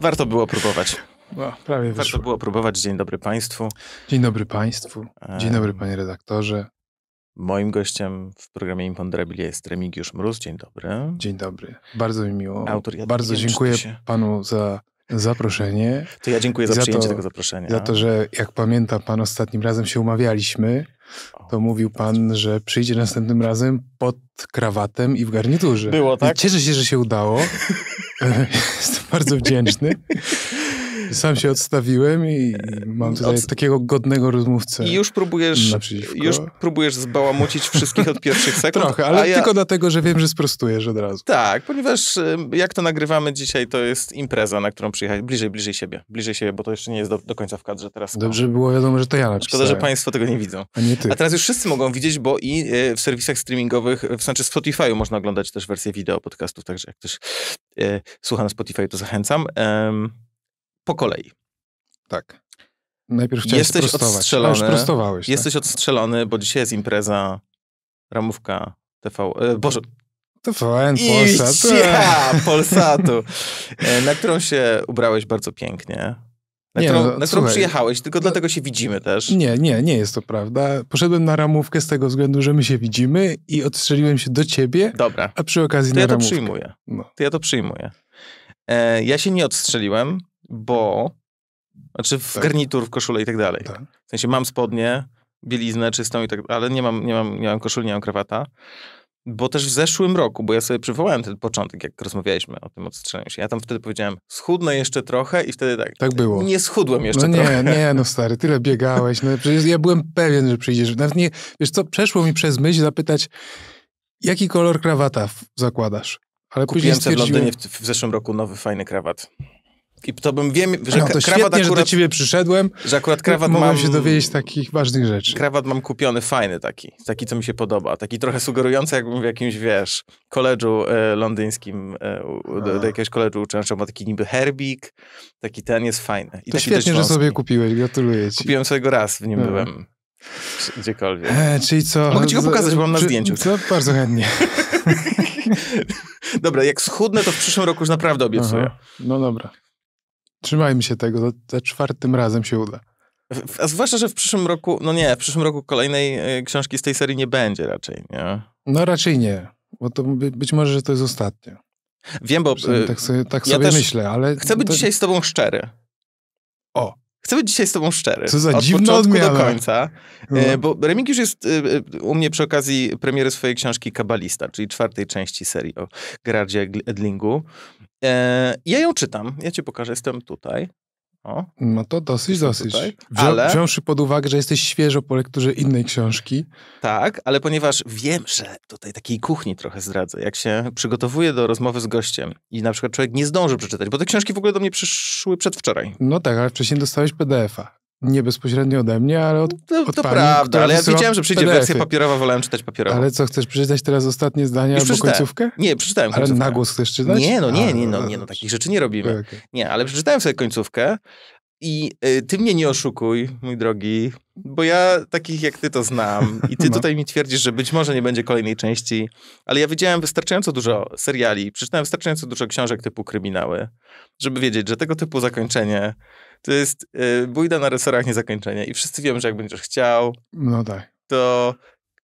Warto było próbować. No, prawie wyszło. Warto było próbować. Dzień dobry Państwu. Dzień dobry Państwu. Dzień dobry Panie Redaktorze. Moim gościem w programie Imponderabilia jest Remigiusz Mróz. Dzień dobry. Dzień dobry. Bardzo mi miło. Bardzo dziękuję Panu za zaproszenie. To ja dziękuję za przyjęcie tego zaproszenia. Za to, że jak pamiętam Pan ostatnim razem się umawialiśmy, to mówił Pan, że przyjdzie następnym razem pod krawatem i w garniturze. Było tak? I cieszę się, że się udało. Jestem bardzo wdzięczny. Sam się odstawiłem i mam tutaj takiego godnego rozmówcę. I już próbujesz zbałamucić wszystkich od pierwszych sekund. Trochę, ale tylko dlatego, że wiem, że sprostujesz od razu. Tak, ponieważ jak to nagrywamy dzisiaj, to jest impreza, na którą przyjechać bliżej siebie, bo to jeszcze nie jest do końca w kadrze teraz. Dobrze by było wiadomo, że to ja napisałem. Szkoda, że Państwo tego nie widzą. A nie ty. A teraz już wszyscy mogą widzieć, bo i w serwisach streamingowych, znaczy w Spotify'u można oglądać też wersję wideo podcastów, także jak ktoś słucha na Spotify, to zachęcam. Po kolei. Tak. Najpierw chciałem sprostować. Jesteś odstrzelony, bo dzisiaj jest impreza, ramówka TV... Boże... TVN Polsatu. Polsatu. Na którą się ubrałeś bardzo pięknie. Na którą przyjechałeś, tylko dlatego się widzimy też. Nie jest to prawda. Poszedłem na ramówkę z tego względu, że my się widzimy i odstrzeliłem się do ciebie. Dobra. A przy okazji na ramówkę. To ja to przyjmuję. Ja się nie odstrzeliłem, bo... Znaczy w garnitur, w koszulę i tak dalej. Tak. W sensie mam spodnie, bieliznę czystą i tak dalej, ale nie mam koszuli, nie mam krawata. Bo też w zeszłym roku, bo ja sobie przywołałem ten początek, jak rozmawialiśmy o tym odstrzeleniu się. Ja tam wtedy powiedziałem, schudnę jeszcze trochę i wtedy tak. Tak było. Nie schudłem jeszcze trochę. No stary, tyle biegałeś. No przecież ja byłem pewien, że przyjdziesz. Nawet nie, wiesz co, przeszło mi przez myśl zapytać, jaki kolor krawata zakładasz? Ale kupiłem sobie w Londynie w zeszłym roku nowy, fajny krawat. I to bym wiem, że to krawat świetnie, akurat, że do ciebie przyszedłem, że akurat krawat mogłem się dowiedzieć takich ważnych rzeczy. Krawat mam kupiony, fajny taki, co mi się podoba. Taki trochę sugerujący, jakbym w jakimś, wiesz, koledżu londyńskim, do jakiegoś koledżu uczęszczał, ma taki niby herbik, taki ten jest fajny. I to świetnie, że sobie kupiłeś, gratuluję ci. Kupiłem sobie go raz, w nim byłem, gdziekolwiek. Czyli co? Mogę ci go pokazać, bo mam na zdjęciu. Co? Bardzo chętnie. Dobra, jak schudnę, to w przyszłym roku już naprawdę obiecuję. Aha. No dobra. Trzymajmy się tego, za czwartym razem się uda. A zwłaszcza, że w przyszłym roku, kolejnej książki z tej serii nie będzie raczej, nie? No raczej nie, bo to być może, że to jest ostatnie. Wiem, bo... Tak sobie myślę, ale... Chcę być dzisiaj z tobą szczery. Chcę być dzisiaj z tobą szczery. Co za dziwna odmiana. Od początku do końca. Bo Remigiusz jest u mnie przy okazji premiery swojej książki Kabalista, czyli czwartej części serii o Gerardzie Edlingu. Ja ją czytam. Ja ci pokażę. Jestem tutaj. No to dosyć. Wziąwszy pod uwagę, że jesteś świeżo po lekturze innej książki. Tak, ale ponieważ wiem, że tutaj takiej kuchni trochę zdradzę. Jak się przygotowuję do rozmowy z gościem i na przykład człowiek nie zdąży przeczytać, bo te książki w ogóle do mnie przyszły przedwczoraj. No tak, ale wcześniej dostałeś PDF-a. Nie bezpośrednio ode mnie, ale od pani, prawda, ale ja widziałem, że przyjdzie wersja papierowa, wolałem czytać papierową. Ale co, chcesz przeczytać teraz ostatnie zdania albo końcówkę? Nie, przeczytałem końcówkę. Ale na głos chcesz czytać? Nie, takich rzeczy nie robimy. Okay. Nie, ale przeczytałem sobie końcówkę i ty mnie nie oszukuj, mój drogi, bo ja takich jak ty to znam i ty tutaj mi twierdzisz, że być może nie będzie kolejnej części, ale ja widziałem wystarczająco dużo seriali, przeczytałem wystarczająco dużo książek typu kryminały, żeby wiedzieć, że tego typu zakończenie to jest bójda na resorach, niezakończenie. I wszyscy wiemy, że jak będziesz chciał, to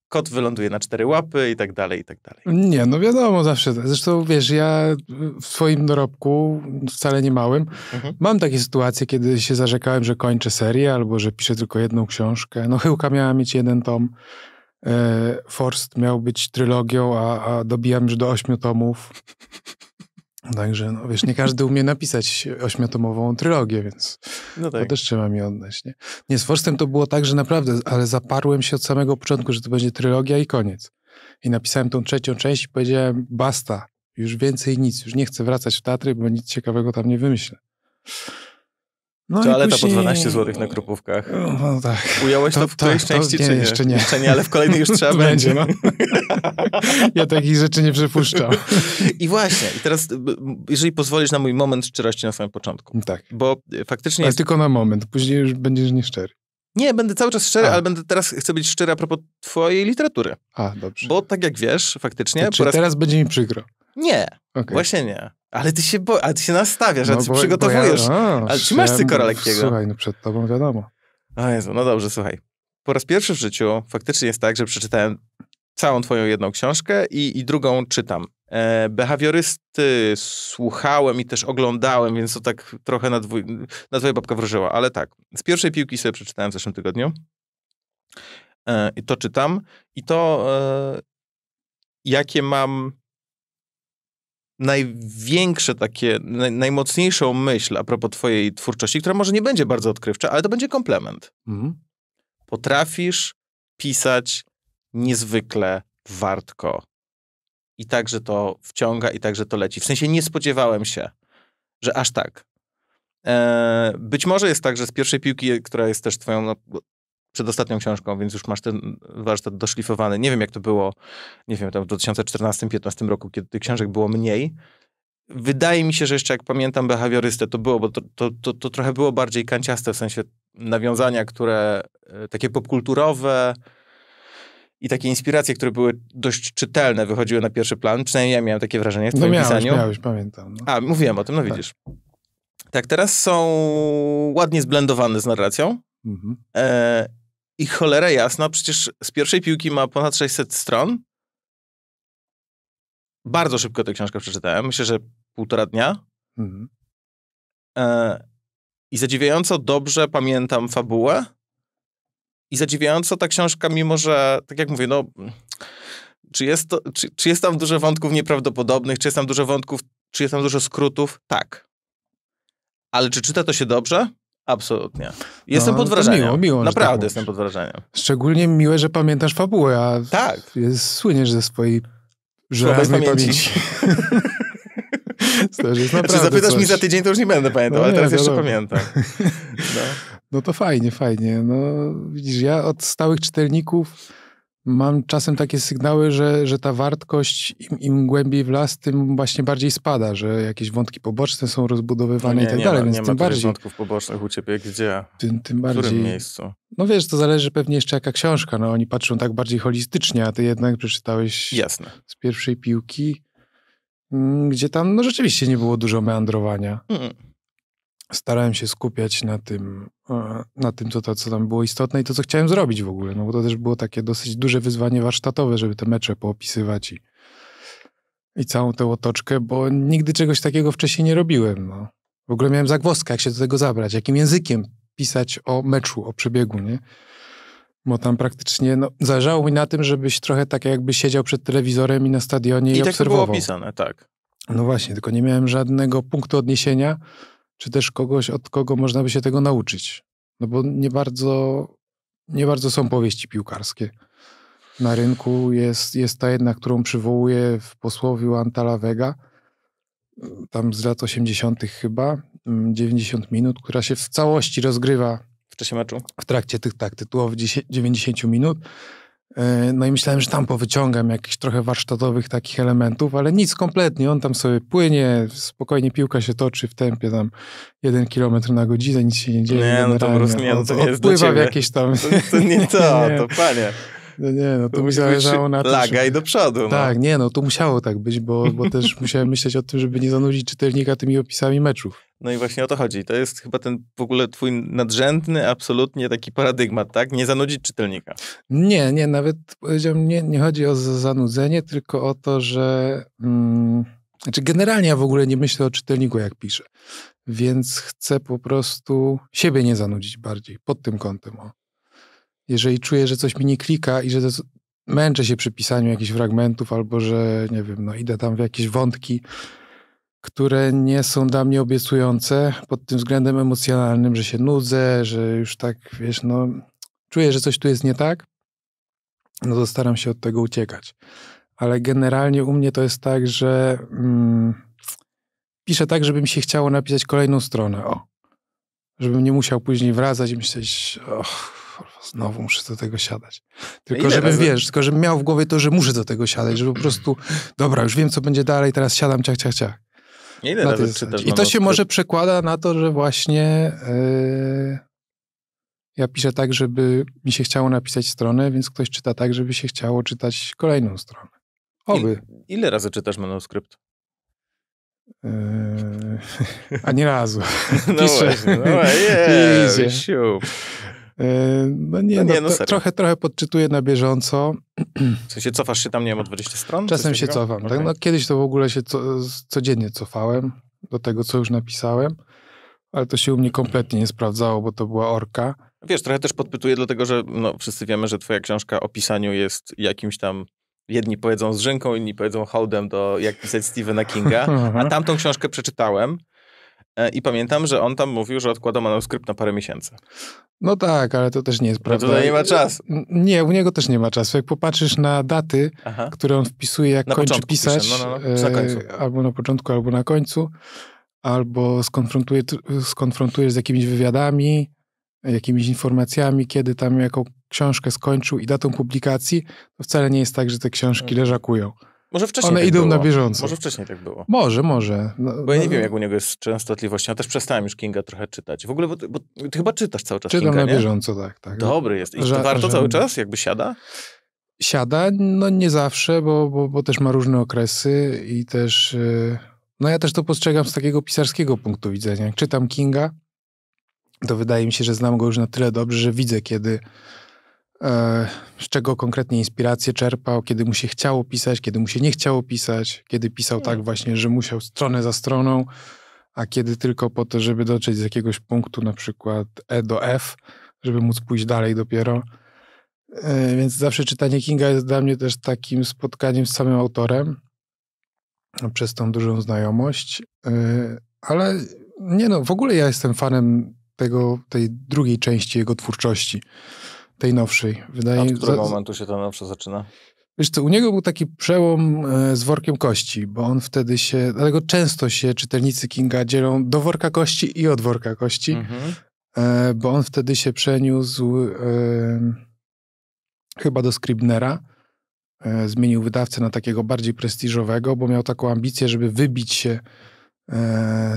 kot wyląduje na 4 łapy i tak dalej, i tak dalej. Nie, no wiadomo, zawsze. Zresztą wiesz, ja w swoim dorobku, wcale nie małym, mam takie sytuacje, kiedy się zarzekałem, że kończę serię albo że piszę tylko jedną książkę. No Chyłka miała mieć jeden tom, Forst miał być trylogią, a dobijam już do 8 tomów. Także, no wiesz, nie każdy umie napisać 8-tomową trylogię, więc to też trzeba mi odnieść, nie? Nie, z Forstem to było tak, że naprawdę, ale zaparłem się od samego początku, że to będzie trylogia i koniec. I napisałem tą 3. część i powiedziałem, basta, już więcej nic, już nie chcę wracać w Tatry, bo nic ciekawego tam nie wymyślę. No to ale później... po 12 zł na Krupówkach. No tak. Ująłeś to w którejś części, czy nie? Jeszcze nie, ale w kolejnej już trzeba będzie. No. Ja takich rzeczy nie przepuszczam. I właśnie, i teraz, jeżeli pozwolisz na mój moment szczerości na samym początku. Tak. Bo faktycznie... Ale jest... tylko na moment, później już będziesz nieszczery. Nie, będę cały czas szczery, ale chcę być szczery a propos twojej literatury. A, dobrze. Bo tak jak wiesz, faktycznie... Teraz będzie mi przykro. Nie, właśnie nie. Ale ty się nastawiasz, no, a ty się przygotowujesz. Ale czy masz cykora lekkiego? Słuchaj, no przed tobą wiadomo. O Jezu, no dobrze, słuchaj. Po raz pierwszy w życiu faktycznie jest tak, że przeczytałem całą twoją jedną książkę i drugą czytam. Behawiorysty słuchałem i też oglądałem, więc to tak trochę na twoja babka wróżyła, ale tak. Z pierwszej piłki sobie przeczytałem w zeszłym tygodniu. I to czytam. I to, jakie mam największe takie, najmocniejszą myśl a propos twojej twórczości, która może nie będzie bardzo odkrywcza, ale to będzie komplement. Mhm. Potrafisz pisać niezwykle wartko. I także to wciąga, i także to leci. W sensie nie spodziewałem się, że aż tak. Być może jest tak, że z pierwszej piłki, która jest też twoją przedostatnią książką, więc już masz ten warsztat doszlifowany. Nie wiem, jak to było, nie wiem, tam w 2014-2015 roku, kiedy tych książek było mniej. Wydaje mi się, że jeszcze jak pamiętam Behawiorystę, to było, bo to trochę było bardziej kanciaste, w sensie nawiązania, które takie popkulturowe i takie inspiracje, które były dość czytelne, wychodziły na pierwszy plan. Przynajmniej ja miałem takie wrażenie w twoim pisaniu. Miałeś, pamiętam. No. A, mówiłem o tym, no tak. Widzisz. Tak, teraz są ładnie zblendowane z narracją. Mhm. I cholera jasna, przecież z pierwszej piłki ma ponad 600 stron. Bardzo szybko tę książkę przeczytałem. Myślę, że 1,5 dnia. Mhm. I zadziwiająco dobrze pamiętam fabułę. I zadziwiająco ta książka, mimo że, tak jak mówię, no, czy jest tam dużo wątków nieprawdopodobnych, czy jest tam dużo skrótów? Tak. Ale czy czyta to się dobrze? Absolutnie. Jestem pod wrażeniem. Miło, naprawdę tak jestem pod wrażeniem. Szczególnie miłe, że pamiętasz fabułę, a tak. Słyniesz ze swojej żelaznej pamięci. Czy zapytasz mi za tydzień, to już nie będę pamiętał, ale teraz jeszcze pamiętam. No. No to fajnie, fajnie. No, widzisz, ja od stałych czytelników mam czasem takie sygnały, że ta wartkość im głębiej w las, tym właśnie bardziej spada, że jakieś wątki poboczne są rozbudowywane i tak dalej. Więc nie ma bardziej wątków pobocznych u ciebie, gdzie? Tym bardziej. W którym miejscu? No wiesz, to zależy pewnie jeszcze jaka książka. No oni patrzą tak bardziej holistycznie, a ty jednak przeczytałeś Jasne. Z pierwszej piłki, gdzie tam no rzeczywiście nie było dużo meandrowania. Starałem się skupiać na tym co tam było istotne i to, co chciałem zrobić w ogóle. No bo to też było takie dosyć duże wyzwanie warsztatowe, żeby te mecze poopisywać i całą tę otoczkę, bo nigdy czegoś takiego wcześniej nie robiłem. No. W ogóle miałem zagwozdkę, jak się do tego zabrać, jakim językiem pisać o meczu, o przebiegu, nie? Bo tam praktycznie, no, zależało mi na tym, żebyś trochę tak jakby siedział przed telewizorem i na stadionie i obserwował. I tak było opisane, tak. No właśnie, tylko nie miałem żadnego punktu odniesienia, czy też kogoś, od kogo można by się tego nauczyć. No bo nie bardzo są powieści piłkarskie. Na rynku jest ta jedna, którą przywołuje w posłowiu Antalavega, tam z lat 80. chyba, 90 minut, która się w całości rozgrywa w czasie meczu. W trakcie tych tytułowych 90 minut. No i myślałem, że tam powyciągam jakichś trochę warsztatowych takich elementów, ale nic kompletnie. On tam sobie płynie, spokojnie piłka się toczy w tempie tam 1 km/h, nic się nie dzieje. Nie, no to po prostu nie, to nie jest do ciebie. W jakieś tam... To nie to, to panie. No nie, no to zależało na tym... Laga i do przodu. No. Tak, nie, no to musiało tak być, bo też musiałem myśleć o tym, żeby nie zanudzić czytelnika tymi opisami meczów. No i właśnie o to chodzi. To jest chyba ten w ogóle twój nadrzędny, absolutnie taki paradygmat, tak? Nie zanudzić czytelnika. Nie, nawet powiedziałbym, nie chodzi o zanudzenie, tylko o to, że... Znaczy generalnie ja w ogóle nie myślę o czytelniku, jak piszę. Więc chcę po prostu siebie nie zanudzić bardziej, pod tym kątem. O. Jeżeli czuję, że coś mi nie klika i że męczę się przy pisaniu jakichś fragmentów albo, że nie wiem, no idę tam w jakieś wątki, które nie są dla mnie obiecujące pod tym względem emocjonalnym, że się nudzę, że już tak, wiesz, no czuję, że coś tu jest nie tak, no to staram się od tego uciekać. Ale generalnie u mnie to jest tak, że piszę tak, żeby mi się chciało napisać kolejną stronę, o. Żebym nie musiał później wracać i myśleć, znowu muszę do tego siadać. Tylko żebym miał w głowie to, że muszę do tego siadać, żeby po prostu, dobra, już wiem, co będzie dalej, teraz siadam, ciach, ciach, ciach. I to się może przekłada na to, że właśnie ja piszę tak, żeby mi się chciało napisać stronę, więc ktoś czyta tak, żeby się chciało czytać kolejną stronę. Ile razy czytasz manuskrypt? Ani razu. No właśnie, trochę podczytuję na bieżąco. W sensie cofasz się tam, nie wiem, o 20 stron? Czasem się cofam. Okay. Tak? No, kiedyś to w ogóle się codziennie cofałem do tego, co już napisałem, ale to się u mnie kompletnie nie sprawdzało, bo to była orka. Wiesz, trochę też podpytuję, dlatego że no, wszyscy wiemy, że twoja książka o pisaniu jest jakimś tam... Jedni powiedzą zrzynką, inni powiedzą hołdem do jak pisać Stephena Kinga, a tamtą książkę przeczytałem i pamiętam, że on tam mówił, że odkłada manuskrypt na parę miesięcy. No tak, ale to też nie jest prawda. Tutaj nie ma czasu. Nie, u niego też nie ma czasu. Jak popatrzysz na daty, które on wpisuje, jak kończy pisać, albo na początku, albo na końcu, albo skonfrontujesz z jakimiś wywiadami, jakimiś informacjami, kiedy tam jaką książkę skończył i datą publikacji, to wcale nie jest tak, że te książki leżakują. Może wcześniej one idą na bieżąco. Może wcześniej tak było. Może. No, bo ja nie wiem, jak u niego jest z częstotliwością. Ja też przestałem już Kinga trochę czytać. W ogóle, bo ty chyba czytasz cały czas Kinga, nie? Czytam na bieżąco, tak. Dobry jest. I to warto cały czas? Jakby siada? Siada? No nie zawsze, bo też ma różne okresy i też... No ja też to postrzegam z takiego pisarskiego punktu widzenia. Jak czytam Kinga, to wydaje mi się, że znam go już na tyle dobrze, że widzę, kiedy... z czego konkretnie inspirację czerpał, kiedy mu się chciało pisać, kiedy mu się nie chciało pisać, kiedy pisał tak właśnie, że musiał stronę za stroną, a kiedy tylko po to, żeby dotrzeć z jakiegoś punktu, na przykład E do F, żeby móc pójść dalej dopiero. Więc zawsze czytanie Kinga jest dla mnie też takim spotkaniem z samym autorem, przez tą dużą znajomość. Ale nie no, w ogóle ja jestem fanem tej drugiej części jego twórczości. Tej nowszej. Od którego momentu się ta nowsza zaczyna? Wiesz co, u niego był taki przełom z Workiem Kości, bo on wtedy się... Dlatego często się czytelnicy Kinga dzielą do Worka Kości i od Worka Kości, bo on wtedy się przeniósł chyba do Scribnera. Zmienił wydawcę na takiego bardziej prestiżowego, bo miał taką ambicję, żeby wybić się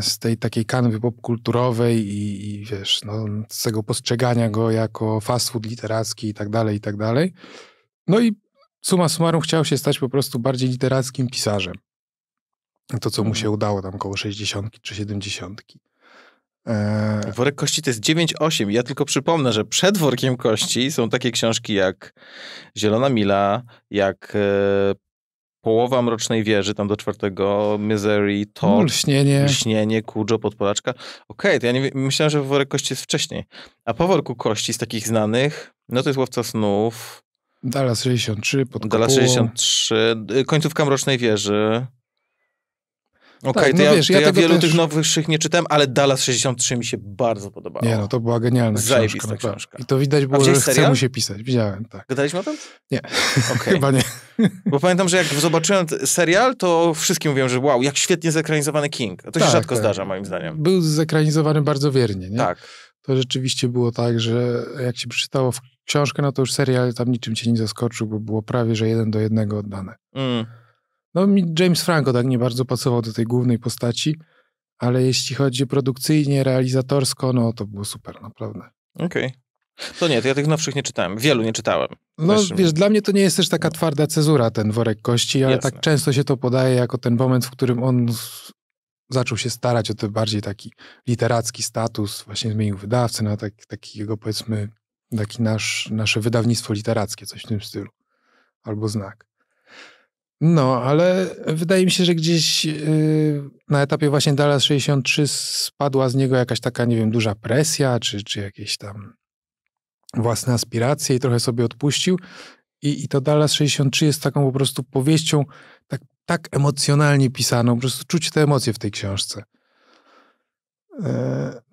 z tej takiej kanwy popkulturowej i wiesz, no, z tego postrzegania go jako fast food literacki i tak dalej. No i summa summarum chciał się stać po prostu bardziej literackim pisarzem. To, co mu się udało tam koło 60 czy 70. Worek Kości to jest 9-8. Ja tylko przypomnę, że przed Workiem Kości są takie książki jak Zielona Mila, jak... Połowa mrocznej wieży, tam do 4, Misery, Lśnienie, Kujo, Podpalaczka. Okej, to ja nie myślałem, że Worek Kości jest wcześniej. A po Worku Kości z takich znanych, no to jest Łowca snów. Dallas 63, końcówka mrocznej wieży. Okej, tak, no ja wielu tych nowszych nie czytałem, ale Dallas 63 mi się bardzo podobało. Nie, no to była genialna książka. I to widać było, że chce mu się pisać. Widziałem, tak. Gadaliśmy o tym? Nie. Okay. Chyba nie. Bo pamiętam, że jak zobaczyłem serial, to wszystkim mówiłem, że wow, jak świetnie zekranizowany King. To się rzadko zdarza, moim zdaniem. Był zekranizowany bardzo wiernie, nie? Tak. To rzeczywiście było tak, że jak się przeczytało książkę, no to już serial tam niczym cię nie zaskoczył, bo było prawie, że 1 do 1 oddane. No mi James Franco tak nie bardzo pasował do tej głównej postaci, ale jeśli chodzi produkcyjnie, realizatorsko, no to było super, naprawdę. Okej. To nie, to ja tych nowszych nie czytałem. Wielu nie czytałem. No wiesz, dla mnie to nie jest też taka twarda cezura ten Worek Kości, ale tak często się to podaje jako ten moment, w którym on zaczął się starać o ten bardziej taki literacki status, właśnie zmienił wydawcę na takiego powiedzmy, nasze wydawnictwo literackie, coś w tym stylu. Albo Znak. No, ale wydaje mi się, że gdzieś na etapie właśnie Dallas 63 spadła z niego jakaś taka, nie wiem, duża presja, czy jakieś tam własne aspiracje i trochę sobie odpuścił. I to Dallas 63 jest taką po prostu powieścią tak emocjonalnie pisaną, po prostu czuć te emocje w tej książce.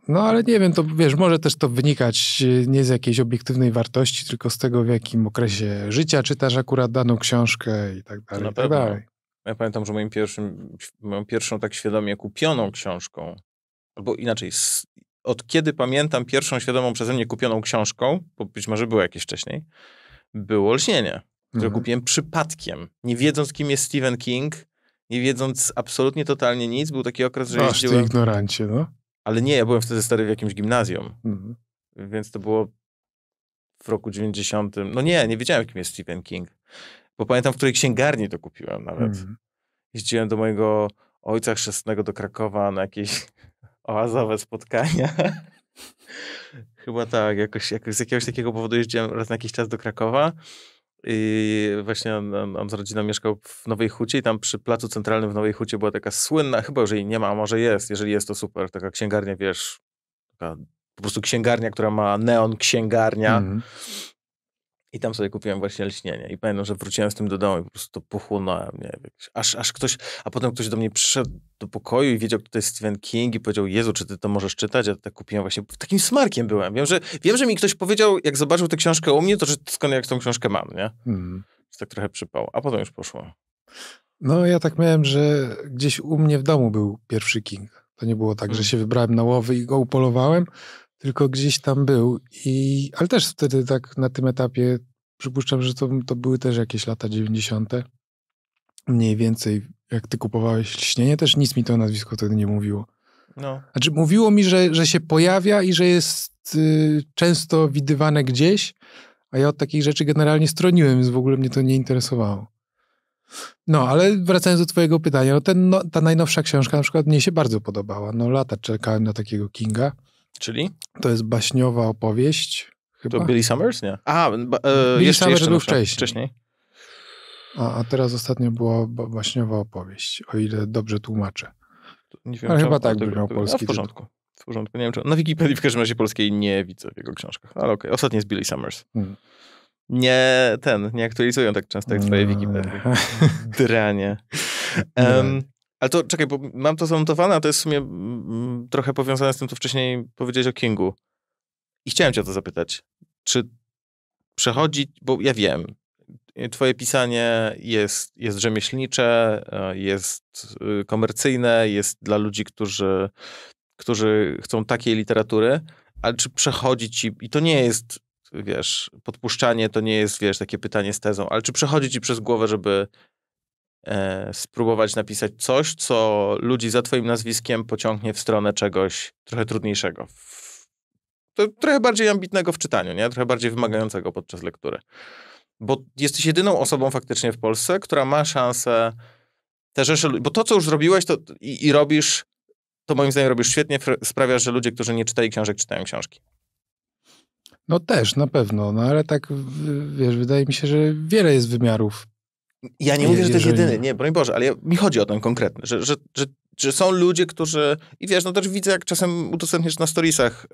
No, ale nie wiem, to wiesz, może też to wynikać nie z jakiejś obiektywnej wartości, tylko z tego, w jakim okresie życia czytasz akurat daną książkę i tak dalej. Na pewno. Ja pamiętam, że moją pierwszą tak świadomie kupioną książką, albo inaczej, od kiedy pamiętam pierwszą świadomą przeze mnie kupioną książką, bo być może było jakieś wcześniej, było Lśnienie, które kupiłem przypadkiem, nie wiedząc, kim jest Stephen King, nie wiedząc absolutnie totalnie nic. Był taki okres, że jeździłem... Ty ignorancie, no. Ale nie, ja byłem wtedy stary w jakimś gimnazjum. Więc to było w roku 90. No nie wiedziałem, kim jest Stephen King. Bo pamiętam, w której księgarni to kupiłem nawet. Jeździłem do mojego ojca chrzestnego do Krakowa na jakieś oazowe spotkania. Chyba tak, jakoś z jakiegoś takiego powodu jeździłem raz na jakiś czas do Krakowa i właśnie on z rodziną mieszkał w Nowej Hucie i tam przy placu centralnym w Nowej Hucie była taka słynna, chyba już jej nie ma, a może jest, jeżeli jest to super, taka księgarnia, wiesz, taka po prostu księgarnia, która ma neon księgarnia. Mhm. I tam sobie kupiłem właśnie Lśnienie. I pamiętam, że wróciłem z tym do domu i po prostu to pochłonąłem. Nie wiem, aż ktoś, a potem ktoś do mnie przyszedł do pokoju i wiedział, kto to jest Stephen King i powiedział, Jezu, czy ty to możesz czytać? Ja to tak kupiłem właśnie, takim smarkiem byłem. Wiem, że mi ktoś powiedział, jak zobaczył tę książkę u mnie, to że skąd jak tą książkę mam, nie? Hmm. Tak trochę przypało, a potem już poszło. No ja tak miałem, że gdzieś u mnie w domu był pierwszy King. To nie było tak, że się wybrałem na łowy i go upolowałem, tylko gdzieś tam był. Ale też wtedy tak na tym etapie przypuszczam, że to były też jakieś lata 90. Mniej więcej, jak ty kupowałeś Lśnienie, też nic mi to nazwisko wtedy nie mówiło. No. Znaczy mówiło mi, że się pojawia i że jest często widywane gdzieś, a ja od takich rzeczy generalnie stroniłem, więc w ogóle mnie to nie interesowało. No, ale wracając do twojego pytania, ta najnowsza książka na przykład mnie się bardzo podobała. No lata czekałem na takiego Kinga. Czyli? To jest baśniowa opowieść. Chyba. To Billy Summers, nie? Billy Summers był wcześniej. A teraz ostatnio była baśniowa opowieść, o ile dobrze tłumaczę. Nie wiem, ale chyba tak brzmiał polski. W porządku. Nie wiem, czy na Wikipedii w każdym razie polskiej nie widzę w jego książkach. Ale okej, ostatni jest Billy Summers. Nie aktualizują tak często jak twoje Wikipedii. Dranie. Ale to, czekaj, bo mam to zanotowane, a to jest w sumie trochę powiązane z tym, co wcześniej powiedziałeś o Kingu. I chciałem cię o to zapytać. Czy przechodzi, bo ja wiem, twoje pisanie jest rzemieślnicze, jest komercyjne, jest dla ludzi, którzy chcą takiej literatury, ale czy przechodzi ci, i to nie jest, wiesz, podpuszczanie, to nie jest, wiesz, takie pytanie z tezą, ale czy przechodzi ci przez głowę, żeby spróbować napisać coś, co ludzi za twoim nazwiskiem pociągnie w stronę czegoś trochę trudniejszego. To trochę bardziej ambitnego w czytaniu, nie? Trochę bardziej wymagającego podczas lektury. Bo jesteś jedyną osobą faktycznie w Polsce, która ma szansę te rzesze... Bo to, co już zrobiłeś i robisz, to moim zdaniem robisz świetnie, sprawia, że ludzie, którzy nie czytali książek, czytają książki. No też, na pewno. No ale tak, wiesz, wydaje mi się, że wiele jest wymiarów. Ja nie mówię, że to jest jedyny, nie, broń Boże, ale mi chodzi o ten konkretny, że są ludzie, którzy, i wiesz, no też widzę, jak czasem udostępniasz na storiesach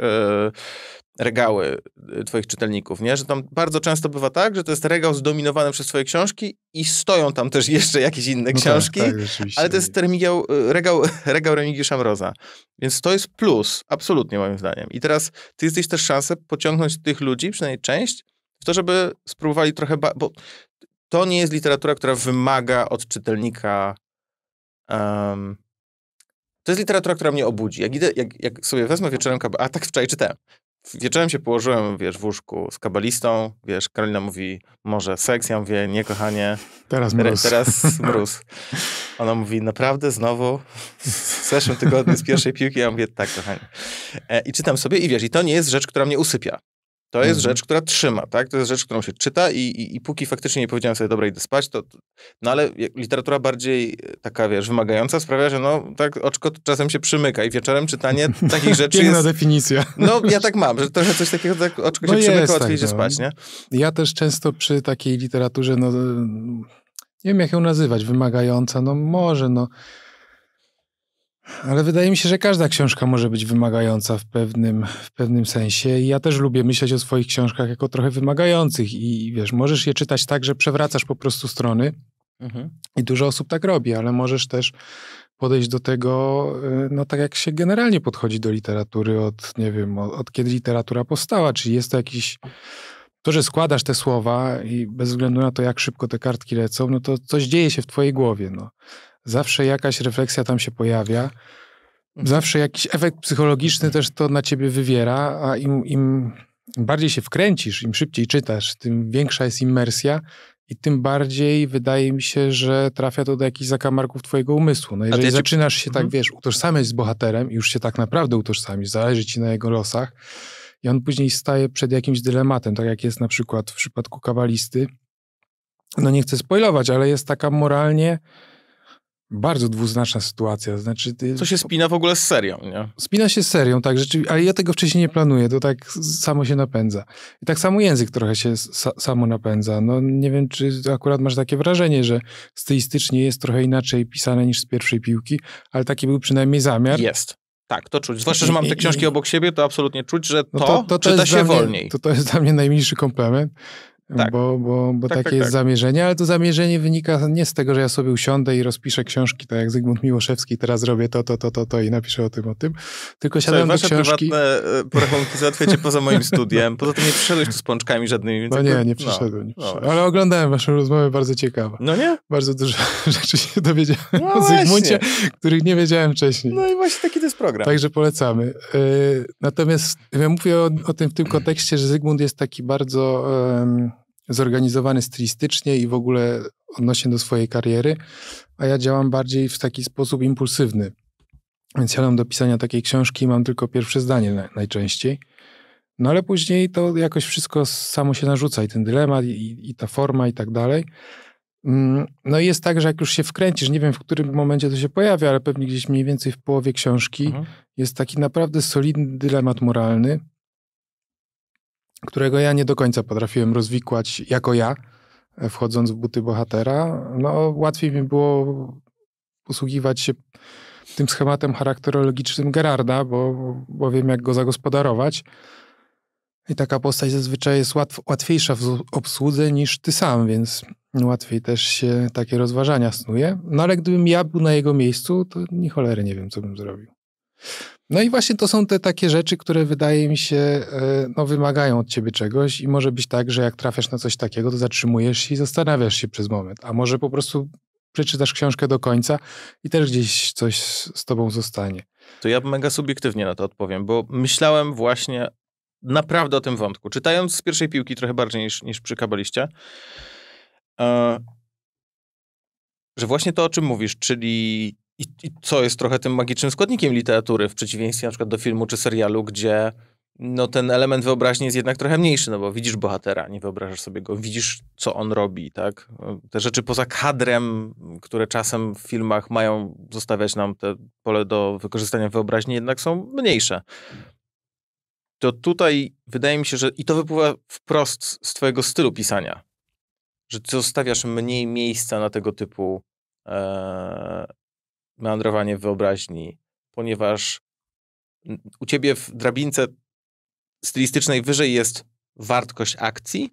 regały twoich czytelników, nie, że tam bardzo często bywa tak, że to jest regał zdominowany przez twoje książki i stoją tam też jeszcze jakieś inne książki, tak, ale to jest regał Remigiusza Mroza, więc to jest plus, absolutnie moim zdaniem. I teraz ty jesteś też szansę pociągnąć tych ludzi, przynajmniej część, w to, żeby spróbowali trochę, bo to nie jest literatura, która wymaga od czytelnika... to jest literatura, która mnie obudzi. Jak sobie wezmę wieczorem... A tak wczoraj czytałem. Wieczorem się położyłem, wiesz, w łóżku z kabalistą. Wiesz, Karolina mówi, może seks? Ja mówię, nie, kochanie. Teraz mróz. Ona mówi, naprawdę? Znowu? W zeszłym tygodniu z pierwszej piłki? Ja mówię, tak, kochanie. I czytam sobie i wiesz, i to nie jest rzecz, która mnie usypia. To jest rzecz, która trzyma, tak? To jest rzecz, którą się czyta i póki faktycznie nie powiedziałem sobie, dobra, idę spać, no ale literatura bardziej taka, wiesz, wymagająca sprawia, że no, tak oczko czasem się przymyka i wieczorem czytanie takich rzeczy jest... Piękna definicja. No, ja tak mam, że trochę coś takiego, tak oczko się przymyka, łatwiej idzie spać, nie? Ja też często przy takiej literaturze, no, nie wiem, jak ją nazywać, wymagająca, no może, no... Ale wydaje mi się, że każda książka może być wymagająca w pewnym sensie i ja też lubię myśleć o swoich książkach jako trochę wymagających i wiesz, możesz je czytać tak, że przewracasz po prostu strony i dużo osób tak robi, ale możesz też podejść do tego, no tak jak się generalnie podchodzi do literatury od, nie wiem, od kiedy literatura powstała, czyli jest to jakiś... To, że składasz te słowa i bez względu na to, jak szybko te kartki lecą, no to coś dzieje się w twojej głowie, no. Zawsze jakaś refleksja tam się pojawia. Zawsze jakiś efekt psychologiczny też to na ciebie wywiera, a im bardziej się wkręcisz, im szybciej czytasz, tym większa jest immersja i tym bardziej wydaje mi się, że trafia to do jakichś zakamarków twojego umysłu. No jeżeli zaczynasz się tak, wiesz, utożsamiać z bohaterem i już się tak naprawdę utożsamić, zależy ci na jego losach i on później staje przed jakimś dylematem, tak jak jest na przykład w przypadku kabalisty. No nie chcę spoilować, ale jest taka moralnie bardzo dwuznaczna sytuacja. Znaczy, co się spina w ogóle z serią, nie? Spina się z serią, tak, rzeczywiście, ale ja tego wcześniej nie planuję, to tak samo się napędza. I tak samo język trochę się samo napędza. No nie wiem, czy akurat masz takie wrażenie, że stylistycznie jest trochę inaczej pisane niż z pierwszej piłki, ale taki był przynajmniej zamiar. Jest. Tak, to czuć. Zwłaszcza, że mam te książki obok siebie, to absolutnie czuć, że to czyta się wolniej. To jest dla mnie najmniejszy komplement. Tak. Bo tak, takie jest zamierzenie, ale to zamierzenie wynika nie z tego, że ja sobie usiądę i rozpiszę książki, tak jak Zygmunt Miłoszewski, teraz robię to i napiszę o tym, tylko siadam do książki. Wasze prywatne porachunki załatwiacie poza moim studiem, poza tym nie przyszedłeś tu z pączkami żadnymi. No nie przyszedłem, no, ale oglądałem waszą rozmowę, bardzo ciekawa. No nie? Bardzo dużo rzeczy się dowiedziałem o Zygmuncie, których nie wiedziałem wcześniej. No i właśnie taki to jest program. Także polecamy. Natomiast ja mówię o tym w tym kontekście, że Zygmunt jest taki bardzo... zorganizowany stylistycznie i w ogóle odnośnie do swojej kariery, a ja działam bardziej w taki sposób impulsywny. Więc siadam do pisania takiej książki i mam tylko pierwsze zdanie najczęściej. No ale później to jakoś wszystko samo się narzuca i ten dylemat i ta forma i tak dalej. No i jest tak, że jak już się wkręcisz, nie wiem w którym momencie to się pojawia, ale pewnie gdzieś mniej więcej w połowie książki jest taki naprawdę solidny dylemat moralny, którego ja nie do końca potrafiłem rozwikłać jako ja, wchodząc w buty bohatera. No, łatwiej mi było posługiwać się tym schematem charakterologicznym Gerarda, bo wiem, jak go zagospodarować. I taka postać zazwyczaj jest łatwiejsza w obsłudze niż ty sam, więc łatwiej też się takie rozważania snuje. No ale gdybym ja był na jego miejscu, to ni cholery nie wiem, co bym zrobił. No i właśnie to są te takie rzeczy, które wydaje mi się, no, wymagają od ciebie czegoś i może być tak, że jak trafiasz na coś takiego, to zatrzymujesz się i zastanawiasz się przez moment, a może po prostu przeczytasz książkę do końca i też gdzieś coś z tobą zostanie. To ja mega subiektywnie na to odpowiem, bo myślałem właśnie naprawdę o tym wątku, czytając z pierwszej piłki trochę bardziej niż przy Kabaliście, że właśnie to, o czym mówisz, czyli I co jest trochę tym magicznym składnikiem literatury, w przeciwieństwie na przykład do filmu czy serialu, gdzie no, ten element wyobraźni jest jednak trochę mniejszy, no bo widzisz bohatera, nie wyobrażasz sobie go, widzisz, co on robi, tak? Te rzeczy poza kadrem, które czasem w filmach mają zostawiać nam te pole do wykorzystania wyobraźni, jednak są mniejsze. To tutaj wydaje mi się, że i to wypływa wprost z twojego stylu pisania, że ty zostawiasz mniej miejsca na tego typu meandrowanie wyobraźni, ponieważ u ciebie w drabince stylistycznej wyżej jest wartkość akcji,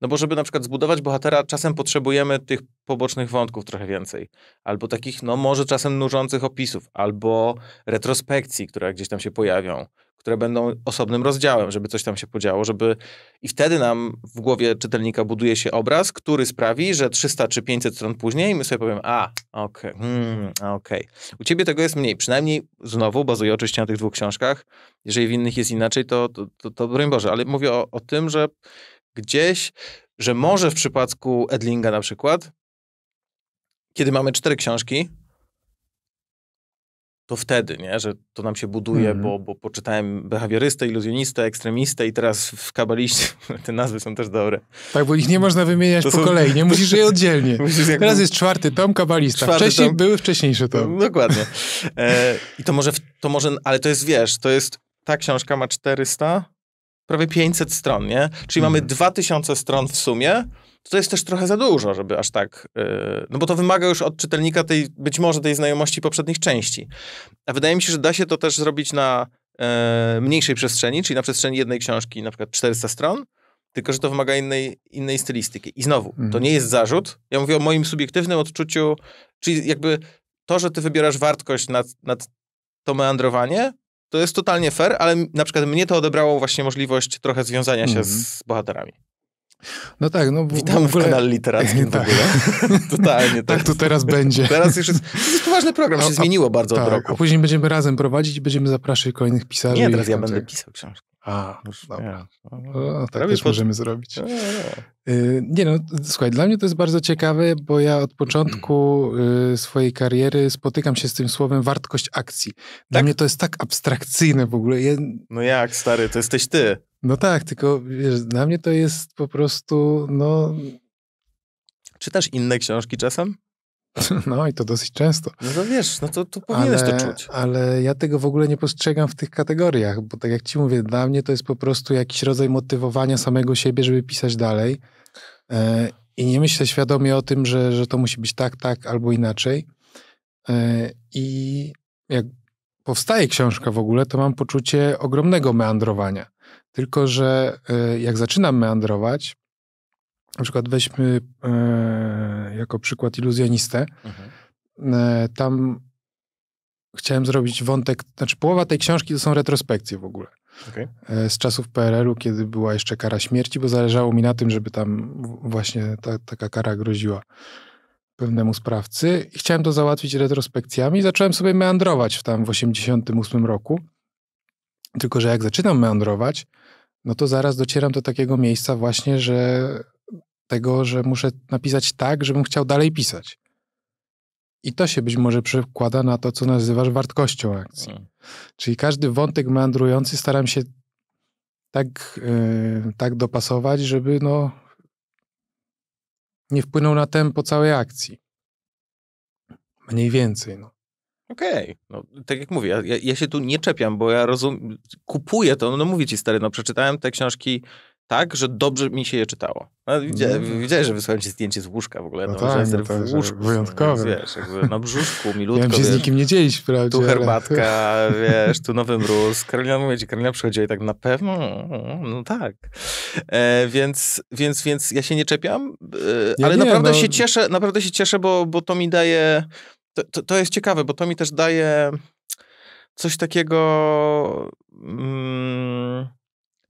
no bo żeby na przykład zbudować bohatera, czasem potrzebujemy tych pobocznych wątków trochę więcej, albo takich, no może czasem nużących opisów, albo retrospekcji, które gdzieś tam się pojawią, które będą osobnym rozdziałem, żeby coś tam się podziało, żeby... I wtedy nam w głowie czytelnika buduje się obraz, który sprawi, że 300 czy 500 stron później my sobie powiemy, okej. U ciebie tego jest mniej. Przynajmniej znowu, bazuję oczywiście na tych dwóch książkach. Jeżeli w innych jest inaczej, to broń Boże. Ale mówię o tym, że gdzieś, że może w przypadku Edlinga na przykład, kiedy mamy 4 książki, to wtedy, nie? Że to nam się buduje, bo poczytałem Behawiorystę, Iluzjonistę, Ekstremistę i teraz w Kabaliście, te nazwy są też dobre. Tak, bo ich nie można wymieniać po kolei, nie musisz je oddzielnie. Teraz jest 4. tom Kabalista, były wcześniejsze tomy. Dokładnie. I to może, ale to jest, wiesz, to jest, ta książka ma 400, prawie 500 stron, nie? Czyli mamy 2000 stron w sumie. To jest też trochę za dużo, żeby aż tak... No bo to wymaga już od czytelnika tej, być może tej znajomości poprzednich części. A wydaje mi się, że da się to też zrobić na mniejszej przestrzeni, czyli na przestrzeni jednej książki, na przykład 400 stron, tylko że to wymaga innej stylistyki. I znowu, to nie jest zarzut. Ja mówię o moim subiektywnym odczuciu, czyli jakby to, że ty wybierasz wartkość nad to meandrowanie, to jest totalnie fair, ale na przykład mnie to odebrało właśnie możliwość trochę związania się z bohaterami. No tak, no bo witamy w ogóle... w kanale literackim tak. W ogóle. Totalnie. Tak to teraz będzie. Teraz już jest... To jest poważny program, się zmieniło bardzo od roku. A później będziemy razem prowadzić i będziemy zapraszać kolejnych pisarzy. Nie, teraz ja będę pisał książki. Dobra. No, tak też możemy zrobić. Nie no, słuchaj, dla mnie to jest bardzo ciekawe, bo ja od początku swojej kariery spotykam się z tym słowem wartkość akcji. Dla mnie to jest tak abstrakcyjne w ogóle. No jak, stary, to jesteś ty. No tak, tylko wiesz, dla mnie to jest po prostu, no... Czytasz inne książki czasem? No i to dosyć często. No to wiesz, no to powinieneś to czuć. Ale ja tego w ogóle nie postrzegam w tych kategoriach, bo tak jak ci mówię, dla mnie to jest po prostu jakiś rodzaj motywowania samego siebie, żeby pisać dalej. I nie myślę świadomie o tym, że to musi być tak albo inaczej. I jak powstaje książka w ogóle, to mam poczucie ogromnego meandrowania. Tylko że jak zaczynam meandrować, na przykład weźmy jako przykład Iluzjonistę. Mhm. Tam chciałem zrobić wątek, znaczy połowa tej książki to są retrospekcje w ogóle. Okay. Z czasów PRL-u, kiedy była jeszcze kara śmierci, bo zależało mi na tym, żeby tam właśnie taka kara groziła pewnemu sprawcy. I chciałem to załatwić retrospekcjami. Zacząłem sobie meandrować w 1988 roku. Tylko że jak zaczynam meandrować, no to zaraz docieram do takiego miejsca właśnie, że muszę napisać tak, żebym chciał dalej pisać. I to się być może przekłada na to, co nazywasz wartkością akcji. Czyli każdy wątek meandrujący staram się tak dopasować, żeby no nie wpłynął na tempo całej akcji. Mniej więcej, no. Okej. No, tak jak mówię, ja się tu nie czepiam, bo ja rozumiem, kupuję to, no mówię ci stary, no przeczytałem te książki tak, że dobrze mi się je czytało. No, widziałeś, że wysłałem ci zdjęcie z łóżka w ogóle. No, w łóżku. Wyjątkowe. Wiesz, jakby na brzuszku, milutko. Miałem się z nikim nie dzielić wprawdzie. Tu herbatka, wiesz, tu nowy mróz. Karolina przychodziła i tak na pewno, no tak. Więc ja się nie czepiam, ale nie, naprawdę, no... naprawdę się cieszę, bo to mi daje, to jest ciekawe, bo to mi też daje coś takiego...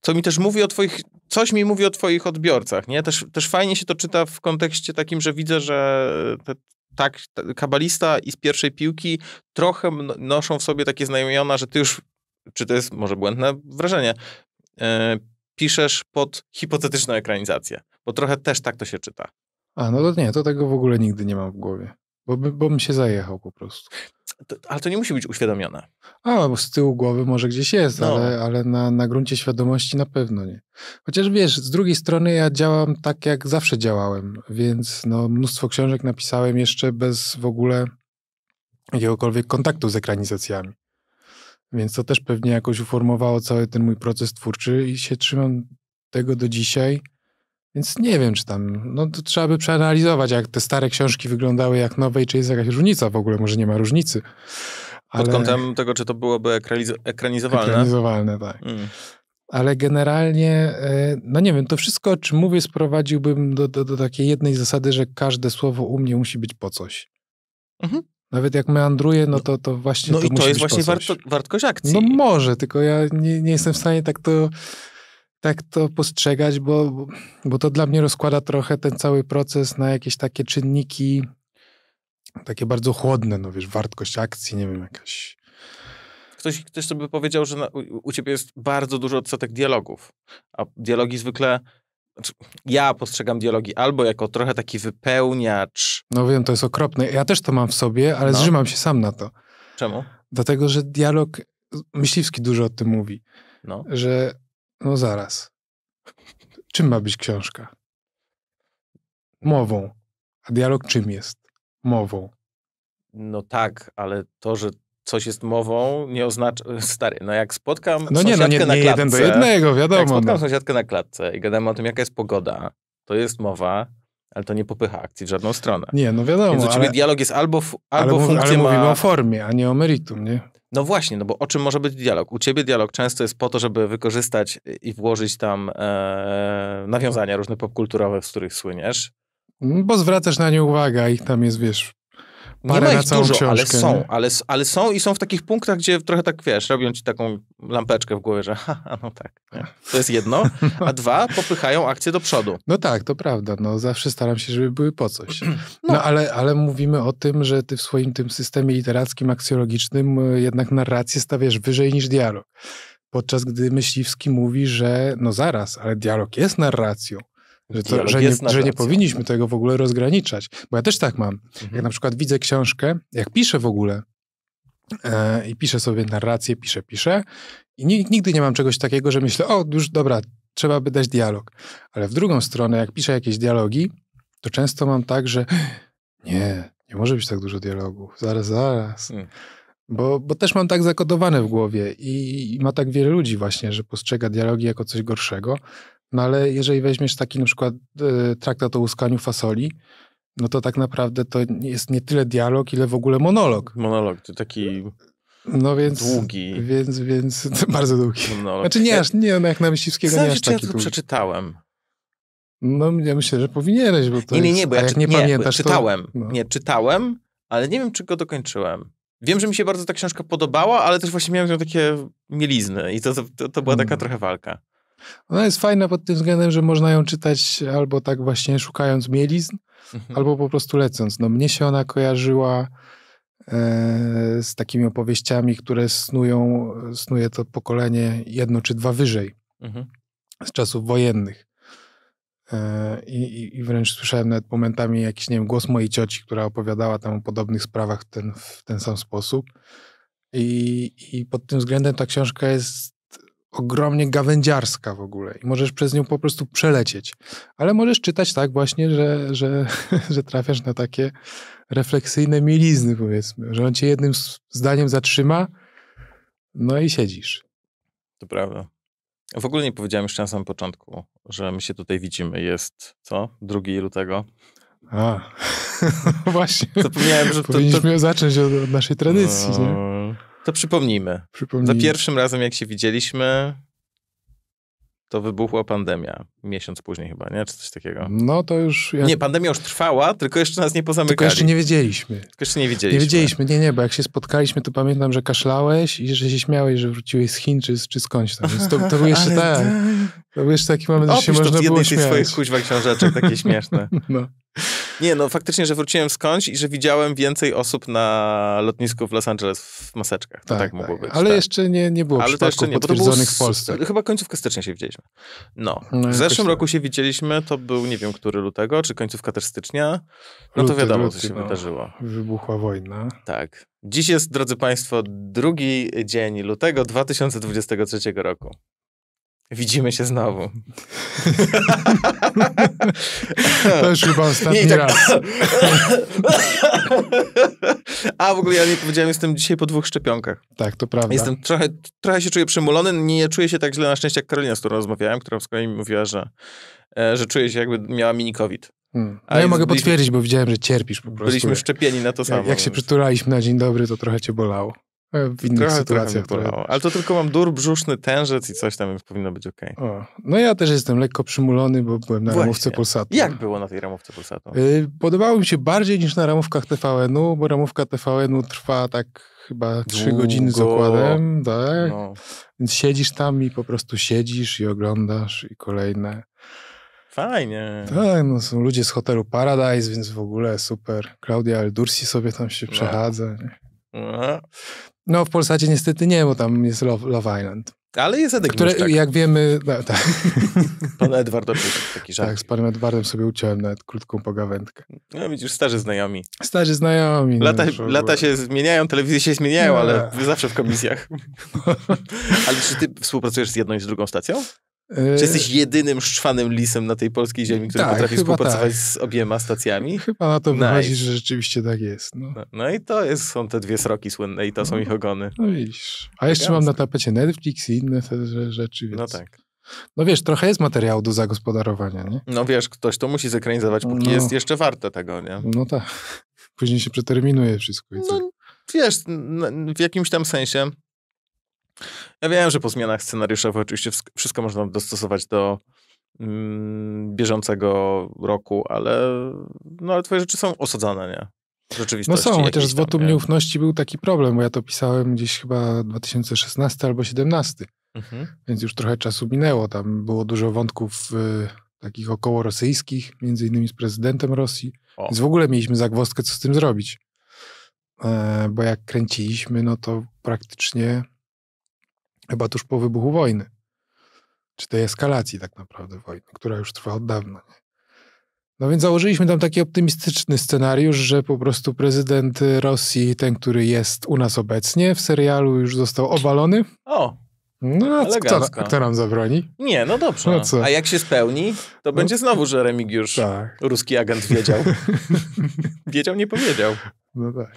Co mi też mówi o twoich, coś mi mówi o twoich odbiorcach, nie? Też fajnie się to czyta w kontekście takim, że widzę, że Kabalista i Z pierwszej piłki trochę noszą w sobie takie znamiona, że ty już, czy to jest może błędne wrażenie, piszesz pod hipotetyczną ekranizację, bo trochę też tak to się czyta. A, no to nie, to tego w ogóle nigdy nie mam w głowie, bo bym się zajechał po prostu. Ale to nie musi być uświadomione. A, bo z tyłu głowy może gdzieś jest, no. ale na gruncie świadomości na pewno nie. Chociaż wiesz, z drugiej strony ja działam tak, jak zawsze działałem, więc no, mnóstwo książek napisałem jeszcze bez w ogóle jakiegokolwiek kontaktu z ekranizacjami. Więc to też pewnie jakoś uformowało cały ten mój proces twórczy i się trzymam tego do dzisiaj. Więc nie wiem, czy tam... No to trzeba by przeanalizować, jak te stare książki wyglądały jak nowe i czy jest jakaś różnica w ogóle. Może nie ma różnicy. Ale... Pod kątem tego, czy to byłoby ekranizowalne. Ekranizowalne, tak. Mm. Ale generalnie, no nie wiem, to wszystko, o czym mówię, sprowadziłbym do takiej jednej zasady, że każde słowo u mnie musi być po coś. Mhm. Nawet jak meandruję, no to właśnie no to musi być. No i to jest właśnie wartkość akcji. No może, tylko ja nie jestem w stanie tak to postrzegać, bo to dla mnie rozkłada trochę ten cały proces na jakieś takie czynniki takie bardzo chłodne, no wiesz, wartkość akcji, nie wiem, jakaś... Ktoś sobie powiedział, że u ciebie jest bardzo dużo odsetek dialogów, a dialogi zwykle... Znaczy, ja postrzegam dialogi albo jako trochę taki wypełniacz... No wiem, to jest okropne. Ja też to mam w sobie, ale zżymam się sam na to. Czemu? Dlatego, że dialog... Myśliwski dużo o tym mówi, że... No zaraz. Czym ma być książka? Mową. A dialog czym jest? Mową. No tak, ale to, że coś jest mową, nie oznacza... Stary, no jak spotkam sąsiadkę na klatce... No nie jeden do jednego, wiadomo. Jak spotkam sąsiadkę na klatce i gadam o tym, jaka jest pogoda, to jest mowa, ale to nie popycha akcji w żadną stronę. Nie, no wiadomo. Więc oczywiście dialog jest albo funkcja ma... Ale mówimy o formie, a nie o meritum, nie? No właśnie, no bo o czym może być dialog? U ciebie dialog często jest po to, żeby wykorzystać i włożyć tam nawiązania różne popkulturowe, z których słyniesz. Bo zwracasz na nie uwagę, ich tam jest, wiesz, parę nie ma ich na dużo, książkę, ale są i są w takich punktach, gdzie trochę tak, wiesz, robią ci taką lampeczkę w głowie, że no tak, nie? To jest jedno, a dwa, popychają akcję do przodu. No tak, to prawda, no zawsze staram się, żeby były po coś. No ale mówimy o tym, że ty w swoim tym systemie literackim, aksjologicznym jednak narrację stawiasz wyżej niż dialog. Podczas gdy Myśliwski mówi, że no zaraz, ale dialog jest narracją. Że nie powinniśmy tego w ogóle rozgraniczać. Bo ja też tak mam. Mhm. Jak na przykład widzę książkę, jak piszę w ogóle i piszę sobie narrację, piszę i nigdy nie mam czegoś takiego, że myślę, o już dobra, trzeba by dać dialog. Ale w drugą stronę, jak piszę jakieś dialogi, to często mam tak, że nie nie może być tak dużo dialogów, zaraz. Bo też mam tak zakodowane w głowie i ma tak wiele ludzi właśnie, że postrzega dialogi jako coś gorszego, no ale jeżeli weźmiesz taki na przykład traktat o łuskaniu fasoli, no to tak naprawdę to jest nie tyle dialog, ile w ogóle monolog. Monolog, to taki... No więc, długi. Więc bardzo długi. Monolog. Znaczy nie aż, nie, no jak na Myśliwskiego nie aż taki długi. Ja to przeczytałem. No ja myślę, że powinieneś, bo to nie, bo ja pamiętasz, czytałem. To, no. Nie, czytałem, ale nie wiem, czy go dokończyłem. Wiem, że mi się bardzo ta książka podobała, ale też właśnie miałem takie mielizny i to była taka trochę walka. Ona jest fajna pod tym względem, że można ją czytać albo tak właśnie szukając mielizn, albo po prostu lecąc. No mnie się ona kojarzyła z takimi opowieściami, które snuje to pokolenie jedno czy dwa wyżej z czasów wojennych. I wręcz słyszałem nawet momentami jakiś, nie wiem, głos mojej cioci, która opowiadała tam o podobnych sprawach w ten sam sposób. I pod tym względem ta książka jest ogromnie gawędziarska w ogóle. I możesz przez nią po prostu przelecieć. Ale możesz czytać tak właśnie, że trafiasz na takie refleksyjne mielizny, powiedzmy. Że on cię jednym zdaniem zatrzyma, no i siedzisz. To prawda. W ogóle nie powiedziałem jeszcze na samym początku, że my się tutaj widzimy. Jest, co? 2 lutego. A, właśnie. Zapomniałem, że powinniśmy zacząć od naszej tradycji, nie? To przypomnijmy. Za pierwszym razem, jak się widzieliśmy, to wybuchła pandemia. Miesiąc później chyba, nie? Czy coś takiego. No to już... Nie, pandemia już trwała, tylko jeszcze nas nie pozamykali. Tylko jeszcze nie wiedzieliśmy. Nie, bo jak się spotkaliśmy, to pamiętam, że kaszlałeś i że się śmiałeś, że wróciłeś z Chin czy skądś tam. Więc to był jeszcze tak. To był jeszcze taki moment, że się można było śmiać. Opisz to z jednej swoich kuźwa książeczek, takie śmieszne. No. Nie, no faktycznie, że wróciłem skądś i że widziałem więcej osób na lotnisku w Los Angeles w maseczkach. To tak mogło być. Ale jeszcze nie było przypadków potwierdzonych w Polsce. Chyba końcówkę stycznia się widzieliśmy. No w zeszłym roku się widzieliśmy, to był nie wiem, który lutego, czy końcówka też stycznia. No to wiadomo, co się wydarzyło. Wybuchła wojna. Tak. Dziś jest, drodzy Państwo, 2 dzień lutego 2023 roku. Widzimy się znowu. To już chyba ostatni raz. A w ogóle ja nie powiedziałem, jestem dzisiaj po 2 szczepionkach. Tak, to prawda. Jestem trochę się czuję przymulony, nie czuję się tak źle na szczęście jak Karolina, z którą rozmawiałem, która z kolei mi mówiła, że czuję się jakby miała mini-covid. No ja mogę potwierdzić, bo widziałem, że cierpisz po prostu. Byliśmy szczepieni na to samo. Jak się przytulaliśmy na dzień dobry, to trochę cię bolało. W innych sytuacjach. Ale to tylko mam dur, brzuszny, tężec i coś tam, więc powinno być okej. Okay. No ja też jestem lekko przymulony, bo byłem na ramówce Polsatu. Jak było na tej ramówce Polsatu? Podobało mi się bardziej niż na ramówkach TVN-u, bo ramówka TVN-u trwa tak chyba 3 godziny z okładem. Tak? No. Więc siedzisz tam i po prostu siedzisz i oglądasz i kolejne. Fajnie. Tak, no są ludzie z hotelu Paradise, więc w ogóle super. Klaudia Eldursi sobie tam się przechadza. No, w Polsacie niestety nie, bo tam jest Love Island. Ale jest Edek, tak. Jak wiemy... No, tak. Pan Edward oczywiście taki żart. Tak, z panem Edwardem sobie uciąłem nawet krótką pogawędkę. No widzisz, starzy znajomi. Lata się zmieniają, telewizje się zmieniają, no, ale zawsze w komisjach. Ale czy ty współpracujesz z jedną i z drugą stacją? Czy jesteś jedynym szczwanym lisem na tej polskiej ziemi, który potrafi współpracować z obiema stacjami? Chyba na to wychodzi, że rzeczywiście tak jest. No, no i to są te 2 sroki słynne i to są ich ogony. No widzisz. A jeszcze mam na tapecie Netflix i inne te rzeczy. Więc... No tak. No wiesz, trochę jest materiału do zagospodarowania, nie? No wiesz, ktoś to musi zekranizować, póki jest jeszcze warte tego, nie? No tak. Później się przeterminuje wszystko. I no tak. Wiesz, w jakimś tam sensie... Ja wiem, że po zmianach scenariuszowych oczywiście wszystko można dostosować do bieżącego roku, ale twoje rzeczy są osadzone, nie? W rzeczywistości. No są, chociaż z Wotum nieufności był taki problem, bo ja to pisałem gdzieś chyba 2016 albo 2017, więc już trochę czasu minęło. Tam było dużo wątków takich okołorosyjskich, między innymi z prezydentem Rosji, więc w ogóle mieliśmy zagwozdkę, co z tym zrobić. Bo jak kręciliśmy, no to praktycznie... Chyba tuż po wybuchu wojny. Czy tej eskalacji tak naprawdę wojny, która już trwa od dawna. Nie? No więc założyliśmy tam taki optymistyczny scenariusz, że po prostu prezydent Rosji, ten, który jest u nas obecnie, w serialu już został obalony. No, a kto nam zabroni? Nie, no dobrze. No co? A jak się spełni, to będzie znowu, że Remigiusz, tak, ruski agent, wiedział. Wiedział, nie powiedział. No tak.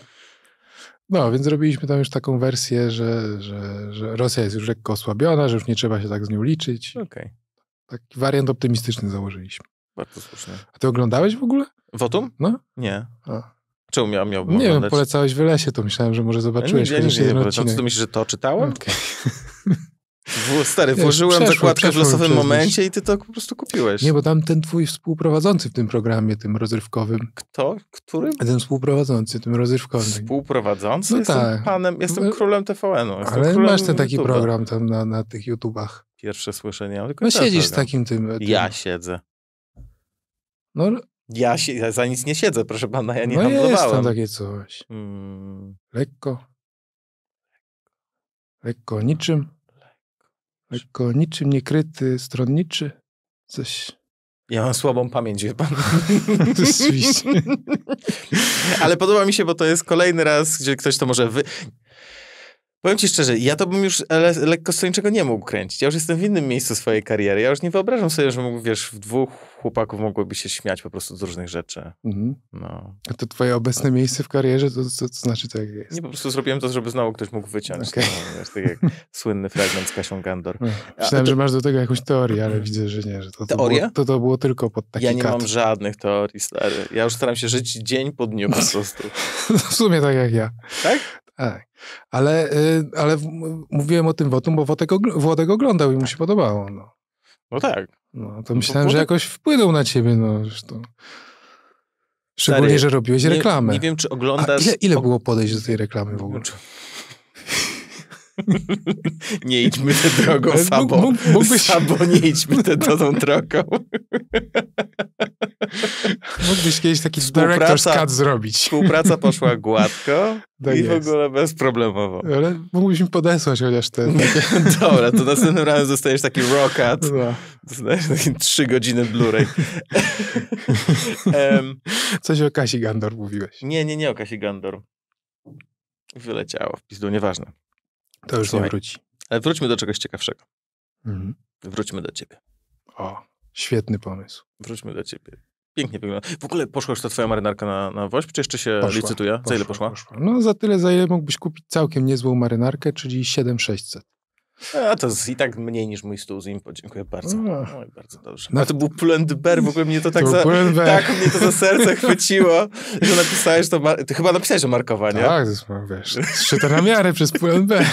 No, więc robiliśmy tam już taką wersję, że Rosja jest już lekko osłabiona, że już nie trzeba się tak z nią liczyć. Okej. Taki wariant optymistyczny założyliśmy. Bardzo słusznie. A ty oglądałeś w ogóle? Wotum? No. Nie. A. Czemu miałbym oglądać? Nie wiem, polecałeś w lesie, to myślałem, że może zobaczyłeś. Ja nigdy nie polecam. Co ty myślisz, że to czytałem? Okay. Stary, włożyłem zakładkę w losowym momencie i ty to po prostu kupiłeś. Nie, bo tam ten twój współprowadzący w tym programie, tym rozrywkowym. Kto? Którym? Ten współprowadzący, tym rozrywkowym. Współprowadzący? No jestem tak. Panem, jestem królem TVN-u. Ale masz ten taki program tam na tych YouTubach. Pierwsze słyszenie. Tylko no siedzisz z takim tym... Ja siedzę. No... Ja za nic nie siedzę, proszę pana, ja nie handlowałem. No jest tam takie coś. Lekko niczym. Lekko niczym niekryty, stronniczy. Coś. Ja mam słabą pamięć, wie pan. Ale podoba mi się, bo to jest kolejny raz, gdzie ktoś to może Powiem ci szczerze, ja to bym już lekko stronniczego nie mógł kręcić. Ja już jestem w innym miejscu swojej kariery. Ja już nie wyobrażam sobie, że mógł, wiesz, w dwóch chłopaków mogłoby się śmiać po prostu z różnych rzeczy. No. A to twoje obecne miejsce w karierze, to znaczy tak jest? Nie, po prostu zrobiłem to, żeby znowu ktoś mógł wyciąć. Okay. No, wiesz, tak jak słynny fragment z Kasią Gandor. Myślałem, że masz do tego jakąś teorię, ale widzę, że nie. Że to było tylko pod taki Ja nie mam żadnych teorii, stary. Ja już staram się żyć dzień po dniu po prostu. W sumie tak jak ja. Tak? Tak, ale mówiłem o tym Wotum, bo Włodek oglądał i mu się podobało. No, tak. No, to myślałem, że jakoś wpłynął na ciebie. No, zresztą. Szczególnie, że robiłeś reklamę. Nie wiem, czy oglądasz... Ile było podejść do tej reklamy w ogóle? Nie idźmy tę drogą, Sabo. Sabo, nie idźmy tą drogą. Mógłbyś kiedyś taki director's cut zrobić. Współpraca poszła gładko w ogóle bezproblemowo. Ale mógłbyś mi podesłać chociaż ten. Dobra, to następnym razem dostajesz taki raw cut. No. Dostajesz taki 3 godziny Blu-ray. Coś o Kasi Gandor mówiłeś. Nie o Kasi Gandor. Wyleciało w pizdu, nieważne. To już nie wróci. Ale wróćmy do czegoś ciekawszego. Wróćmy do ciebie. O, świetny pomysł. Wróćmy do ciebie. Pięknie wygląda. W ogóle poszła już ta twoja marynarka na woźb, czy jeszcze się licytuje? Za ile poszła? No za tyle, za ile mógłbyś kupić całkiem niezłą marynarkę, czyli 7600. A to jest i tak mniej niż mój stół z Impo. Dziękuję bardzo. Oj, bardzo dobrze. No to był Pull&Bear, w ogóle mnie to mnie to za serce chwyciło, że napisałeś to... Ty chyba napisałeś o Markowa, nie? Tak, wiesz, szyte na miarę przez Pull&Bear.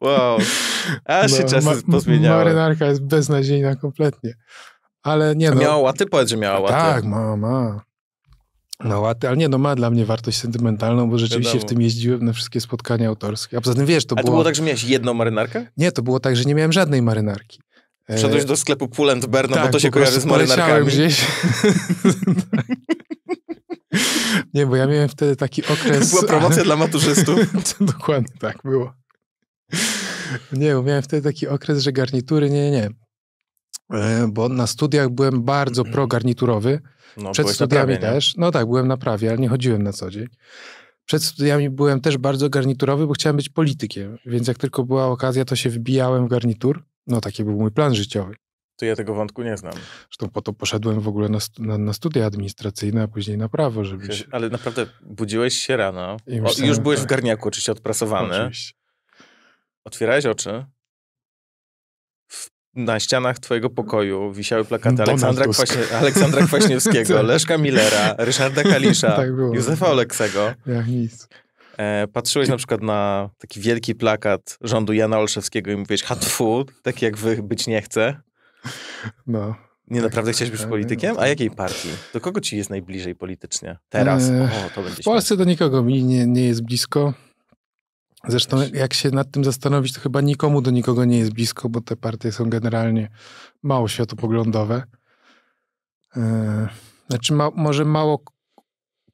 Wow. Aż się czasy pozmieniały. Marynarka jest beznadziejna kompletnie. Ale nie no... Miała łaty? Powiedz, że miała łaty. Tak, ma. No łaty, ale nie, no ma dla mnie wartość sentymentalną, bo rzeczywiście w tym jeździłem na wszystkie spotkania autorskie. A poza tym, wiesz, to było tak, że miałeś jedną marynarkę? Nie, to było tak, że nie miałem żadnej marynarki. Wszedłeś do sklepu Pull&Bear, bo to się kojarzy z marynarkami. Gdzieś. Nie, bo ja miałem wtedy taki okres... To była promocja dla maturzystów. Dokładnie tak było. Nie, bo miałem wtedy taki okres, że garnitury, nie. Bo na studiach byłem bardzo progarniturowy. No, przed studiami też. No tak, byłem na prawie, ale nie chodziłem na co dzień. Przed studiami byłem też bardzo garniturowy, bo chciałem być politykiem. Więc jak tylko była okazja, to się wbijałem w garnitur. No taki był mój plan życiowy. To ja tego wątku nie znam. Zresztą po to poszedłem w ogóle na studia administracyjne, a później na prawo, żeby się... Ale naprawdę budziłeś się rano. Już byłeś w garniaku oczywiście odprasowany. Oczywiście. Otwierałeś oczy. Na ścianach twojego pokoju wisiały plakaty Aleksandra Kwaśniewskiego, Leszka Millera, Ryszarda Kalisza, tak było, Józefa Oleksego. Jak nic. Patrzyłeś na przykład na taki wielki plakat rządu Jana Olszewskiego i mówiłeś, hatfu, tak jak wy być nie chcę. No. Nie, tak, naprawdę chciałeś być politykiem? A jakiej partii? Do kogo ci jest najbliżej politycznie? Teraz? To będzie w Polsce do nikogo mi nie jest blisko. Zresztą jak się nad tym zastanowić, to chyba nikomu do nikogo nie jest blisko, bo te partie są generalnie mało światopoglądowe. Znaczy może mało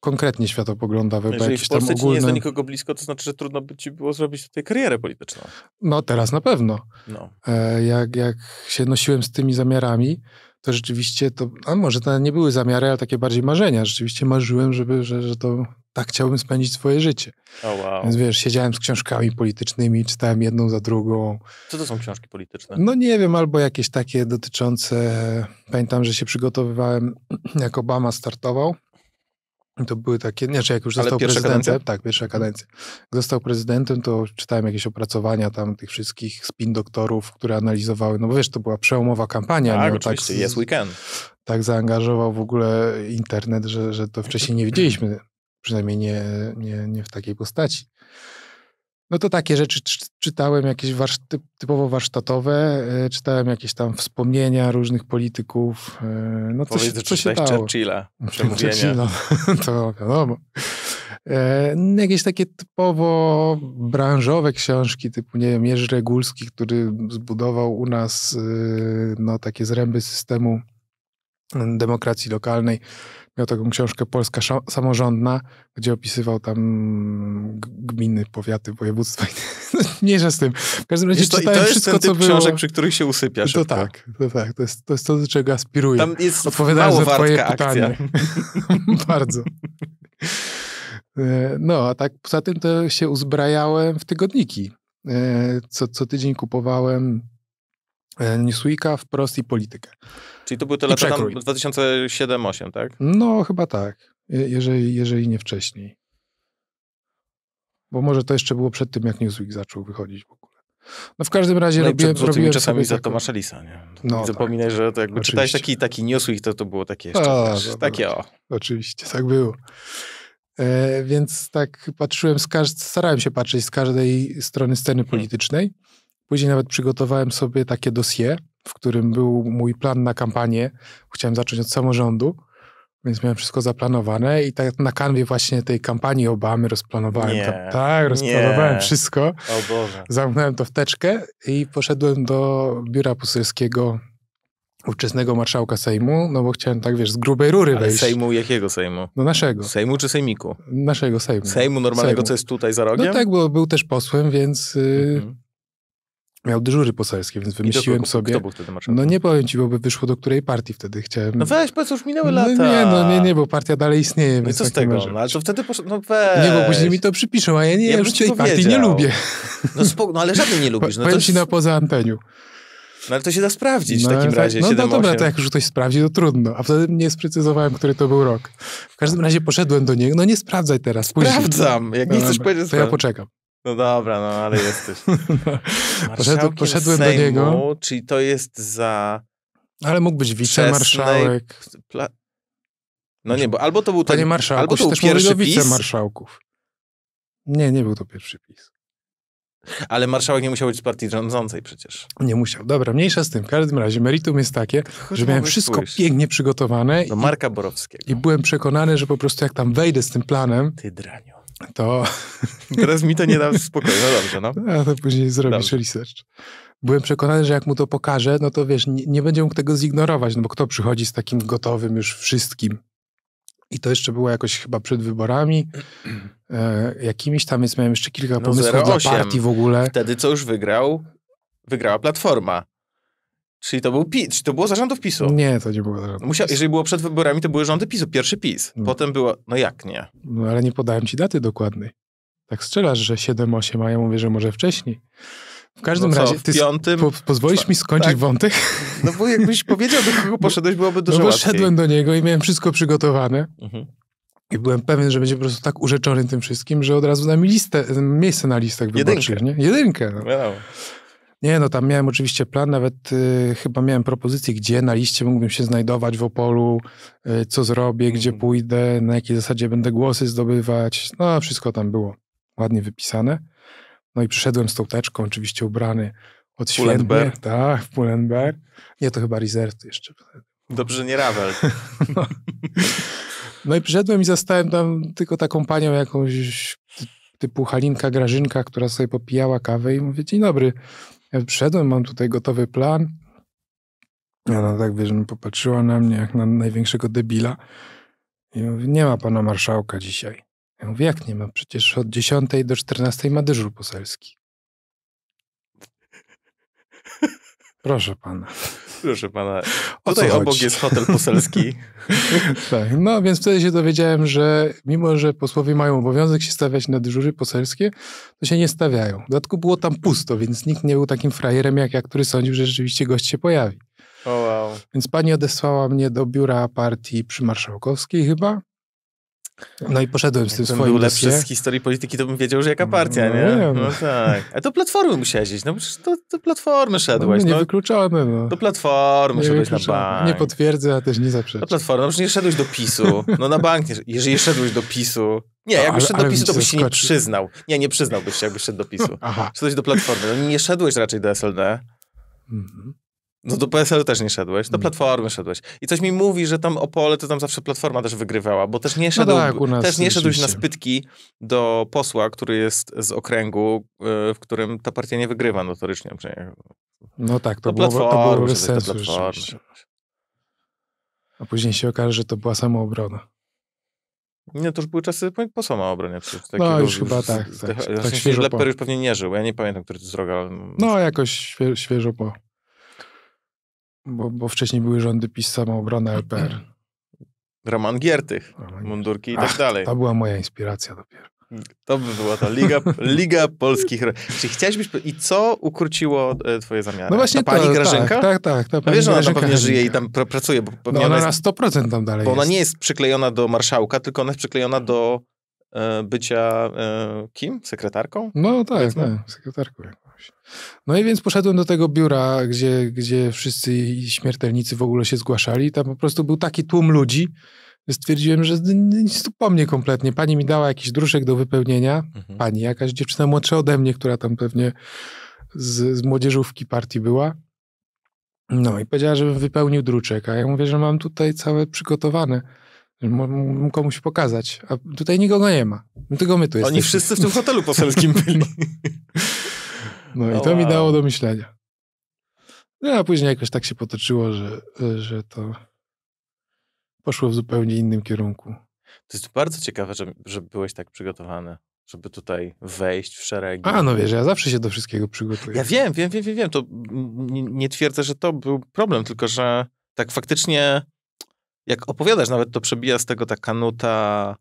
konkretnie światopoglądowe. Jeżeli w Polsce ci nie jest do nikogo blisko, to znaczy, że trudno by ci było zrobić tutaj karierę polityczną. No teraz na pewno. No. Jak się nosiłem z tymi zamiarami, to rzeczywiście to, a może to nie były zamiary, ale takie bardziej marzenia. Rzeczywiście marzyłem, że to tak chciałbym spędzić swoje życie. Oh, wow. Więc wiesz, siedziałem z książkami politycznymi, czytałem jedną za drugą. Co to są książki polityczne? No nie wiem, albo jakieś takie dotyczące, pamiętam, że się przygotowywałem, jak Obama startował. To były takie, nie, czy jak już został prezydentem, tak, pierwsza kadencja. Jak został prezydentem, to czytałem jakieś opracowania tam tych wszystkich spin doktorów, które analizowały, no bo wiesz, to była przełomowa kampania. Tak, no, oczywiście, tak, yes we can. Tak zaangażował w ogóle internet, że to wcześniej nie widzieliśmy, przynajmniej nie w takiej postaci. No to takie rzeczy czytałem, jakieś typowo warsztatowe, czytałem jakieś tam wspomnienia różnych polityków, no coś, co się dało. Churchilla, przemówienia. To wiadomo. Jakieś takie typowo branżowe książki, typu, nie wiem, Jerzy Regulski, który zbudował u nas no, takie zręby systemu demokracji lokalnej. Miał taką książkę Polska Samorządna, gdzie opisywał tam gminy, powiaty, województwa. Mniejsza z tym. W każdym razie czytałem wszystko, co było. To jest ten typ książek, przy których się usypia szybko. To tak. To jest to, do czego aspiruję. Tam jest odpowiadając mało za twoje pytanie. Bardzo. No, a tak poza tym to się uzbrajałem w tygodniki. Co tydzień kupowałem Newsweeka, Wprost i Politykę. Czyli to były te lata 2007-2008, tak? No, chyba tak. Jeżeli nie wcześniej. Bo może to jeszcze było przed tym, jak Newsweek zaczął wychodzić w ogóle. No w każdym razie robiłem czasami za Tomasza Lisa, nie? No, nie zapominaj, tak, że to jakby czytałeś taki Newsweek, to było takie jeszcze. Oczywiście, tak było. Więc tak patrzyłem, starałem się patrzeć z każdej strony sceny politycznej. Później nawet przygotowałem sobie takie dossier, w którym był mój plan na kampanię. Chciałem zacząć od samorządu, więc miałem wszystko zaplanowane i tak na kanwie właśnie tej kampanii Obamy rozplanowałem. Rozplanowałem wszystko. O Boże. Zamknąłem to w teczkę i poszedłem do biura poselskiego ówczesnego marszałka Sejmu, no bo chciałem tak, wiesz, z grubej rury wejść. Sejmu jakiego Sejmu? No naszego. Sejmu czy Sejmiku? Naszego Sejmu. Sejmu normalnego, co jest tutaj za rogiem? No tak, bo był też posłem, więc... Miał dyżury poselskie, więc wymyśliłem sobie... Kto był wtedy marszałkiem? No nie powiem ci, bo by wyszło, do której partii wtedy chciałem... No weź, powiedz, już minęły lata. No nie, bo partia dalej istnieje. No i co z tego? No, ale to wtedy poszło... No weź. Nie, bo później mi to przypiszą, a ja już tej partii nie lubię. No spoko, no ale żadnej nie lubisz. No powiem ci na poza anteniu. No ale to się da sprawdzić w takim razie. No dobra, to jak już ktoś sprawdzi, to trudno. A wtedy nie sprecyzowałem, który to był rok. W każdym razie poszedłem do niego. No nie sprawdzaj teraz. Sprawdzam. Jak nie chcesz powiedzieć... To ja poczekam. No dobra, no ale jesteś. Poszedłem Sejmu, do niego. Czyli to jest za... Ale mógł być wicemarszałek. No nie, bo albo to był... Panie marszałku, albo to był pierwszy PiS. Wicemarszałków. Nie był to pierwszy PiS. Ale marszałek nie musiał być z partii rządzącej przecież. Nie musiał. Dobra, mniejsza z tym. W każdym razie meritum jest takie, że miałem wszystko pięknie przygotowane. Do Marka Borowskiego. I byłem przekonany, że po prostu jak tam wejdę z tym planem... Ty draniu. To... Teraz mi to nie da spokoju, no dobrze, no. A to później zrobisz research. Byłem przekonany, że jak mu to pokażę, no to wiesz, nie będzie mógł tego zignorować, no bo kto przychodzi z takim gotowym już wszystkim. I to jeszcze było jakoś chyba przed wyborami, jakimiś tam, więc miałem jeszcze kilka pomysłów dla partii w ogóle. Wtedy co już wygrała Platforma. Czyli to był PiS, to było za rządów PiSu? Nie, to nie było za rządów. Jeżeli było przed wyborami, to były rządy PiSu, pierwszy PiS. Potem było, no jak nie? No ale nie podałem ci daty dokładnej. Tak strzelasz, że 7-8, a ja mówię, że może wcześniej. W każdym razie, ty pozwolisz mi skończyć wątek? No bo jakbyś powiedział, do kogo poszedłeś, byłoby dużo łatwiej. No bo szedłem do niego i miałem wszystko przygotowane. I byłem pewien, że będzie po prostu tak urzeczony tym wszystkim, że od razu da mi miejsce na listach wyborczych. Jedynkę. No. Wow. Nie, no tam miałem oczywiście plan, nawet chyba miałem propozycję, gdzie na liście mógłbym się znajdować w Opolu, co zrobię, gdzie pójdę, na jakiej zasadzie będę głosy zdobywać. No, wszystko tam było ładnie wypisane. No i przyszedłem z tą teczką, oczywiście ubrany odświętnie. Tak, w Pull&Bear. Nie, to chyba Reserved jeszcze. Dobrze, że nie Ravel. No i przyszedłem i zastałem tam tylko taką panią jakąś typu Halinka Grażynka, która sobie popijała kawę i mówię, dzień dobry. Ja przyszedłem, mam tutaj gotowy plan. Ona tak, wiesz, popatrzyła na mnie jak na największego debila. I mówi, nie ma pana marszałka dzisiaj. Ja mówię, jak nie ma? Przecież od 10 do 14 ma dyżur poselski. Proszę pana. Proszę pana. Tutaj obok jest hotel poselski. Tak, no więc wtedy się dowiedziałem, że mimo, że posłowie mają obowiązek się stawiać na dyżury poselskie, to się nie stawiają. W dodatku było tam pusto, więc nikt nie był takim frajerem jak ja, który sądził, że rzeczywiście gość się pojawi. O, wow. Więc pani odesłała mnie do biura partii przy Marszałkowskiej chyba. No i poszedłem z tym swoim był lepszy z historii polityki, to bym wiedział, że jaka partia, no, nie? No tak. A do Platformy musiałeś iść, no przecież do Platformy szedłeś. No, nie wykluczamy, no. Do Platformy nie szedłeś na bank. Nie potwierdzę, a też nie zaprzeczę. Do Platformy, no przecież nie szedłeś do PiSu. No na bank, nie, jeżeli szedłeś do PiSu. Nie, jakbyś szedł do PiSu, to byś się nie przyznał. Nie, nie przyznałbyś się, jakbyś szedł do PiSu. Aha. Szedłeś do Platformy, no nie szedłeś raczej do SLD. Mhm. No do PSL-u też nie szedłeś, do Platformy szedłeś. I coś mi mówi, że tam Opole, to tam zawsze Platforma też wygrywała, bo też nie, szedłeś na spytki do posła, który jest z okręgu, w którym ta partia nie wygrywa notorycznie. No tak, to było bez sensu. A później się okaże, że to była samoobrona. Nie, to już były czasy po samoobronie. No już chyba tak. Lepper już pewnie nie żył, ja nie pamiętam, który to jest rok, ale... No jakoś świeżo po... Bo wcześniej były rządy PiS, samoobrona LPR. Roman Giertych, mundurki i tak dalej. To była moja inspiracja dopiero. To by była ta Liga Polskich... Czyli chciałeś być... I co ukróciło twoje zamiary? No właśnie ta pani Grażynka? Tak. Wiesz, że ona tam pewnie żyje i tam pracuje. Bo no ona jest, na 100% tam dalej. Bo ona nie jest przyklejona do marszałka, tylko ona jest przyklejona do bycia kim? Sekretarką? No tak, sekretarką. No i więc poszedłem do tego biura, gdzie wszyscy śmiertelnicy w ogóle się zgłaszali. Tam po prostu był taki tłum ludzi, że stwierdziłem, że nic tu po mnie kompletnie. Pani mi dała jakiś druszek do wypełnienia. Mhm. Pani, jakaś dziewczyna młodsza ode mnie, która tam pewnie z młodzieżówki partii była. No i powiedziała, żebym wypełnił druczek. A ja mówię, że mam tutaj całe przygotowane. Mógł komuś pokazać. A tutaj nikogo nie ma. Tylko my tu jesteśmy. Oni wszyscy w tym hotelu poselskim byli. No i to mi dało do myślenia. No a później jakoś tak się potoczyło, że to poszło w zupełnie innym kierunku. To jest bardzo ciekawe, że byłeś tak przygotowany, żeby tutaj wejść w szeregi. A no wiesz, ja zawsze się do wszystkiego przygotuję. Ja wiem. To nie twierdzę, że to był problem, tylko że tak faktycznie, jak opowiadasz nawet, to przebija z tego taka nuta...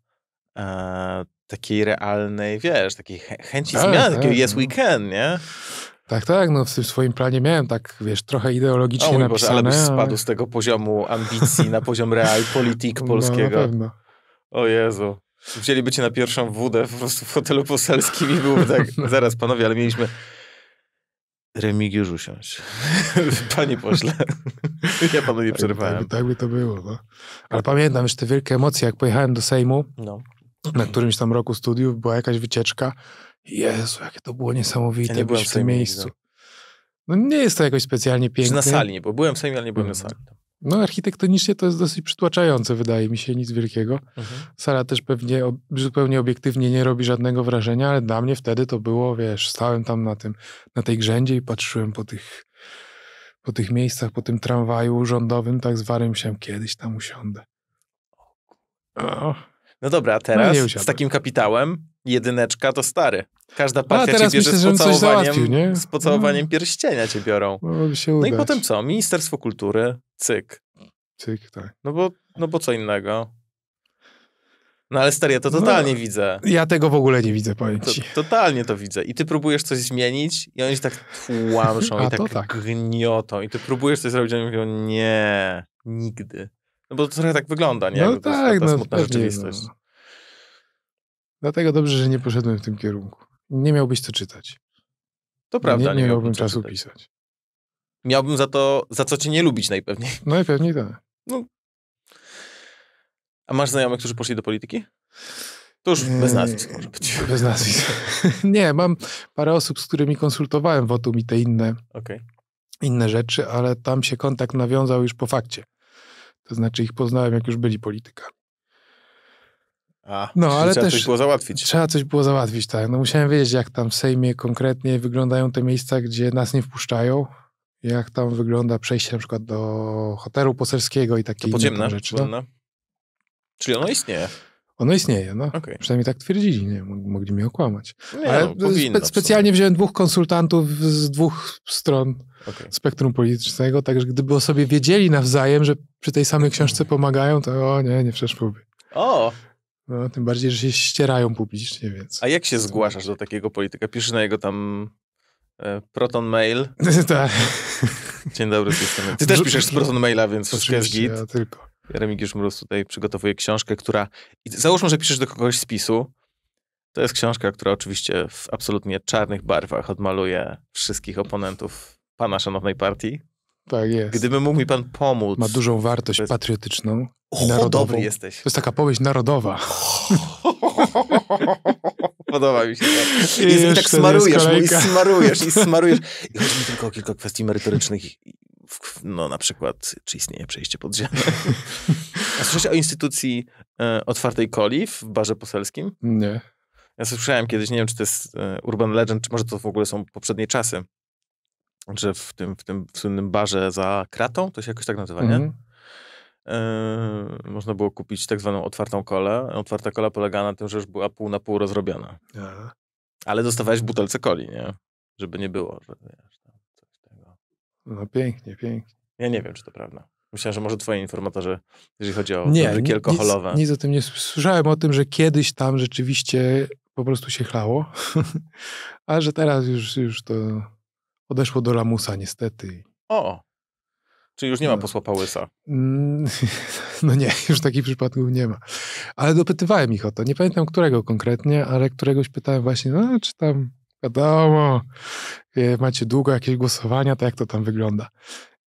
takiej realnej, wiesz, takiej chęci zmian, takiego jest weekend, nie? Tak, no w tym swoim planie miałem tak, wiesz, trochę ideologicznie napisane. O mój Boże, ale byś spadł z tego poziomu ambicji na poziom realpolitik polskiego. No, na pewno. O Jezu. Wzięliby cię na pierwszą wódę po prostu w hotelu poselskim i byłoby tak, zaraz panowie, ale mieliśmy... Remigiusz, usiądź. Panie pośle. Ja panu nie przerwałem. Tak by to było, no. Ale pamiętam już te wielkie emocje, jak pojechałem do Sejmu. No. Na którymś tam roku studiów była jakaś wycieczka. Jezu, jakie to było niesamowite. Ja nie byłem w tym miejscu. No nie jest to jakoś specjalnie piękne. Na sali nie było. Byłem w Sejmie, ale nie byłem na sali. No architektonicznie to jest dosyć przytłaczające, wydaje mi się, nic wielkiego. Mhm. Sala też pewnie zupełnie obiektywnie nie robi żadnego wrażenia, ale dla mnie wtedy to było, wiesz, stałem tam na tej grzędzie i patrzyłem po tych miejscach, po tym tramwaju rządowym, tak zwanym, się kiedyś tam usiądę. O. No dobra, a teraz no z takim kapitałem jedyneczka to stary. Każda partia cię bierze, myślę, z pocałowaniem pierścienia cię biorą. No i potem co? Ministerstwo Kultury, cyk. Cyk, tak. No bo co innego? No ale stary, ja to totalnie widzę. Ja tego w ogóle nie widzę, powiem ci. Totalnie to widzę. I ty próbujesz coś zmienić i oni się tak tłamszą i tak gniotą. I ty próbujesz coś zrobić, a oni mówią nie, nigdy. No bo to trochę tak wygląda, nie? No tak, to jest smutna rzeczywistość. No. Dlatego dobrze, że nie poszedłem w tym kierunku. Nie miałbyś co czytać. To prawda. Nie miałbym czasu pisać. Miałbym za to, za co cię nie lubić najpewniej. Najpewniej tak. No. A masz znajomych, którzy poszli do polityki? To już bez nazwisk może być. Bez nazwisk. Nie, mam parę osób, z którymi konsultowałem Wotum i te inne rzeczy, ale tam się kontakt nawiązał już po fakcie. To znaczy ich poznałem, jak już byli politykami. No, ale trzeba też coś było załatwić. Trzeba coś było załatwić, tak. No, musiałem wiedzieć, jak tam w Sejmie konkretnie wyglądają te miejsca, gdzie nas nie wpuszczają. Jak tam wygląda przejście na przykład do hotelu poselskiego i takie inne rzeczy. Podziemne. Czyli ono istnieje. Ono istnieje, no. Okay. Przynajmniej tak twierdzili, nie? Mogli mnie okłamać. Nie, ale no, specjalnie wziąłem dwóch konsultantów z dwóch stron spektrum politycznego, także gdyby o sobie wiedzieli nawzajem, że przy tej samej książce pomagają, to o nie, nie przeszłoby. O! No, tym bardziej, że się ścierają publicznie, więc... A jak się zgłaszasz do takiego polityka? Piszesz na jego tam Proton Mail? Tak. Dzień dobry, jestem... Ty też piszesz z Proton Maila, więc wszystko jest git. Ja tylko. Remigiusz Mróz tutaj przygotowuje książkę, która... Załóżmy, że piszesz do kogoś z PiS-u. To jest książka, która oczywiście w absolutnie czarnych barwach odmaluje wszystkich oponentów pana szanownej partii. Tak jest. Gdyby mógł mi pan pomóc... Ma dużą wartość patriotyczną i narodową. Dobry jesteś. To jest taka powieść narodowa. Podoba mi się to. I tak smarujesz, i smarujesz. I chodzi mi tylko o kilka kwestii merytorycznych. No na przykład, czy istnieje przejście podziemne. A słyszałeś o instytucji Otwartej Coli w barze poselskim? Nie. Ja słyszałem kiedyś, nie wiem, czy to jest urban legend, czy może to w ogóle są poprzednie czasy, że w tym słynnym barze za kratą, to się jakoś tak nazywa, nie? Można było kupić tak zwaną otwartą kolę. Otwarta kola polegała na tym, że już była pół na pół rozrobiona. Aha. Ale dostawałeś w butelce coli, nie? Żeby nie było, że wiesz, tam coś tego. No pięknie, pięknie. Ja nie wiem, czy to prawda. Myślałem, że może twoi informatorzy, jeżeli chodzi o nawyki alkoholowe. Nic o tym nie słyszałem, o tym, że kiedyś tam rzeczywiście po prostu się chlało, a że teraz już to odeszło do lamusa niestety. O! Czyli już nie ma posła Pałysa. No nie, już takich przypadków nie ma. Ale dopytywałem ich o to. Nie pamiętam którego konkretnie, ale któregoś pytałem właśnie, no czy tam wiadomo, macie długo jakieś głosowania, to jak to tam wygląda?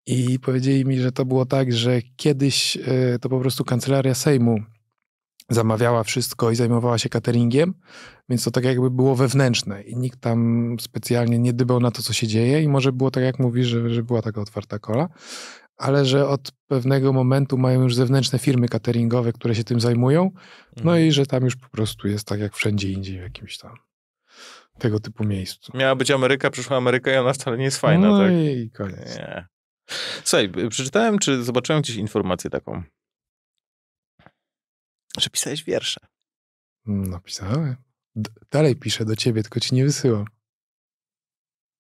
I powiedzieli mi, że to było tak, że kiedyś to po prostu Kancelaria Sejmu zamawiała wszystko i zajmowała się cateringiem, więc to tak jakby było wewnętrzne i nikt tam specjalnie nie dbał na to, co się dzieje i może było tak, jak mówisz, że była taka otwarta kola, ale że od pewnego momentu mają już zewnętrzne firmy cateringowe, które się tym zajmują, no i że tam już po prostu jest tak, jak wszędzie indziej w jakimś tam tego typu miejscu. Miała być Ameryka, przyszła Ameryka i ona wcale nie jest fajna, no tak? No i koniec. Nie. Słuchaj, przeczytałem, czy zobaczyłem gdzieś informację taką, że pisałeś wiersze. No, pisałem. Dalej piszę do ciebie, tylko ci nie wysyłam.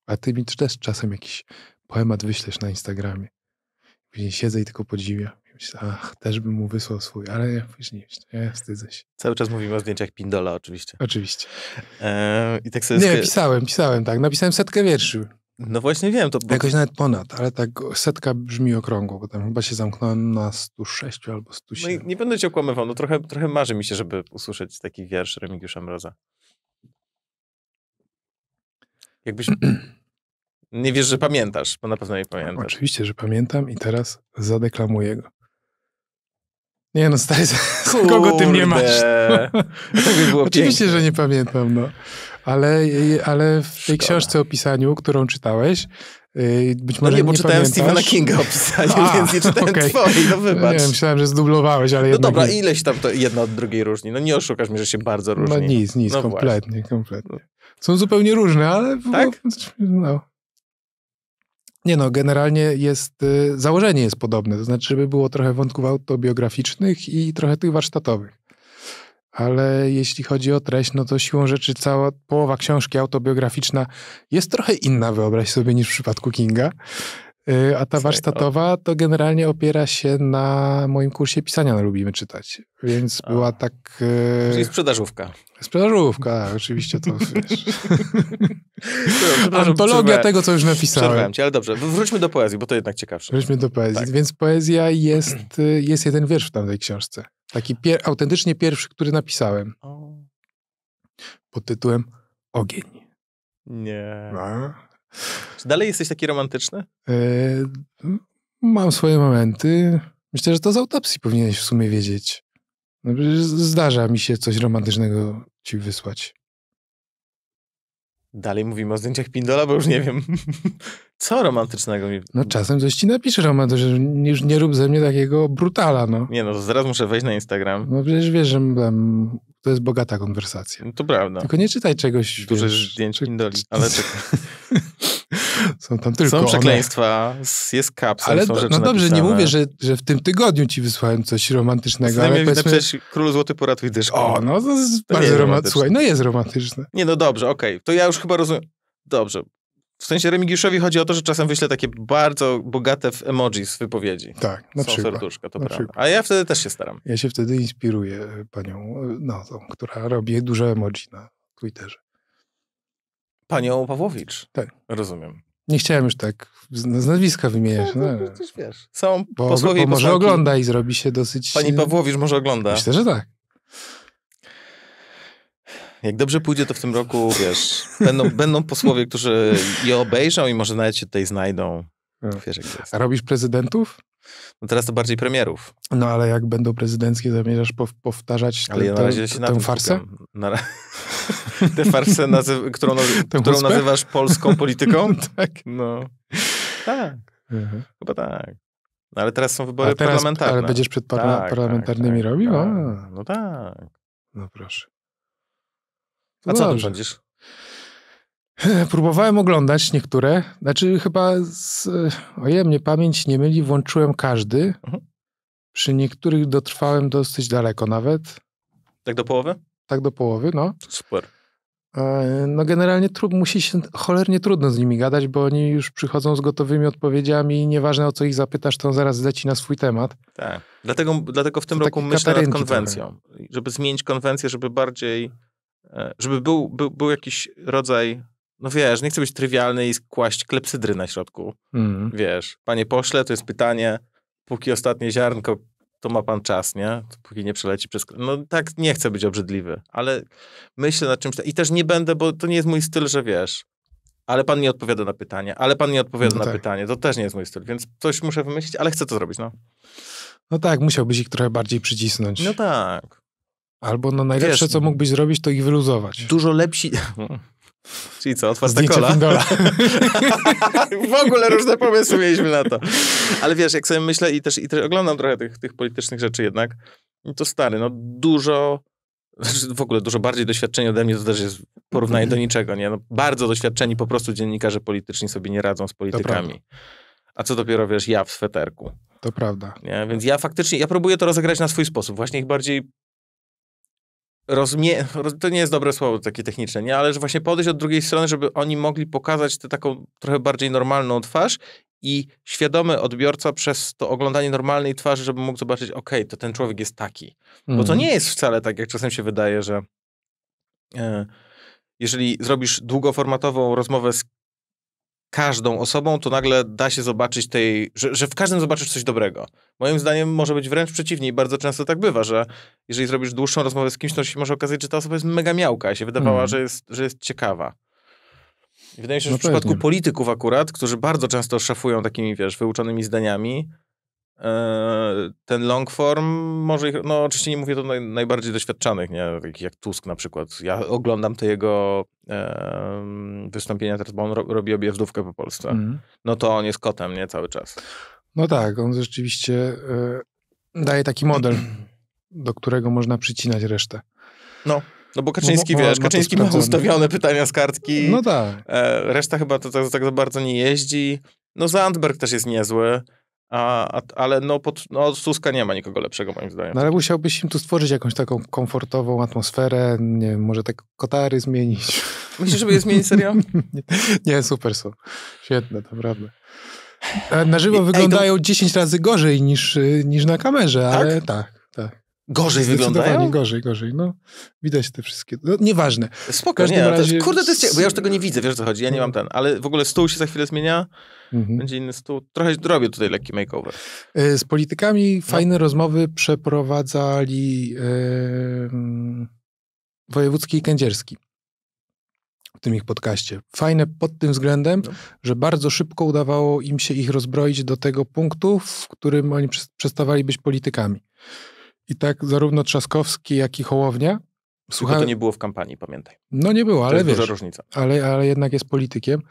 A ty mi też czasem jakiś poemat wyślesz na Instagramie. Później siedzę i tylko podziwiam. I myślę, ach, też bym mu wysłał swój, ale nie, później nie, wstydzę się. Cały czas mówimy o zdjęciach Pindola, oczywiście. Oczywiście. I tak sobie... Nie, pisałem, tak. Napisałem 100 wierszy. No właśnie wiem. To bo... Jakoś nawet ponad, ale tak 100 brzmi okrągło, bo tam chyba się zamknąłem na 106 albo 107. No i nie będę cię okłamywał, no trochę marzy mi się, żeby usłyszeć taki wiersz Remigiusza Mroza. Jakbyś... nie wiesz, że pamiętasz, bo na pewno nie pamiętasz. Oczywiście, że pamiętam i teraz zadeklamuję go. Nie no, stary, kogo ty mnie masz? Oczywiście, że nie pamiętam, no. Ale w tej książce o pisaniu, którą czytałeś, być może nie pamiętasz. Czytałem Stephena Kinga o pisaniu, więc nie czytałem twojej, no wybacz. Nie, myślałem, że zdublowałeś, ale jednak... No dobra, ileś tam to jedno od drugiej różni. No nie oszukasz mnie, że się bardzo różni. No nic, no kompletnie. Są zupełnie różne, ale... Tak? No. Nie no, generalnie jest... Założenie jest podobne, to znaczy, żeby było trochę wątków autobiograficznych i trochę tych warsztatowych. Ale jeśli chodzi o treść, no to siłą rzeczy cała połowa książki autobiograficzna jest trochę inna, wyobraź sobie, niż w przypadku Kinga. A ta warsztatowa to generalnie opiera się na moim kursie pisania, no lubimy czytać. Więc była tak... Czyli sprzedażówka. Sprzedażówka, oczywiście to wiesz. Antologia tego, co już napisałem. Przerwałem cię, ale dobrze. Wróćmy do poezji, bo to jednak ciekawsze. Wróćmy do poezji. Tak. Więc poezja jest jeden wiersz w tamtej książce. Taki autentycznie pierwszy, który napisałem. Pod tytułem Ogień. Nie. No. Czy dalej jesteś taki romantyczny? Mam swoje momenty. Myślę, że to z autopsji powinieneś w sumie wiedzieć. No, zdarza mi się coś romantycznego ci wysłać. Dalej mówimy o zdjęciach Pindola, bo już nie wiem. Co romantycznego mi... No czasem coś ci napiszę romantycznego. Już nie rób ze mnie takiego brutala, no. Nie no, to zaraz muszę wejść na Instagram. No przecież wiesz, że to jest bogata konwersacja. No to prawda. Tylko nie czytaj czegoś... Dużo zdjęć Pindoli, ale czekaj. Są tam tylko są przekleństwa, one. Jest kapsa, ale są rzeczy no dobrze, napisane. Nie mówię, że w tym tygodniu ci wysłałem coś romantycznego. Znajmniej ale powiedzmy... napisać Król Złoty poratuj dyszkę. O, no to jest to bardzo romantyczne. Słuchaj, no jest romantyczne. Nie, no dobrze, okej. To ja już chyba rozumiem. Dobrze. W sensie Remigiuszowi chodzi o to, że czasem wyślę takie bardzo bogate w emoji z wypowiedzi. Tak, na przykład. Są serduszka, to prawda. Przykład. A ja wtedy też się staram. Ja się wtedy inspiruję panią, no, tą, która robi dużo emoji na Twitterze. Panią Pawłowicz. Tak. Rozumiem. Nie chciałem już tak z nazwiska wymieniać. No, no, przecież wiesz. Są posłowie bo może ogląda i zrobi się dosyć... Pani Pawłowicz może ogląda. Myślę, że tak. Jak dobrze pójdzie, to w tym roku, wiesz, będą posłowie, którzy je obejrzą i może nawet się tutaj znajdą. No. Wiesz, jak to jest. A robisz prezydentów? No teraz to bardziej premierów. No ale jak będą prezydenckie, zamierzasz powtarzać tę farsę? Tę farsę, którą nazywasz polską polityką? Tak. No. Tak. Mhm. Chyba tak. No, ale teraz są wybory parlamentarne. Ale będziesz przed parlamentarnymi robił? Tak. No tak. No proszę. A co tu będziesz? Próbowałem oglądać niektóre. Znaczy chyba, ojej, mnie pamięć nie myli, włączyłem każdy. Mhm. Przy niektórych dotrwałem dosyć daleko nawet. Tak do połowy? Tak do połowy, no. Super. No generalnie musi się cholernie trudno z nimi gadać, bo oni już przychodzą z gotowymi odpowiedziami i nieważne o co ich zapytasz, to on zaraz leci na swój temat. Tak. Dlatego w tym roku myślę nad konwencją. Trochę. Żeby zmienić konwencję, żeby bardziej... Żeby był jakiś rodzaj, no wiesz, nie chcę być trywialny i kłaść klepsydry na środku. Mm. Wiesz, panie pośle, to jest pytanie, póki ostatnie ziarnko, to ma pan czas, nie? Póki nie przeleci przez... No tak, nie chcę być obrzydliwy, ale myślę nad czymś... I też nie będę, bo to nie jest mój styl, że wiesz, ale pan nie odpowiada na pytanie, ale pan nie odpowiada na pytanie, to też nie jest mój styl, więc coś muszę wymyślić, ale chcę to zrobić, no. No tak, musiałbyś ich trochę bardziej przycisnąć. No tak. Albo no najlepsze, wiesz, co mógłbyś zrobić, to ich wyluzować. Dużo lepsi... Czyli co, otwarte kola? W ogóle różne pomysły mieliśmy na to. Ale wiesz, jak sobie myślę i też oglądam trochę tych politycznych rzeczy jednak, to stary, no dużo... W ogóle dużo bardziej doświadczeni ode mnie, to też jest porównanie do niczego, nie? No, bardzo doświadczeni po prostu dziennikarze polityczni sobie nie radzą z politykami. A co dopiero, wiesz, ja w sweterku. To prawda. Nie? Więc ja faktycznie, ja próbuję to rozegrać na swój sposób. Właśnie ich bardziej... to nie jest dobre słowo takie techniczne, nie? Ale że właśnie podejść od drugiej strony, żeby oni mogli pokazać tę taką trochę bardziej normalną twarz i świadomy odbiorca przez to oglądanie normalnej twarzy, żeby mógł zobaczyć, okej, to ten człowiek jest taki. Mm. Bo to nie jest wcale tak, jak czasem się wydaje, że jeżeli zrobisz długoformatową rozmowę z każdą osobą, to nagle da się zobaczyć że w każdym zobaczysz coś dobrego. Moim zdaniem może być wręcz przeciwnie i bardzo często tak bywa, że jeżeli zrobisz dłuższą rozmowę z kimś, to się może okazać, że ta osoba jest mega miałka i się wydawała, że jest ciekawa. I wydaje mi się, że w przypadku polityków akurat, którzy bardzo często szafują takimi, wiesz, wyuczonymi zdaniami, ten long form może ich, no oczywiście nie mówię to najbardziej doświadczanych, nie? Takich jak Tusk na przykład. Ja oglądam te jego wystąpienia teraz, bo on robi objazdówkę po Polsce. Mm. No to on jest kotem, nie? Cały czas. No tak, on rzeczywiście daje taki model, do którego można przycinać resztę. No bo Kaczyński, wiesz, Kaczyński ma ustawione pytania z kartki. No tak. Reszta chyba to tak bardzo nie jeździ. No Zandberg też jest niezły. Ale no od Tuska nie ma nikogo lepszego, moim zdaniem. No ale musiałbyś im tu stworzyć jakąś taką komfortową atmosferę, nie wiem, może te kotary zmienić. Myślisz, żeby je zmienić, serio? nie, super są. Świetne, naprawdę. Na żywo wyglądają 10 razy gorzej niż na kamerze, ale tak. Gorzej wyglądają? Gorzej. No, widać te wszystkie. No, nieważne. Spoko, nie, razie... to jest, kurde, to jest ciekawe, bo ja już tego nie widzę, wiesz o co chodzi, ja nie mam ten, ale w ogóle stół się za chwilę zmienia, będzie inny stół. Trochę robię tutaj lekki makeover. Z politykami fajne rozmowy przeprowadzali Wojewódzki i Kędzierski w tym ich podcaście. Fajne pod tym względem, że bardzo szybko udawało im się ich rozbroić do tego punktu, w którym oni przestawali być politykami. I tak zarówno Trzaskowski, jak i Hołownia. Słuchaj, to nie było w kampanii, pamiętaj. No nie było, ale wiesz. To jest duża różnica. Ale jednak jest politykiem.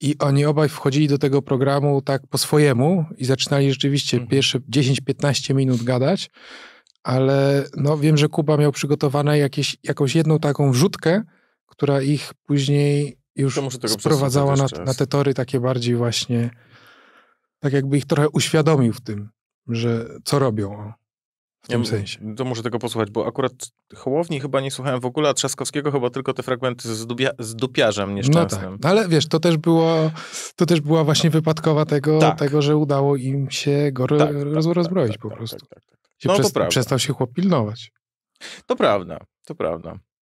I oni obaj wchodzili do tego programu tak po swojemu i zaczynali rzeczywiście pierwsze 10-15 minut gadać. Ale no wiem, że Kuba miał przygotowane jakąś jedną taką wrzutkę, która ich później już sprowadzała na te tory takie bardziej właśnie, tak jakby ich trochę uświadomił w tym, że co robią w tym sensie. To muszę tego posłuchać, bo akurat Hołowni chyba nie słuchałem w ogóle, a Trzaskowskiego chyba tylko te fragmenty z dupiarzem nieszczęsnym. No tak, ale wiesz, to też była właśnie wypadkowa tego, że udało im się go rozbroić po prostu. No to prawda. Przestał się chłop pilnować. To prawda.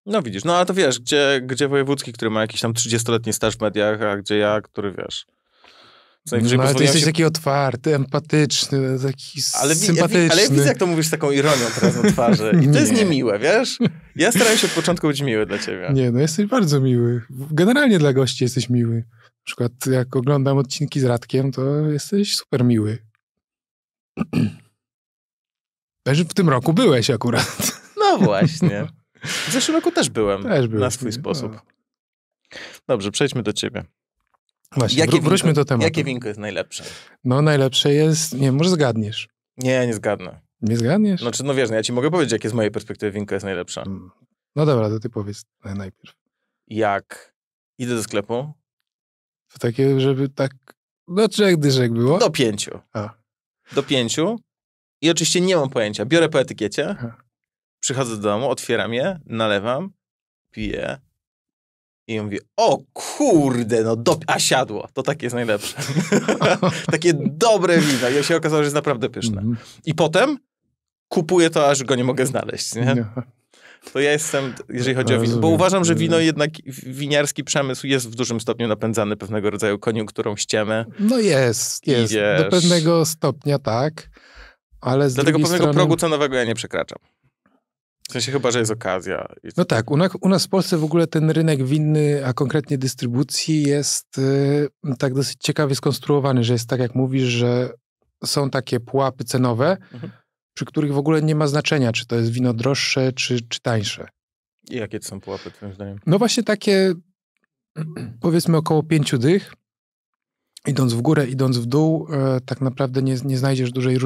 No widzisz, no a to wiesz, gdzie Wojewódzki, który ma jakiś tam 30-letni staż w mediach, a gdzie ja, który wiesz... No, ale ty jesteś taki otwarty, empatyczny, taki sympatyczny. Ale ja widzę, jak to mówisz z taką ironią teraz na twarzy. I to jest niemiłe, wiesz? Ja starałem się od początku być miły dla ciebie. Nie, no jesteś bardzo miły. Generalnie dla gości jesteś miły. Na przykład jak oglądam odcinki z Radkiem, to jesteś super miły. Też w tym roku byłeś akurat. No właśnie. W zeszłym roku też byłem na swój sposób. No. Dobrze, przejdźmy do ciebie. Właśnie, wróćmy do tematu. Jakie winko jest najlepsze? No najlepsze jest, nie wiem, może zgadniesz. Nie zgadnę. Nie zgadniesz? Znaczy, no wiesz, ja ci mogę powiedzieć, jakie z mojej perspektywy winko jest najlepsze. No dobra, to ty powiedz najpierw. Jak idę do sklepu? To takie, żeby tak, do 3 dyszek było? Do 5. A. Do 5 i oczywiście nie mam pojęcia. Biorę po etykiecie, przychodzę do domu, otwieram je, nalewam, piję. I mówię, o kurde, no siadło. To takie jest najlepsze. Takie dobre wino. I się okazało, że jest naprawdę pyszne. I potem kupuję to, aż go nie mogę znaleźć. Nie? To ja jestem, jeżeli chodzi o wino. Bo uważam, że wino jednak, winiarski przemysł jest w dużym stopniu napędzany pewnego rodzaju koniunkturą ściemy. No jest. Wiesz, do pewnego stopnia tak, ale z dlatego pewnego progu cenowego ja nie przekraczam. W sensie chyba, że jest okazja. No tak, u nas w Polsce w ogóle ten rynek winny, a konkretnie dystrybucji jest tak dosyć ciekawie skonstruowany, że jest tak jak mówisz, że są takie pułapy cenowe, przy których w ogóle nie ma znaczenia, czy to jest wino droższe, czy tańsze. I jakie to są pułapy, twoim zdaniem? No właśnie takie, powiedzmy około 5 dych, idąc w górę, idąc w dół, tak naprawdę nie znajdziesz dużej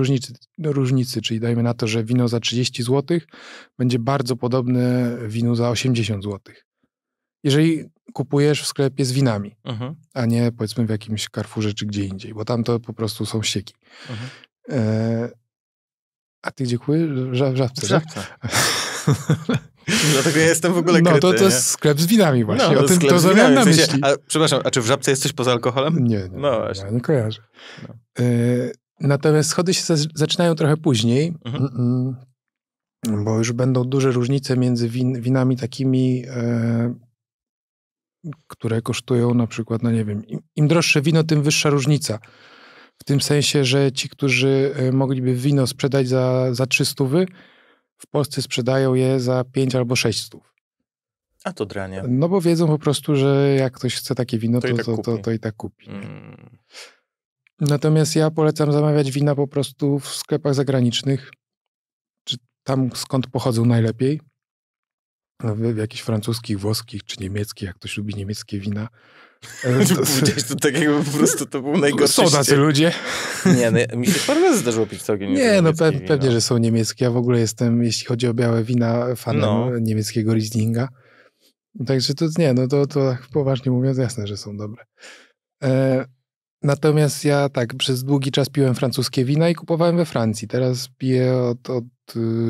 różnicy, czyli dajmy na to, że wino za 30 zł będzie bardzo podobne winu za 80 zł. Jeżeli kupujesz w sklepie z winami, a nie powiedzmy w jakimś Carrefourze czy gdzie indziej, bo tam to po prostu są ścieki. A ty gdzie kupujesz? W Żabce. Dlatego ja jestem w ogóle kryty. No to jest sklep z winami właśnie. No, to zamiast na myśli. Przepraszam, a czy w Żabce jest coś poza alkoholem? Nie, no właśnie. Ja nie kojarzę. No. Natomiast schody się zaczynają trochę później, bo już będą duże różnice między winami takimi, które kosztują na przykład, no nie wiem, im droższe wino, tym wyższa różnica. W tym sensie, że ci, którzy mogliby wino sprzedać za 300 zł, w Polsce sprzedają je za 5 albo 6 stów. A to dranie. No bo wiedzą po prostu, że jak ktoś chce takie wino, to i tak kupi. Natomiast ja polecam zamawiać wina po prostu w sklepach zagranicznych, czy tam skąd pochodzą najlepiej. No, jakichś francuskich, włoskich czy niemieckich, jak ktoś lubi niemieckie wina. To tak jakby po prostu to był najgorszy. Są tacy ludzie. Nie, no, mi się parę razy zdarzyło pić całkiem niemieckie wino. Pewnie, że są niemieckie. Ja w ogóle jestem, jeśli chodzi o białe wina, fanem niemieckiego Rieslinga. Także to nie, no to poważnie mówiąc, jasne, że są dobre. Natomiast ja tak, przez długi czas piłem francuskie wina i kupowałem we Francji. Teraz piję od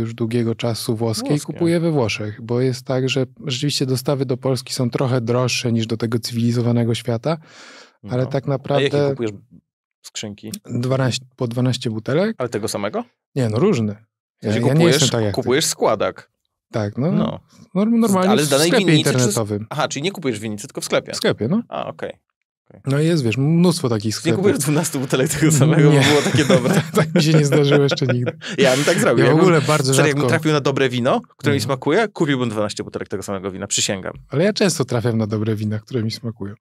już długiego czasu włoskie i kupuję we Włoszech, bo jest tak, że rzeczywiście dostawy do Polski są trochę droższe niż do tego cywilizowanego świata, ale tak naprawdę... A jakie kupujesz skrzynki? Po 12 butelek. Ale tego samego? Nie, no różne. Ja nie jestem tak jak kupujesz składak. Tak, no. Normalnie ale w sklepie internetowym. Aha, czyli nie kupujesz winnicy, tylko w sklepie. W sklepie, no. A, okej. No i jest, wiesz, mnóstwo takich sklepów. Nie kupujesz 12 butelek tego samego, bo było takie dobre. Tak mi się nie zdarzyło jeszcze nigdy. Ja bym tak zrobił. Ja w ogóle bardzo rzadko. Jakbym trafił na dobre wino, które mi smakuje, kupiłbym 12 butelek tego samego wina, przysięgam. Ale ja często trafiam na dobre wina, które mi smakują.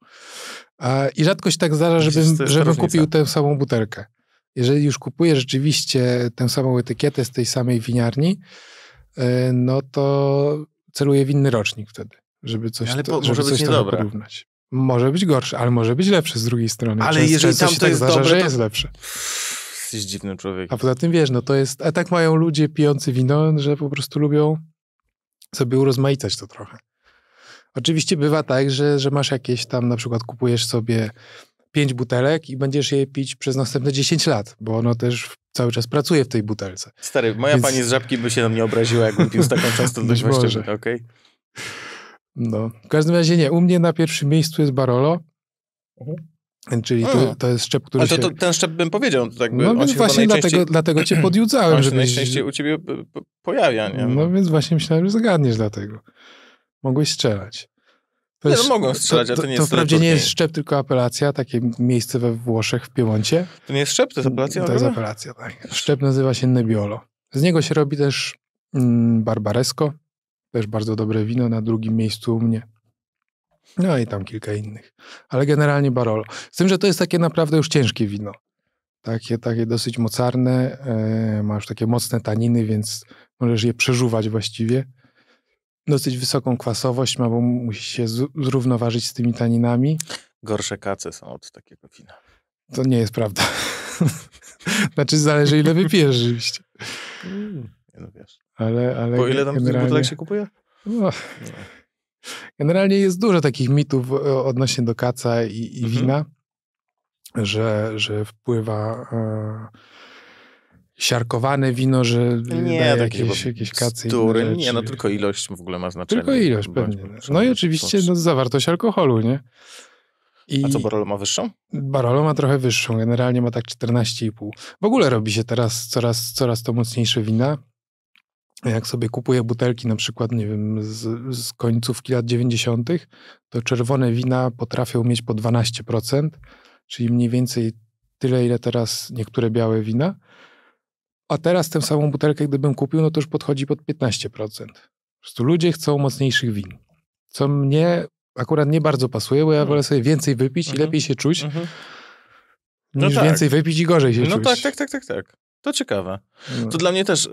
I rzadko się tak zdarza, żebym kupił tę samą butelkę. Jeżeli już kupuję rzeczywiście tę samą etykietę z tej samej winiarni, no to celuję w inny rocznik wtedy, żeby coś tam porównać. Może być gorszy, ale może być lepszy z drugiej strony. Ale jeżeli tam to jest dobre, że jest lepsze. Jesteś dziwny człowiek. A poza tym wiesz, no to jest... A tak mają ludzie pijący wino, że po prostu lubią sobie urozmaicać to trochę. Oczywiście bywa tak, że masz jakieś tam, na przykład kupujesz sobie 5 butelek i będziesz je pić przez następne 10 lat, bo ono też cały czas pracuje w tej butelce. Stary, moja pani z Żabki by się na mnie obraziła, jakbym pił z taką częstotliwością. Może. Okay. No, w każdym razie nie. U mnie na pierwszym miejscu jest Barolo. Czyli to jest szczep, który ale to ten szczep bym powiedział. Tak by, no więc właśnie dlatego cię podjudzałem. On się najczęściej u ciebie pojawia. Nie? No więc właśnie myślałem, że zagadniesz dlatego. Mogłeś strzelać. To nie, no mogą strzelać, ale to nie jest... To wprawdzie nie jest szczep, tylko apelacja, takie miejsce we Włoszech, w Piemoncie. To nie jest szczep, to jest apelacja? To jest apelacja, tak. Szczep nazywa się Nebbiolo. Z niego się robi też Barbaresco, też bardzo dobre wino, na drugim miejscu u mnie. No i tam kilka innych. Ale generalnie Barolo. Z tym, że to jest takie naprawdę już ciężkie wino. Takie dosyć mocarne, ma już takie mocne taniny, więc możesz je przeżuwać właściwie. Dosyć wysoką kwasowość ma, bo musi się zrównoważyć z tymi taninami. Gorsze kace są od takiego wina. To nie jest prawda. Znaczy zależy, ile wypijesz rzeczywiście. Nie, no wiesz. Ale po ile tam generalnie... butelek się kupuje? No. Generalnie jest dużo takich mitów odnośnie do kaca i wina, że wpływa siarkowane wino, że nie, daje jakieś kacy. Nie, no tylko ilość w ogóle ma znaczenie. Tylko ilość, pewnie. No i oczywiście zawartość alkoholu, nie? A co, Barolo ma wyższą? Barolo ma trochę wyższą, generalnie ma tak 14,5. W ogóle robi się teraz coraz to mocniejsze wina. Jak sobie kupuję butelki na przykład, nie wiem, z końcówki lat 90., to czerwone wina potrafią mieć po 12%, czyli mniej więcej tyle, ile teraz niektóre białe wina. A teraz tę samą butelkę, gdybym kupił, no to już podchodzi pod 15%. Po prostu ludzie chcą mocniejszych win. Co mnie akurat nie bardzo pasuje, bo ja wolę sobie więcej wypić i lepiej się czuć, niż więcej wypić i gorzej się czuć. No tak. To ciekawe. No. To dla mnie też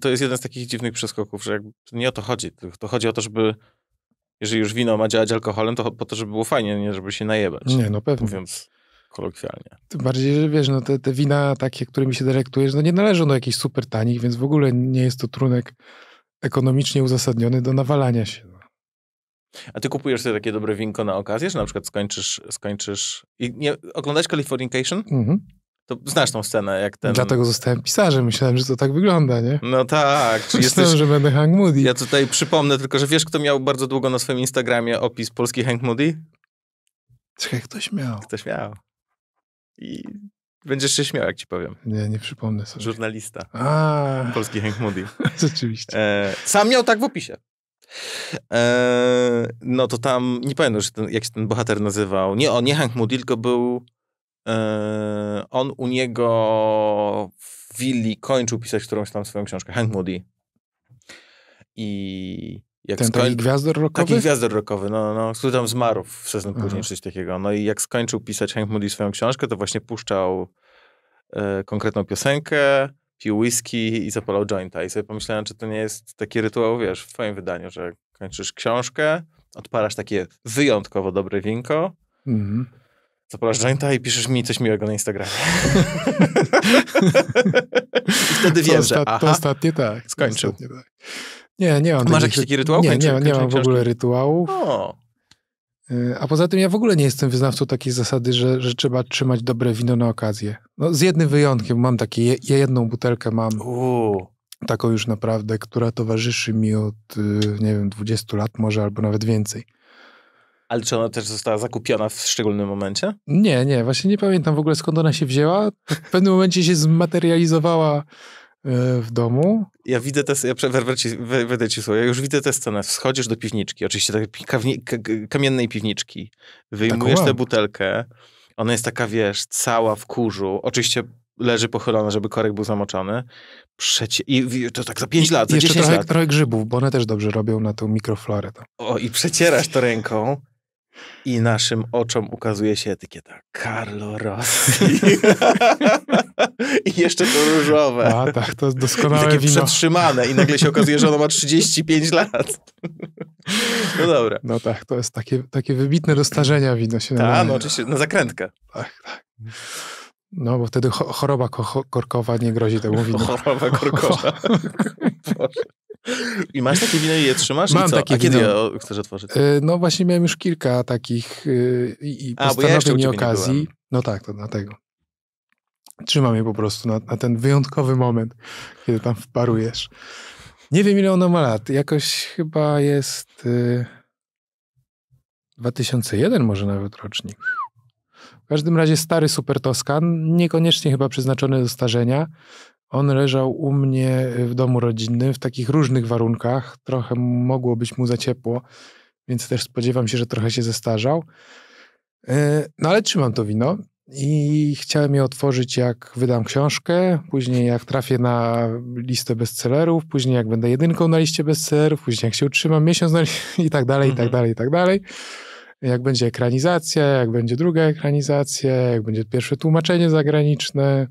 to jest jeden z takich dziwnych przeskoków, że nie o to chodzi. To chodzi o to, żeby, jeżeli już wino ma działać alkoholem, to po to, żeby było fajnie, nie żeby się najebać. Nie, no pewnie. Mówiąc kolokwialnie. Tym bardziej, że wiesz, no te wina takie, którymi się delektujesz, no nie należą do jakichś super tanich, więc w ogóle nie jest to trunek ekonomicznie uzasadniony do nawalania się. No. A ty kupujesz sobie takie dobre winko na okazję, że na przykład skończysz... I nie, oglądasz Californication? To znasz tą scenę, jak ten... Dlatego zostałem pisarzem. Myślałem, że to tak wygląda, nie? No tak. Myślałem, że będę Hank Moody. Ja tutaj przypomnę tylko, że wiesz, kto miał bardzo długo na swoim Instagramie opis polski Hank Moody? Czekaj, ktoś miał. I będziesz się śmiał, jak ci powiem. Nie przypomnę sobie. Żurnalista. Polski Hank Moody. Rzeczywiście. Sam miał tak w opisie. No to tam, nie pamiętam już, jak się ten bohater nazywał. Nie Hank Moody, tylko był... on u niego w willi kończył pisać którąś tam swoją książkę, Hank Moody. I jak taki gwiazdor rockowy? Taki gwiazdor rockowy, no, który tam zmarł w sezon później, coś takiego. No i jak skończył pisać Hank Moody swoją książkę, to właśnie puszczał konkretną piosenkę, pił whisky i zapalał jointa. I sobie pomyślałem, czy to nie jest taki rytuał, wiesz, w twoim wydaniu, że kończysz książkę, odpalasz takie wyjątkowo dobre winko, zapalasz jointa i piszesz mi coś miłego na Instagramie. I wtedy wiem, że aha, to ostatnie tak. Skończył. Ostatnie, tak. Nie mam. Masz jakiś taki rytuał? Nie mam w ogóle rytuałów. A poza tym ja w ogóle nie jestem wyznawcą takiej zasady, że trzeba trzymać dobre wino na okazję. No, z jednym wyjątkiem mam takie, jedną butelkę mam, taką już naprawdę, która towarzyszy mi od, nie wiem, 20 lat może, albo nawet więcej. Ale czy ona też została zakupiona w szczególnym momencie? Nie. Właśnie nie pamiętam w ogóle, skąd ona się wzięła. W pewnym momencie się zmaterializowała w domu. Ja widzę tę scenę, ja już widzę tę scenę. Schodzisz do piwniczki, oczywiście takiej kamiennej piwniczki. Wyjmujesz tę butelkę. Ona jest taka, wiesz, cała w kurzu. Oczywiście leży pochylona, żeby korek był zamoczony. I to tak za 5 lat, za 10 lat. Trochę grzybów, bo one też dobrze robią na tą mikroflorę. Tam. I przecierasz to ręką. I naszym oczom ukazuje się etykieta Carlo Rossi. I jeszcze to różowe. A tak, to doskonałe wino. I takie przetrzymane. I nagle się okazuje, że ono ma 35 lat. No dobra. No tak, to jest takie wybitne do starzenia wino się nadaje. Tak, no oczywiście, na zakrętkę. Tak. No, bo wtedy choroba korkowa nie grozi temu winu. Choroba korkowa. Boże. I masz takie winy i je trzymasz? Mam takie winy. A kiedy je chcesz otworzyć? No właśnie miałem już kilka takich i postanowień okazji. No tak, to dlatego. Trzymam je po prostu na ten wyjątkowy moment, kiedy tam wparujesz. Nie wiem, ile ono ma lat. Jakoś chyba jest 2001 może nawet rocznik. W każdym razie stary Super Toskan, niekoniecznie chyba przeznaczony do starzenia. On leżał u mnie w domu rodzinnym w takich różnych warunkach. Trochę mogło być mu za ciepło, więc też spodziewam się, że trochę się zestarzał. No ale trzymam to wino i chciałem je otworzyć, jak wydam książkę, później jak trafię na listę bestsellerów, później jak będę jedynką na liście bestsellerów, później jak się utrzymam miesiąc i tak dalej, i tak dalej, i tak dalej. Jak będzie ekranizacja, jak będzie druga ekranizacja, jak będzie pierwsze tłumaczenie zagraniczne.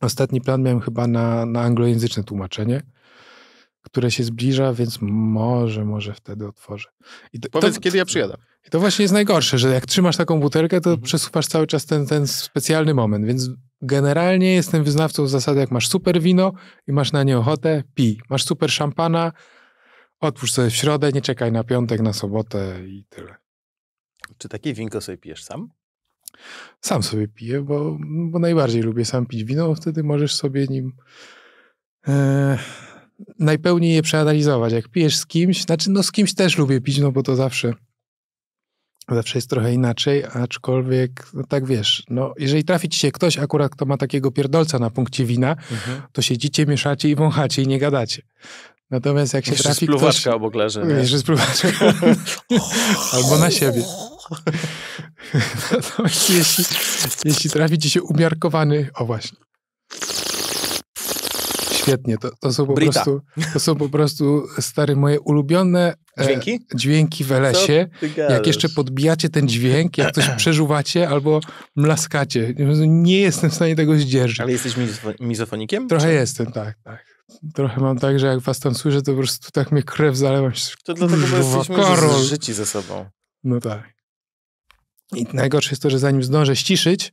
Ostatni plan miałem chyba na anglojęzyczne tłumaczenie, które się zbliża, więc może wtedy otworzę. I to, powiedz, kiedy ja przyjadę. I to właśnie jest najgorsze, że jak trzymasz taką butelkę, to przesuwasz cały czas ten specjalny moment, więc generalnie jestem wyznawcą zasady, jak masz super wino i masz na nie ochotę, pij. Masz super szampana, otwórz sobie w środę, nie czekaj na piątek, na sobotę i tyle. Czy takie winko sobie pijesz sam? Sam sobie piję, bo najbardziej lubię sam pić wino, wtedy możesz sobie nim najpełniej je przeanalizować. Jak pijesz z kimś, znaczy no z kimś też lubię pić, no bo to zawsze jest trochę inaczej, aczkolwiek no tak wiesz, no jeżeli trafi ci się ktoś akurat, kto ma takiego pierdolca na punkcie wina, to siedzicie, mieszacie i wąchacie i nie gadacie. Natomiast jak się trafi ktoś... Spluwaczka obok leży. Jeszcze spluwaczka. Albo na siebie. Natomiast jeśli trafi ci się umiarkowany... O właśnie. Świetnie. To są po prostu, stary, moje ulubione dźwięki w lesie. Jak jeszcze podbijacie ten dźwięk, jak coś przeżuwacie albo mlaskacie. Nie jestem w stanie tego zdzierżyć. Ale jesteś mizofonikiem? Trochę jestem, tak. Trochę mam tak, że jak was tam słyszę, to po prostu tak mnie krew zalewa. To dlatego, bo jesteśmy zżyci ze sobą. No tak. I najgorsze jest to, że zanim zdążę ściszyć,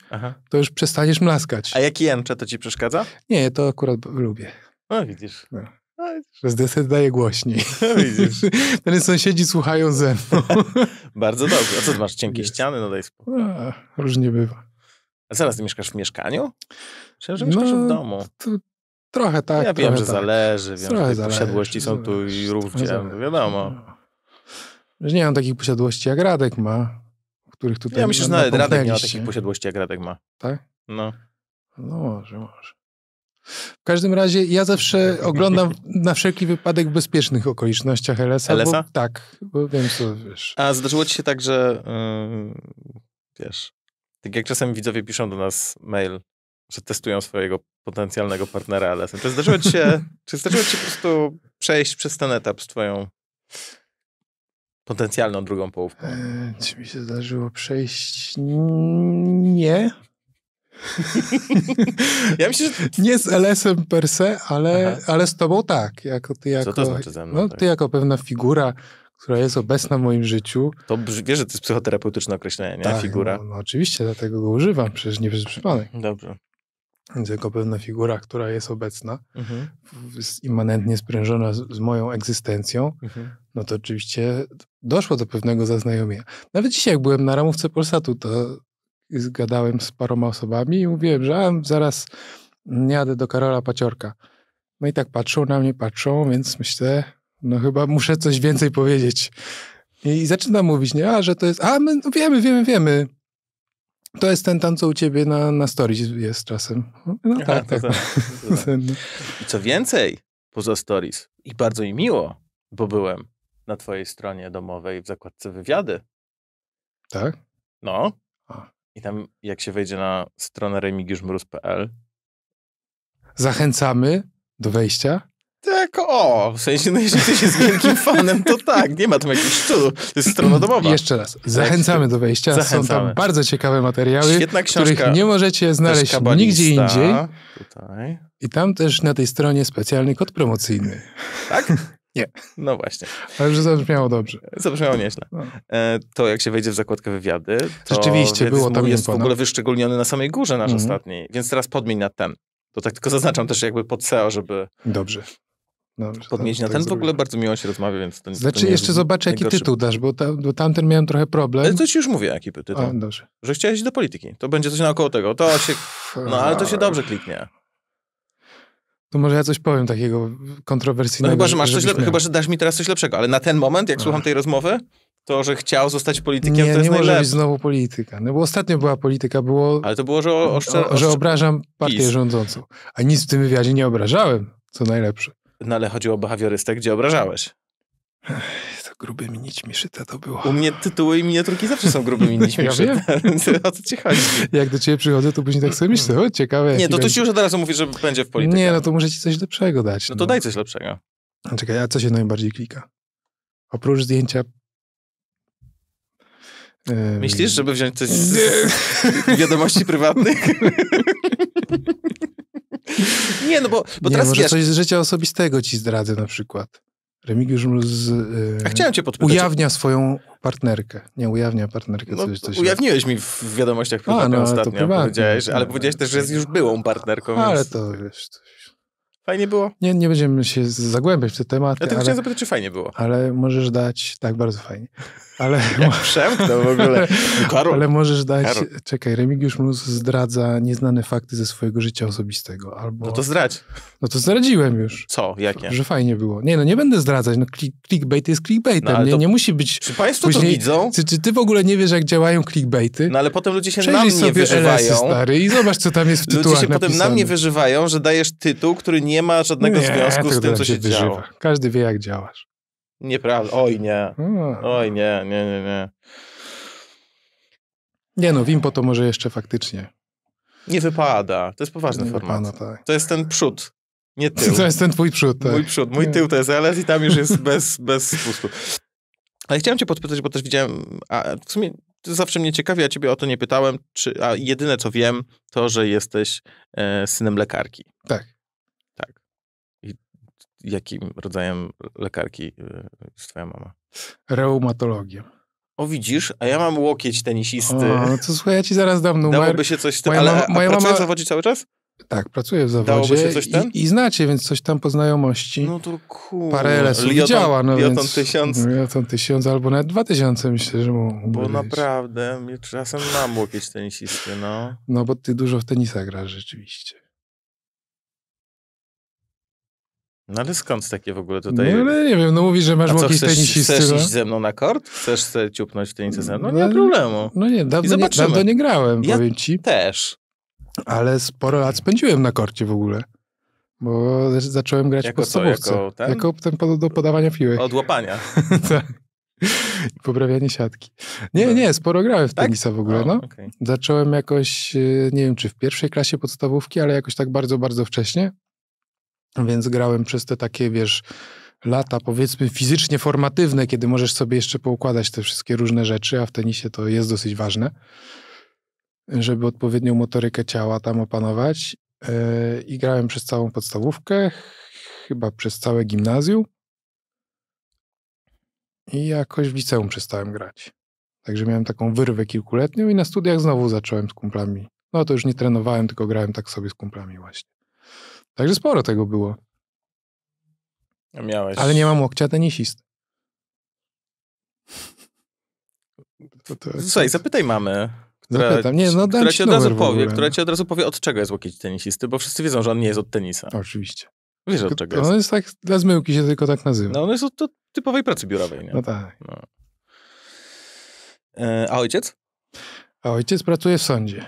to już przestaniesz mlaskać. A jak jęczę, to ci przeszkadza? Nie, to akurat lubię. No widzisz. No. Zdecydowanie daje głośniej. No, widzisz. Ten sąsiedzi słuchają ze mną. Bardzo dobrze. A co, masz cienkie ściany? No daj spokój. No, różnie bywa. A zaraz, ty mieszkasz w mieszkaniu? Myślałem, że mieszkasz w domu. Trochę tak. Ja wiem, że tak. Zależy. Wiem, trochę że te posiadłości są tu i równie. Wiadomo. Że nie mam takich posiadłości, jak Radek ma. Których tutaj ja myślę, że nawet Radek nie ma takich posiadłości, jak Radek ma. Tak? No. No może. W każdym razie ja zawsze oglądam na wszelki wypadek w bezpiecznych okolicznościach LS-a? Bo, tak. Bo wiem, co wiesz. A zdarzyło ci się tak, że wiesz, tak jak czasem widzowie piszą do nas mail, że testują swojego potencjalnego partnera LS-em. Czy zdarzyło ci się po prostu przejść przez ten etap z twoją potencjalną drugą połówką? Czy mi się zdarzyło przejść? Nie. Ja myślę, że... Nie z LS-em per se, ale z tobą tak. Co to znaczy ze mną? No, tak? Ty jako pewna figura, która jest obecna w moim życiu. To wiesz, że to jest psychoterapeutyczne określenie, nie? Tak, figura. No oczywiście, dlatego go używam, przecież nie przez przypadek. Dobrze. Więc jako pewna figura, która jest obecna, jest immanentnie sprężona z moją egzystencją, no to oczywiście doszło do pewnego zaznajomienia. Nawet dzisiaj, jak byłem na ramówce Polsatu, to zgadałem z paroma osobami i mówiłem, że zaraz jadę do Karola Paciorka. No i tak patrzą na mnie, patrzą, więc myślę, no chyba muszę coś więcej powiedzieć. I zaczynam mówić, nie? Że to jest... my no wiemy. To jest ten tam, co u ciebie na stories jest czasem. No tak. I co więcej, poza stories, i bardzo mi miło, bo byłem na twojej stronie domowej w zakładce wywiady. Tak? No. I tam, jak się wejdzie na stronę remigiuszmróz.pl. Zachęcamy do wejścia. Tak, w sensie, no jeśli jesteś wielkim fanem, to tak, nie ma tam jakichś cudu. To jest strona domowa. Jeszcze raz, zachęcamy do wejścia. Zachęcamy. Są tam bardzo ciekawe materiały, których nie możecie znaleźć nigdzie indziej. Tutaj. I tam też na tej stronie specjalny kod promocyjny. Tak? Nie. No właśnie. Ale już zabrzmiało dobrze. Zabrzmiało nieźle. No. To jak się wejdzie w zakładkę wywiady, to rzeczywiście było tam jest w ogóle wyszczególniony na samej górze nasz ostatni. Więc teraz podmień na ten. To tak tylko zaznaczam też jakby pod SEO, żeby... Dobrze. No, podnieść na ten. Tak w ogóle bardzo miło się rozmawia, więc... Znaczy jeszcze zobaczę, jaki tytuł dasz, bo tamten miałem trochę problem. Ale to ci już mówię, jaki tytuł. O, dobrze. Że chciałeś iść do polityki. To będzie coś naokoło tego. To się... No, ale to się dobrze kliknie. To może ja coś powiem takiego kontrowersyjnego. No, chyba, że masz coś chyba, że dasz mi teraz coś lepszego. Ale na ten moment, jak słucham tej rozmowy, to, że chciał zostać politykiem, to jest najlepsze. Nie może być znowu polityka. No bo ostatnio była polityka, było... Ale to było, że... że obrażam partię rządzącą. A nic w tym wywiadzie nie obrażałem, co najlepsze. No ale chodziło o Behawiorystę, gdzie obrażałeś. Ech, to grubymi nićmi szyte to było. U mnie tytuły i miniaturki zawsze są grubymi nićmi szyte. O co ci chodzi? Jak do ciebie przychodzę, to później tak sobie myślę, o ciekawe... Nie, to tu ci już od razu mówisz, że będzie w polityce. Nie, no to muszę ci coś lepszego dać. No to daj coś lepszego. Czekaj, a co się najbardziej klika? Oprócz zdjęcia... Myślisz, żeby wziąć coś z wiadomości prywatnych? Nie, no bo nie, teraz może wiesz... coś z życia osobistego ci zdradzę na przykład. Remigiusz Mróz chciałem cię podpytać. Ujawnia swoją partnerkę. Nie, ujawnia partnerkę. No, coś ujawniłeś mi w wiadomościach prywatnych ostatnio. Powiedziałeś, ale powiedziałeś też, że jest już byłą partnerką. Ale więc... to wiesz... Fajnie było? Nie, nie będziemy się zagłębiać w te tematy. Ja tylko chciałem zapytać, czy fajnie było. Ale możesz dać... Tak, bardzo fajnie. Ale... Przemknął w ogóle. Karol. Ale możesz dać... Karol. Czekaj, Remigiusz Mróz zdradza nieznane fakty ze swojego życia osobistego. Albo... No to zdradź. No to zdradziłem już. Co? Jakie? Że fajnie było. Nie, no nie będę zdradzać. No clickbait jest clickbaitem. No, nie musi być... Czy państwo później... to widzą? Czy ty w ogóle nie wiesz, jak działają clickbaity? No ale potem ludzie się na mnie wyżywają. Stary, i zobacz, co tam jest w tytułach napisane. Ludzie się potem na mnie wyżywają, że dajesz tytuł, który nie ma żadnego związku z tym, co się działo. Każdy wie, jak działasz. Nieprawda. Oj, nie. Oj, nie. Nie no, Wimpo to może jeszcze faktycznie. Nie wypada. To jest poważny format. Tak. To jest ten przód, nie tył. To jest ten twój przód, tak. Mój przód. Mój tył to jest LS i tam już jest bez spustu. Ale chciałem cię podpytać, bo też widziałem, a w sumie zawsze mnie ciekawi, a ciebie o to nie pytałem, a jedyne, co wiem, to, że jesteś synem lekarki. Tak. Jakim rodzajem lekarki jest twoja mama? Reumatologiem. O widzisz, a ja mam łokieć tenisisty. No to słuchaj, ja ci zaraz dam numer. Dałoby się coś... Moja mama pracuje w zawodzie cały czas? Tak, pracuję w zawodzie. Dałoby się coś ten? I znacie, więc coś tam po znajomości. No to cool. Parę LS-ów widziała. No Lioton więc, 1000. Lioton 1000 albo nawet 2000 myślę, że mu... Bo naprawdę, czasem mam łokieć tenisisty, no. No bo ty dużo w tenisa grasz rzeczywiście. No ale skąd takie w ogóle tutaj... No ale nie wiem, no mówisz, że masz łokieć tenisisty. Chcesz iść ze mną na kort? Chcesz sobie ciupnąć w tenisę ze mną? Nie ma problemu. No nie, dawno nie grałem, powiem ci. Ja też. Ale sporo lat spędziłem na korcie w ogóle. Bo zacząłem grać jako podstawówce. Jako ten do podawania piłek. Od łapania. Tak. Poprawianie siatki. Nie, sporo grałem w tenisa w ogóle. No. Okay. Zacząłem jakoś, nie wiem czy w pierwszej klasie podstawówki, ale jakoś tak bardzo, bardzo wcześnie. Więc grałem przez te takie, wiesz, lata powiedzmy fizycznie formatywne, kiedy możesz sobie jeszcze poukładać te wszystkie różne rzeczy, a w tenisie to jest dosyć ważne, żeby odpowiednią motorykę ciała tam opanować. I grałem przez całą podstawówkę, chyba przez całe gimnazjum i jakoś w liceum przestałem grać. Także miałem taką wyrwę kilkuletnią i na studiach znowu zacząłem z kumplami. No to już nie trenowałem, tylko grałem tak sobie z kumplami właśnie. Także sporo tego było. Miałeś... Ale nie mam łokcia tenisisty. Słuchaj, zapytaj mamy, która ci od razu powie, od czego jest łokieć tenisisty, bo wszyscy wiedzą, że on nie jest od tenisa. Oczywiście. Wiesz, od czego jest. On jest tak, dla zmyłki się tylko tak nazywa. No on jest od typowej pracy biurowej, nie? No tak. No. A ojciec? A ojciec pracuje w sądzie.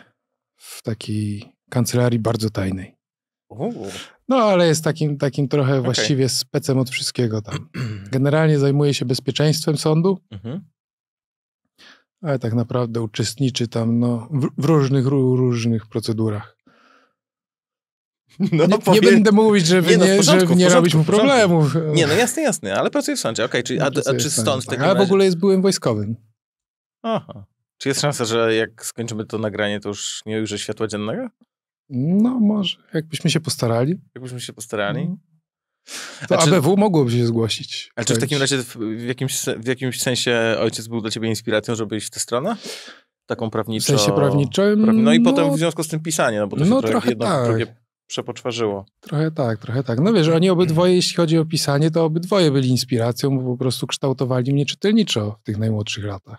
W takiej kancelarii bardzo tajnej. No, ale jest takim trochę właściwie specem od wszystkiego tam. Generalnie zajmuje się bezpieczeństwem sądu, ale tak naprawdę uczestniczy tam w różnych procedurach. No, nie będę mówić, żeby nie robić mu problemów. Nie, no jasne, ale pracuje w sądzie. Okej, czyli, czy stąd w takim razie... A w ogóle jest byłym wojskowym. Aha. Czy jest szansa, że jak skończymy to nagranie, to już nie ujrzy światła dziennego? No może, jakbyśmy się postarali. To ABW mogłoby się zgłosić. Ale czy w takim razie w jakimś sensie ojciec był dla ciebie inspiracją, żeby iść w tę stronę? Taką prawniczą? W sensie prawniczym? No i potem w związku z tym pisanie, no bo to się trochę tak. przepoczwarzyło. Trochę tak, trochę tak. No wiesz, oni obydwoje, jeśli chodzi o pisanie, to obydwoje byli inspiracją, bo po prostu kształtowali mnie czytelniczo w tych najmłodszych latach.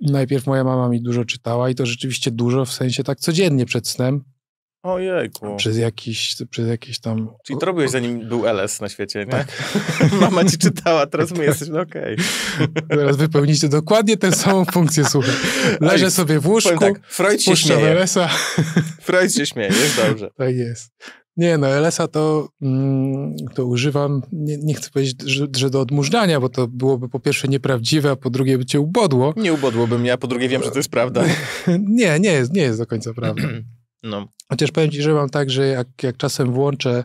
Najpierw moja mama mi dużo czytała i to rzeczywiście dużo, w sensie tak codziennie przed snem. Ojejku. Przez jakiś tam... Czyli to robiłeś, zanim był LS na świecie, nie? Tak. Mama ci czytała, teraz my jesteśmy, no okej. Teraz wypełnicie dokładnie tę samą funkcję, słuchaj. Leżę sobie w łóżku, tak, Freud się śmieje. LS-a. Freud się śmieje, jest dobrze. Tak jest. Nie no, LS-a to używam, nie chcę powiedzieć, że do odmurzania, bo to byłoby po pierwsze nieprawdziwe, a po drugie by cię ubodło. Nie ubodłobym ja, po drugie wiem, że to jest prawda. nie jest do końca prawda. No. Chociaż powiem ci, że mam tak, że jak czasem włączę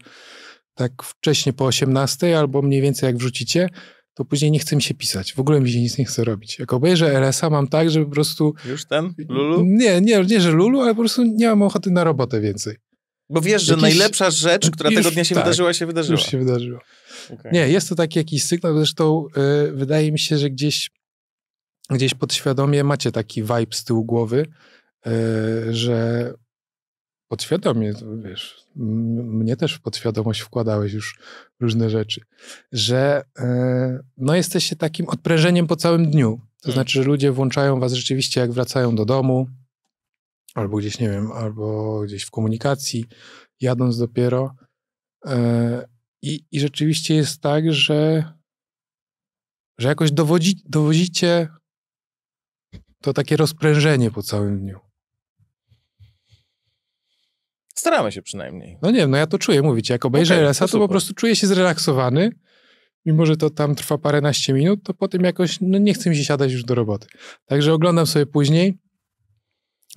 tak wcześnie po 18 albo mniej więcej jak wrzucicie, to później nie chce mi się pisać. W ogóle mi się nic nie chce robić. Jak obejrzę LS-a, mam tak, że po prostu... Już ten? Lulu? Nie, że Lulu, ale po prostu nie mam ochoty na robotę więcej. Bo wiesz, że najlepsza rzecz, która tego dnia się wydarzyła, się wydarzyła. Już się wydarzyła. Okay. Nie, jest to taki jakiś sygnał. Zresztą wydaje mi się, że gdzieś podświadomie macie taki vibe z tyłu głowy, że... Podświadomie, wiesz, mnie też w podświadomość wkładałeś już różne rzeczy, że no jesteście takim odprężeniem po całym dniu. To znaczy, że ludzie włączają was rzeczywiście, jak wracają do domu, albo gdzieś, nie wiem, albo gdzieś w komunikacji, jadąc dopiero. I rzeczywiście jest tak, że jakoś dowodzicie to takie rozprężenie po całym dniu. Staramy się przynajmniej. No nie wiem, no ja to czuję, mówię ci, jak obejrzę LS-a, to po prostu czuję się zrelaksowany, mimo że to tam trwa paręnaście minut, to potem jakoś no nie chce mi się siadać już do roboty. Także oglądam sobie później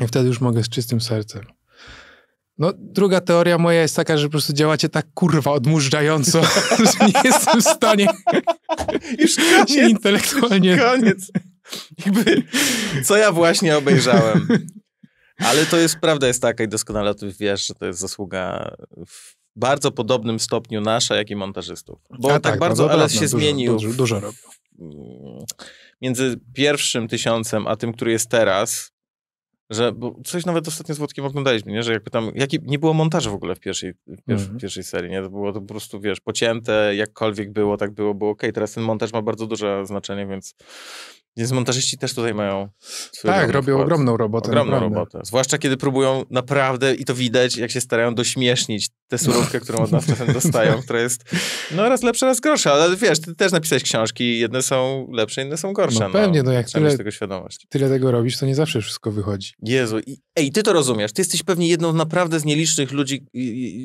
i wtedy już mogę z czystym sercem. No druga teoria moja jest taka, że po prostu działacie tak kurwa odmurzająco, że nie jestem w stanie już koniec, intelektualnie. Już koniec. Jakby, co ja właśnie obejrzałem. Ale to jest, prawda jest taka i doskonale o tym wiesz, że to jest zasługa w bardzo podobnym stopniu nasza, jak i montażystów. Bo tak bardzo no, LS się zmienił. Dużo robił. Między pierwszym 1000 a tym, który jest teraz, że bo coś nawet ostatnio z Włodkiem oglądaliśmy, nie? Że jak pytam, nie było montażu w ogóle w pierwszej serii, nie? To było to po prostu, wiesz, pocięte, jakkolwiek było, tak było okej. Teraz ten montaż ma bardzo duże znaczenie, więc montażyści też tutaj mają... Tak, robią ogromną robotę. Zwłaszcza kiedy próbują naprawdę, i to widać, jak się starają dośmiesznić tę surówkę, którą od nas czasem dostają, która jest no raz lepsza, raz gorsza, ale wiesz, ty też napisałeś książki, jedne są lepsze, inne są gorsze. No pewnie, no jak tyle tego robisz, to nie zawsze wszystko wychodzi. Jezu, ty to rozumiesz, ty jesteś pewnie jedną naprawdę z nielicznych ludzi,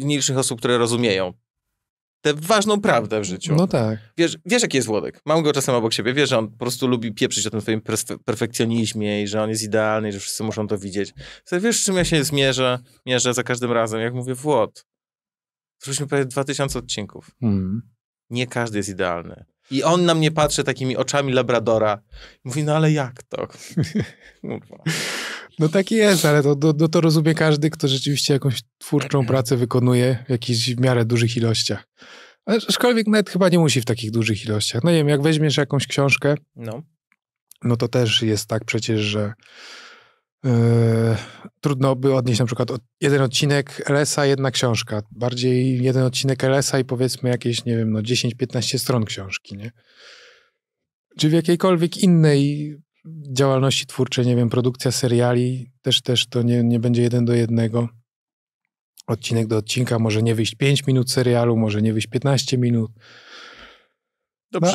nielicznych osób, które rozumieją tę ważną prawdę w życiu. No tak. Wiesz, jaki jest Włodek. Mam go czasem obok siebie. Wiesz, że on po prostu lubi pieprzyć o tym swoim perfekcjonizmie i że on jest idealny i że wszyscy muszą to widzieć. Wiesz, czym ja się mierzę za każdym razem. Jak mówię, Włod, zrobiliśmy prawie 2000 odcinków. Nie każdy jest idealny. I on na mnie patrzy takimi oczami labradora. Mówi, no ale jak to? No tak jest, ale to rozumie każdy, kto rzeczywiście jakąś twórczą pracę wykonuje w jakichś w miarę dużych ilościach. Aczkolwiek nawet chyba nie musi w takich dużych ilościach. No nie wiem, jak weźmiesz jakąś książkę, no to też jest tak przecież, że trudno by odnieść na przykład jeden odcinek LS-a, jedna książka. Bardziej jeden odcinek LS-a i powiedzmy jakieś, nie wiem, no 10-15 stron książki, nie? Czy w jakiejkolwiek innej działalności twórczej, nie wiem, produkcja seriali, też to nie będzie 1 do 1. Odcinek do odcinka, może nie wyjść 5 minut serialu, może nie wyjść 15 minut.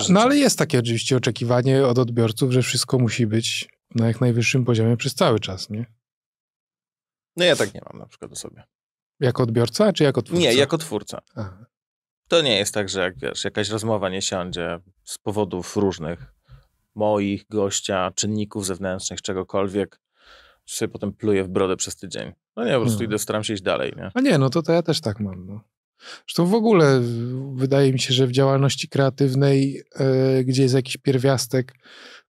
No ale jest takie oczywiście oczekiwanie od odbiorców, że wszystko musi być na jak najwyższym poziomie przez cały czas, nie? No ja tak nie mam na przykład o sobie. Jako odbiorca, czy jako twórca? Nie, jako twórca. Aha. To nie jest tak, że jak wiesz, jakaś rozmowa nie siądzie z powodów różnych, moich, gościa, czynników zewnętrznych, czegokolwiek, sobie potem pluję w brodę przez tydzień. No nie, po prostu idę, staram się iść dalej, nie? A nie, no to ja też tak mam, no. Zresztą w ogóle wydaje mi się, że w działalności kreatywnej, gdzie jest jakiś pierwiastek,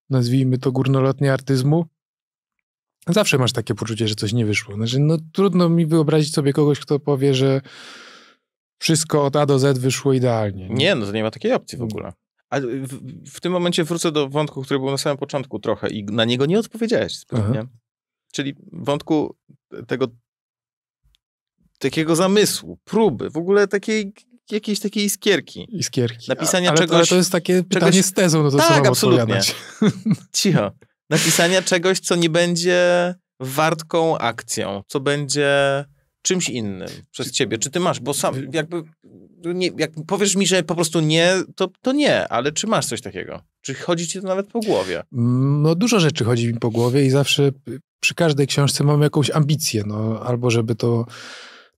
nazwijmy to górnolotnie artyzmu, zawsze masz takie poczucie, że coś nie wyszło. Znaczy, no trudno mi wyobrazić sobie kogoś, kto powie, że wszystko od A do Z wyszło idealnie. Nie, no to nie ma takiej opcji w ogóle. A w tym momencie wrócę do wątku, który był na samym początku trochę i na niego nie odpowiedziałeś zupełnie. Czyli wątku tego takiego zamysłu, próby, w ogóle takiej jakiejś takiej iskierki. Napisania ale, czegoś... Ale to jest takie pytanie czegoś... z tezą, no to tak, absolutnie. Cicho. Napisania czegoś, co nie będzie wartką akcją, co będzie czymś innym przez ciebie. Czy ty masz, bo sam jakby... Nie, jak powiesz mi, że po prostu nie, to nie, ale czy masz coś takiego? Czy chodzi ci to nawet po głowie? No dużo rzeczy chodzi mi po głowie i zawsze przy każdej książce mam jakąś ambicję, no albo żeby to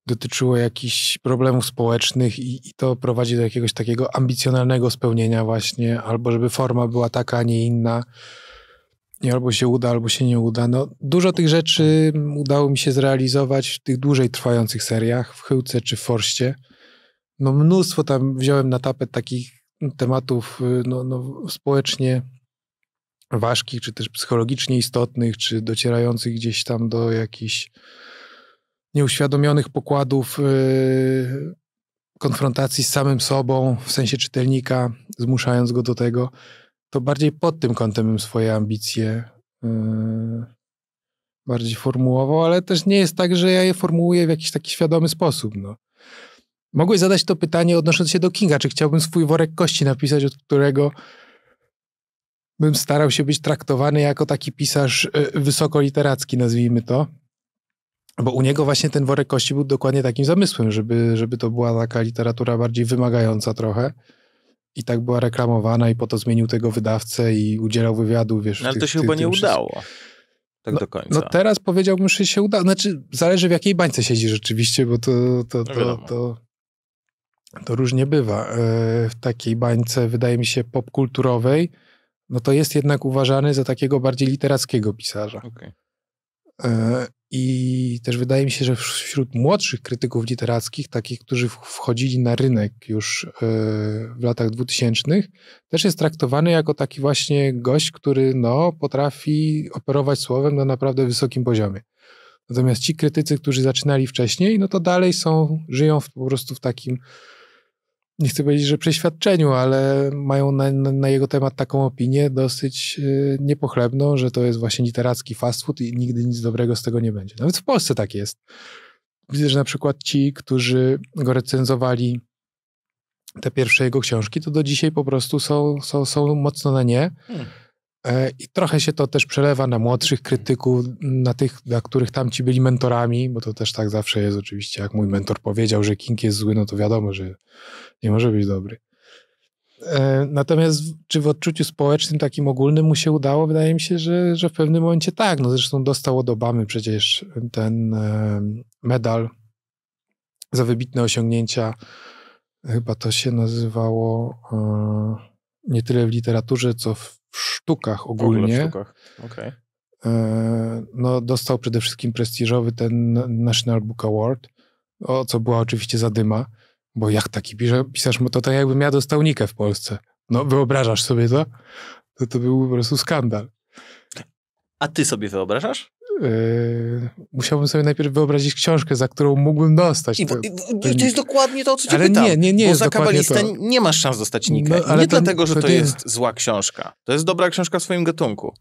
dotyczyło jakichś problemów społecznych i to prowadzi do jakiegoś takiego ambicjonalnego spełnienia właśnie, albo żeby forma była taka, a nie inna. I albo się uda, albo się nie uda. No, dużo tych rzeczy udało mi się zrealizować w tych dłużej trwających seriach, w Chyłce czy w Forście. No mnóstwo tam wziąłem na tapet takich tematów społecznie ważkich, czy też psychologicznie istotnych, czy docierających gdzieś tam do jakichś nieuświadomionych pokładów konfrontacji z samym sobą, w sensie czytelnika, zmuszając go do tego. To bardziej pod tym kątem swoje ambicje bardziej formułował, ale też nie jest tak, że ja je formułuję w jakiś taki świadomy sposób, no. Mogłeś zadać to pytanie odnosząc się do Kinga, czy chciałbym swój worek kości napisać, od którego bym starał się być traktowany jako taki pisarz wysokoliteracki, nazwijmy to. Bo u niego właśnie ten worek kości był dokładnie takim zamysłem, żeby to była taka literatura bardziej wymagająca trochę. I tak była reklamowana i po to zmienił tego wydawcę i udzielał wywiadu. Wiesz, no, ale to się chyba nie udało. Tak no, do końca. No teraz powiedziałbym, że się udało. Znaczy zależy w jakiej bańce siedzi rzeczywiście, bo to różnie bywa. W takiej bańce, wydaje mi się, popkulturowej, no to jest jednak uważany za takiego bardziej literackiego pisarza. Okay. I też wydaje mi się, że wśród młodszych krytyków literackich, takich, którzy wchodzili na rynek już w latach 2000-tych, też jest traktowany jako taki właśnie gość, który no, potrafi operować słowem na naprawdę wysokim poziomie. Natomiast ci krytycy, którzy zaczynali wcześniej, no to dalej żyją po prostu w takim, nie chcę powiedzieć, że przeświadczeniu, ale mają na jego temat taką opinię dosyć niepochlebną, że to jest właśnie literacki fast food i nigdy nic dobrego z tego nie będzie. Nawet w Polsce tak jest. Widzę, że na przykład ci, którzy go recenzowali, te pierwsze jego książki, to do dzisiaj po prostu są mocno na nie. I trochę się to też przelewa na młodszych krytyków, na tych, dla których tamci byli mentorami, bo to też tak zawsze jest oczywiście. Jak mój mentor powiedział, że King jest zły, no to wiadomo, że nie może być dobry. Natomiast czy w odczuciu społecznym takim ogólnym mu się udało? Wydaje mi się, że w pewnym momencie tak. No zresztą dostał od Obamy przecież ten medal za wybitne osiągnięcia. Chyba to się nazywało nie tyle w literaturze, co w sztukach ogólnie. W sztukach. Okay. No, dostał przede wszystkim prestiżowy ten National Book Award, o co była oczywiście zadyma, bo jak taki pisarz, to tak jakbym ja dostał Nikę w Polsce. No, wyobrażasz sobie to? To był po prostu skandal. A ty sobie wyobrażasz? Musiałbym sobie najpierw wyobrazić książkę, za którą mógłbym dostać. To jest dokładnie to, o co cię pytam. Nie, bo za Kabalistę nie masz szans dostać Nikę. No, nie dlatego, że to jest zła książka. To jest dobra książka w swoim gatunku.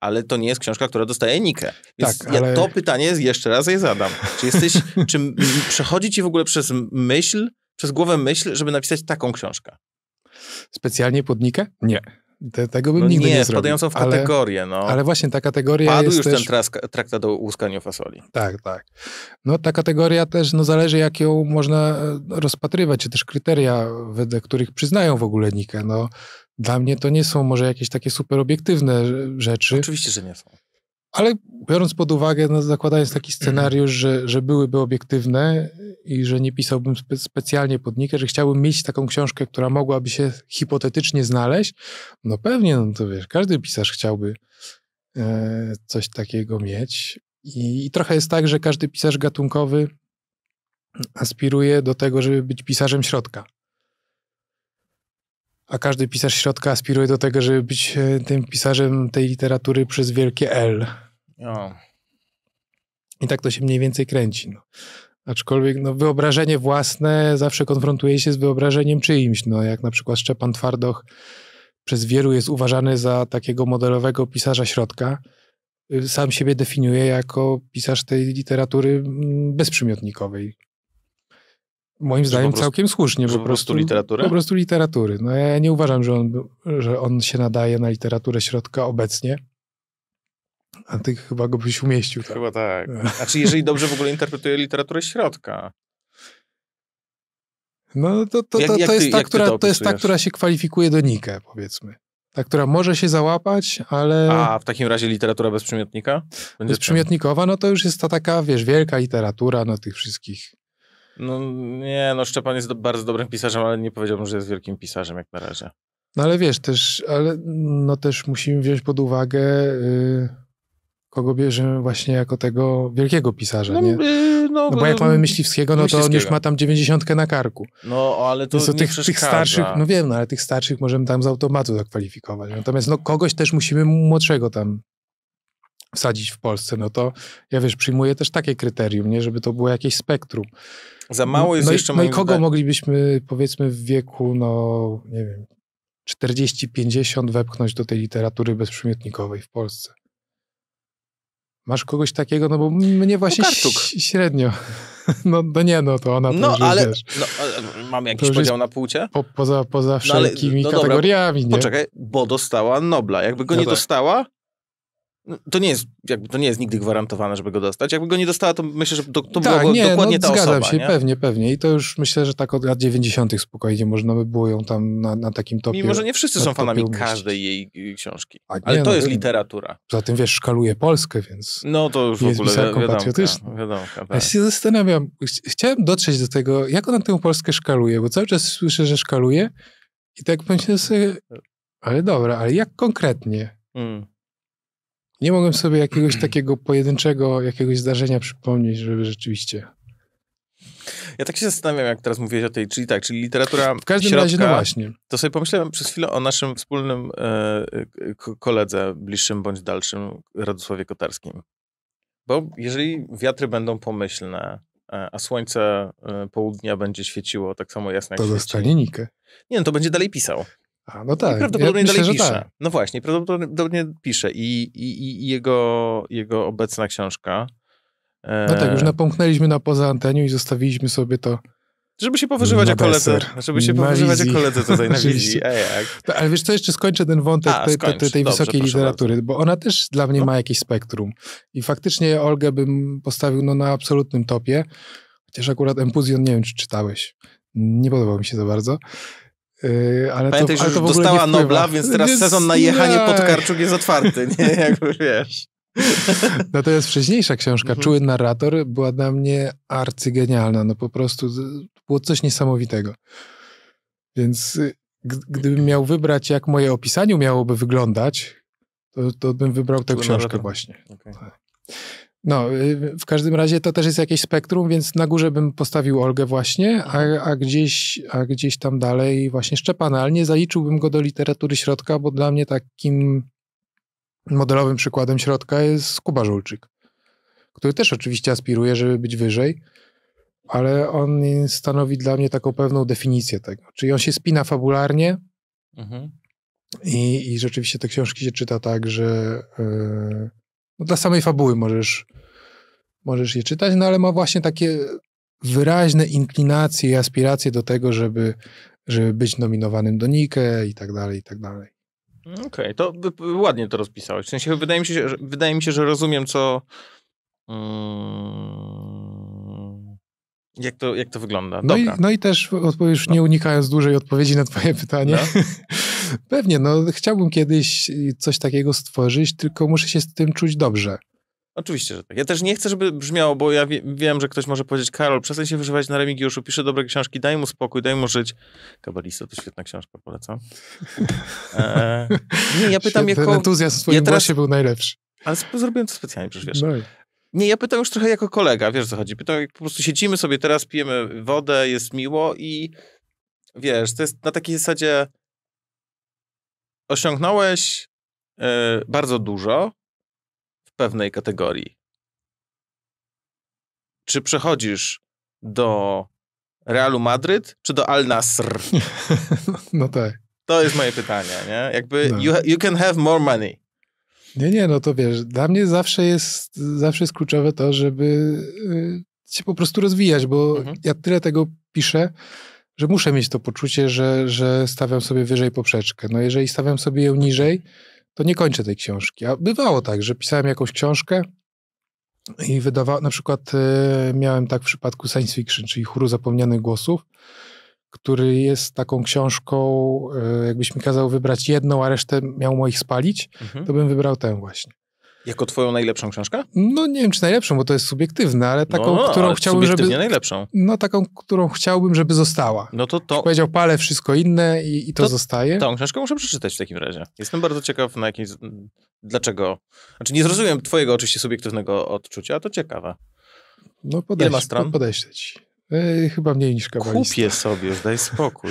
Ale to nie jest książka, która dostaje Nikę. Więc tak, ale... ja to pytanie jeszcze raz je zadam. Czy jesteś, czy przechodzi ci w ogóle przez głowę myśl, żeby napisać taką książkę? Specjalnie pod Nikę? Nie. Tego bym nigdy nie zrobił. Wpadającą w kategorię, ale, no. Ale właśnie ta kategoria padł jest już też... ten traktat o łuskaniu fasoli. Tak, tak. No ta kategoria też, no zależy jak ją można rozpatrywać, czy też kryteria, wedle których przyznają w ogóle Nikę. No dla mnie to nie są może jakieś takie super obiektywne rzeczy. Oczywiście, że nie są. Ale biorąc pod uwagę, no zakładając taki scenariusz, że byłyby obiektywne i że nie pisałbym specjalnie pod Nikę, że chciałbym mieć taką książkę, która mogłaby się hipotetycznie znaleźć, no pewnie, no to wiesz, każdy pisarz chciałby coś takiego mieć. I trochę jest tak, że każdy pisarz gatunkowy aspiruje do tego, żeby być pisarzem środka. A każdy pisarz środka aspiruje do tego, żeby być tym pisarzem tej literatury przez wielkie L. O. I tak to się mniej więcej kręci. No. Aczkolwiek no, wyobrażenie własne zawsze konfrontuje się z wyobrażeniem czyimś. No, jak na przykład Szczepan Twardoch przez wielu jest uważany za takiego modelowego pisarza środka. Sam siebie definiuje jako pisarz tej literatury bezprzymiotnikowej. Moim zdaniem całkiem słusznie. Po prostu literatury. No ja nie uważam, że on się nadaje na literaturę środka obecnie. A ty chyba go byś umieścił. Tak? Chyba tak. Znaczy, jeżeli dobrze w ogóle interpretuje literaturę środka. No to jest ta, która się kwalifikuje do Nikę, powiedzmy. Ta, która może się załapać, ale... A w takim razie literatura bez przymiotnika? Bezprzymiotnikowa, no to już jest ta taka, wiesz, wielka literatura, no tych wszystkich... No nie, no Szczepan jest bardzo dobrym pisarzem, ale nie powiedziałbym, że jest wielkim pisarzem jak na razie. No ale wiesz, też musimy wziąć pod uwagę, kogo bierzemy właśnie jako tego wielkiego pisarza, nie? No bo jak mamy Myśliwskiego, no to on już ma tam 90 na karku. No, ale to nie tych starszych, no wiem, no ale tych starszych możemy tam z automatu zakwalifikować. Natomiast no kogoś też musimy młodszego tam wsadzić w Polsce, no to ja wiesz, przyjmuję też takie kryterium, nie? Żeby to było jakieś spektrum. Za mało jest jeszcze... No i kogo moglibyśmy, powiedzmy, w wieku, no nie wiem, 40-50 wepchnąć do tej literatury bezprzymiotnikowej w Polsce? Masz kogoś takiego? No bo mnie właśnie średnio. No nie, to ona... No, ale wiesz, mam jakiś podział na płcie? Poza wszelkimi kategoriami, dobra, nie? Poczekaj, bo dostała Nobla. Jakby go nie dostała... To nie jest nigdy gwarantowane, żeby go dostać. Jakby go nie dostała, to myślę, że to była dokładnie ta osoba. Zgadzam się, nie? pewnie. I to już myślę, że tak od lat 90. spokojnie można by było ją tam na takim topie... Mimo, że nie wszyscy są fanami każdej jej książki. Ale to jest literatura. Zatem wiesz, szkaluje Polskę, więc... No to już w ogóle wiadomka, tak. Ja się zastanawiam, chciałem dotrzeć do tego, jak ona tę Polskę szkaluje, bo cały czas słyszę, że szkaluje i tak myślę sobie, ale dobra, ale jak konkretnie? Nie mogłem sobie jakiegoś takiego pojedynczego, jakiegoś zdarzenia przypomnieć, żeby rzeczywiście... Ja tak się zastanawiam, jak teraz mówiłeś o tej, czyli literatura w każdym razie, no właśnie. To sobie pomyślałem przez chwilę o naszym wspólnym koledze, bliższym bądź dalszym, Radosławie Kotarskim. Bo jeżeli wiatry będą pomyślne, a słońce południa będzie świeciło tak samo jasno jak to świeci, dostanie Nikę. Nie, no to będzie dalej pisał. A, no tak. I prawdopodobnie dalej pisze. Tak. No właśnie, prawdopodobnie pisze. I jego obecna książka. No tak, już napomknęliśmy na poza anteniu i zostawiliśmy sobie to. Żeby się powyżywać o koledze. Żeby się powyżywać o koledze tutaj na wizji. Ale wiesz co, jeszcze skończę ten wątek tej wysokiej literatury, bo ona też dla mnie ma jakieś spektrum. I faktycznie Olgę bym postawił na absolutnym topie. Chociaż akurat Empuzjon, nie wiem, czy czytałeś. Nie podobał mi się za bardzo. Ale pamiętaj, że już dostała Nobla, więc teraz sezon na jechanie Tokarczuk jest otwarty, nie? Jakby wiesz. Natomiast wcześniejsza książka, Czuły narrator, była dla mnie arcygenialna. No po prostu było coś niesamowitego. Więc gdybym miał wybrać, jak moje opisanie miałoby wyglądać, to bym wybrał tę książkę właśnie. Okay. No, w każdym razie to też jest jakieś spektrum, więc na górze bym postawił Olgę właśnie, a gdzieś tam dalej właśnie Szczepana, ale nie zaliczyłbym go do literatury środka, bo dla mnie takim modelowym przykładem środka jest Kuba Żulczyk, który też oczywiście aspiruje, żeby być wyżej, ale on stanowi dla mnie taką pewną definicję tego. Czyli on się spina fabularnie i rzeczywiście te książki się czyta tak, że... No dla samej fabuły możesz je czytać, no ale ma właśnie takie wyraźne inklinacje i aspiracje do tego, żeby być nominowanym do Nikę i tak dalej, i tak dalej. Okej, to ładnie to rozpisałeś. W sensie wydaje mi się, że rozumiem, co... Jak to wygląda. Dobra. No i też odpowiesz, nie unikając dłużej odpowiedzi na twoje pytanie. No. Pewnie, no chciałbym kiedyś coś takiego stworzyć, tylko muszę się z tym czuć dobrze. Oczywiście, że tak. Ja też nie chcę, żeby brzmiało, bo ja wiem, że ktoś może powiedzieć: Karol, przestań się wyżywać na Remigiuszu, pisze dobre książki, daj mu spokój, daj mu żyć. Kabalista to świetna książka, polecam. Nie, ja pytam jako... Entuzjazm w swoim głosie był najlepszy. Ale zrobiłem to specjalnie, przecież wiesz. No. Nie, ja pytam już trochę jako kolega, wiesz, o co chodzi. Pytam, jak po prostu siedzimy sobie teraz, pijemy wodę, jest miło i wiesz, to jest na takiej zasadzie: osiągnąłeś bardzo dużo w pewnej kategorii. Czy przechodzisz do Realu Madryt, czy do Al Nassr? No tak. To jest moje pytanie, nie? Jakby no. you can have more money. Nie, no to wiesz, dla mnie zawsze jest kluczowe to, żeby się po prostu rozwijać, bo ja tyle tego piszę, że muszę mieć to poczucie, że stawiam sobie wyżej poprzeczkę. No jeżeli stawiam sobie ją niżej, to nie kończę tej książki. A bywało tak, że pisałem jakąś książkę i na przykład miałem tak w przypadku science fiction, czyli Chóru Zapomnianych Głosów, który jest taką książką, jakbyś mi kazał wybrać jedną, a resztę miał moich spalić, to bym wybrał tę właśnie. Jako twoją najlepszą książkę? No nie wiem, czy najlepszą, bo to jest subiektywne, ale taką, którą chciałbym, żeby... najlepszą. No taką, którą chciałbym, żeby została. No to... Powiedział, palę wszystko inne i to zostaje. Tą książkę muszę przeczytać w takim razie. Jestem bardzo ciekaw na jakiej... Dlaczego? Znaczy nie zrozumiałem twojego oczywiście subiektywnego odczucia, to ciekawe. No podejście ci. Chyba mniej niż Kabalista. Kupię sobie, daj spokój.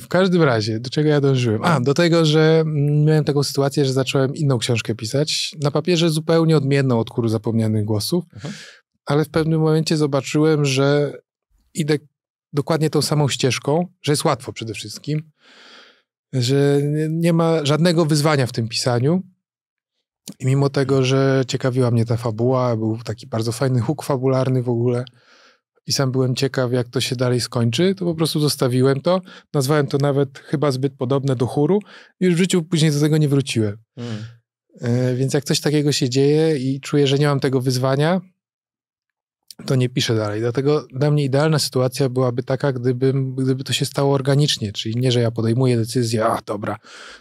W każdym razie, do czego ja dążyłem? Do tego, że miałem taką sytuację, że zacząłem inną książkę pisać. Na papierze zupełnie odmienną od Chóru Zapomnianych Głosów, ale w pewnym momencie zobaczyłem, że idę dokładnie tą samą ścieżką, że jest łatwo przede wszystkim, że nie ma żadnego wyzwania w tym pisaniu. I mimo tego, że ciekawiła mnie ta fabuła, był taki bardzo fajny huk fabularny w ogóle, i sam byłem ciekaw, jak to się dalej skończy, to po prostu zostawiłem to. Nazwałem to nawet chyba zbyt podobne do chóru i już w życiu później do tego nie wróciłem. Więc jak coś takiego się dzieje i czuję, że nie mam tego wyzwania, to nie piszę dalej. Dlatego dla mnie idealna sytuacja byłaby taka, gdyby to się stało organicznie. Czyli nie, że ja podejmuję decyzję, dobra,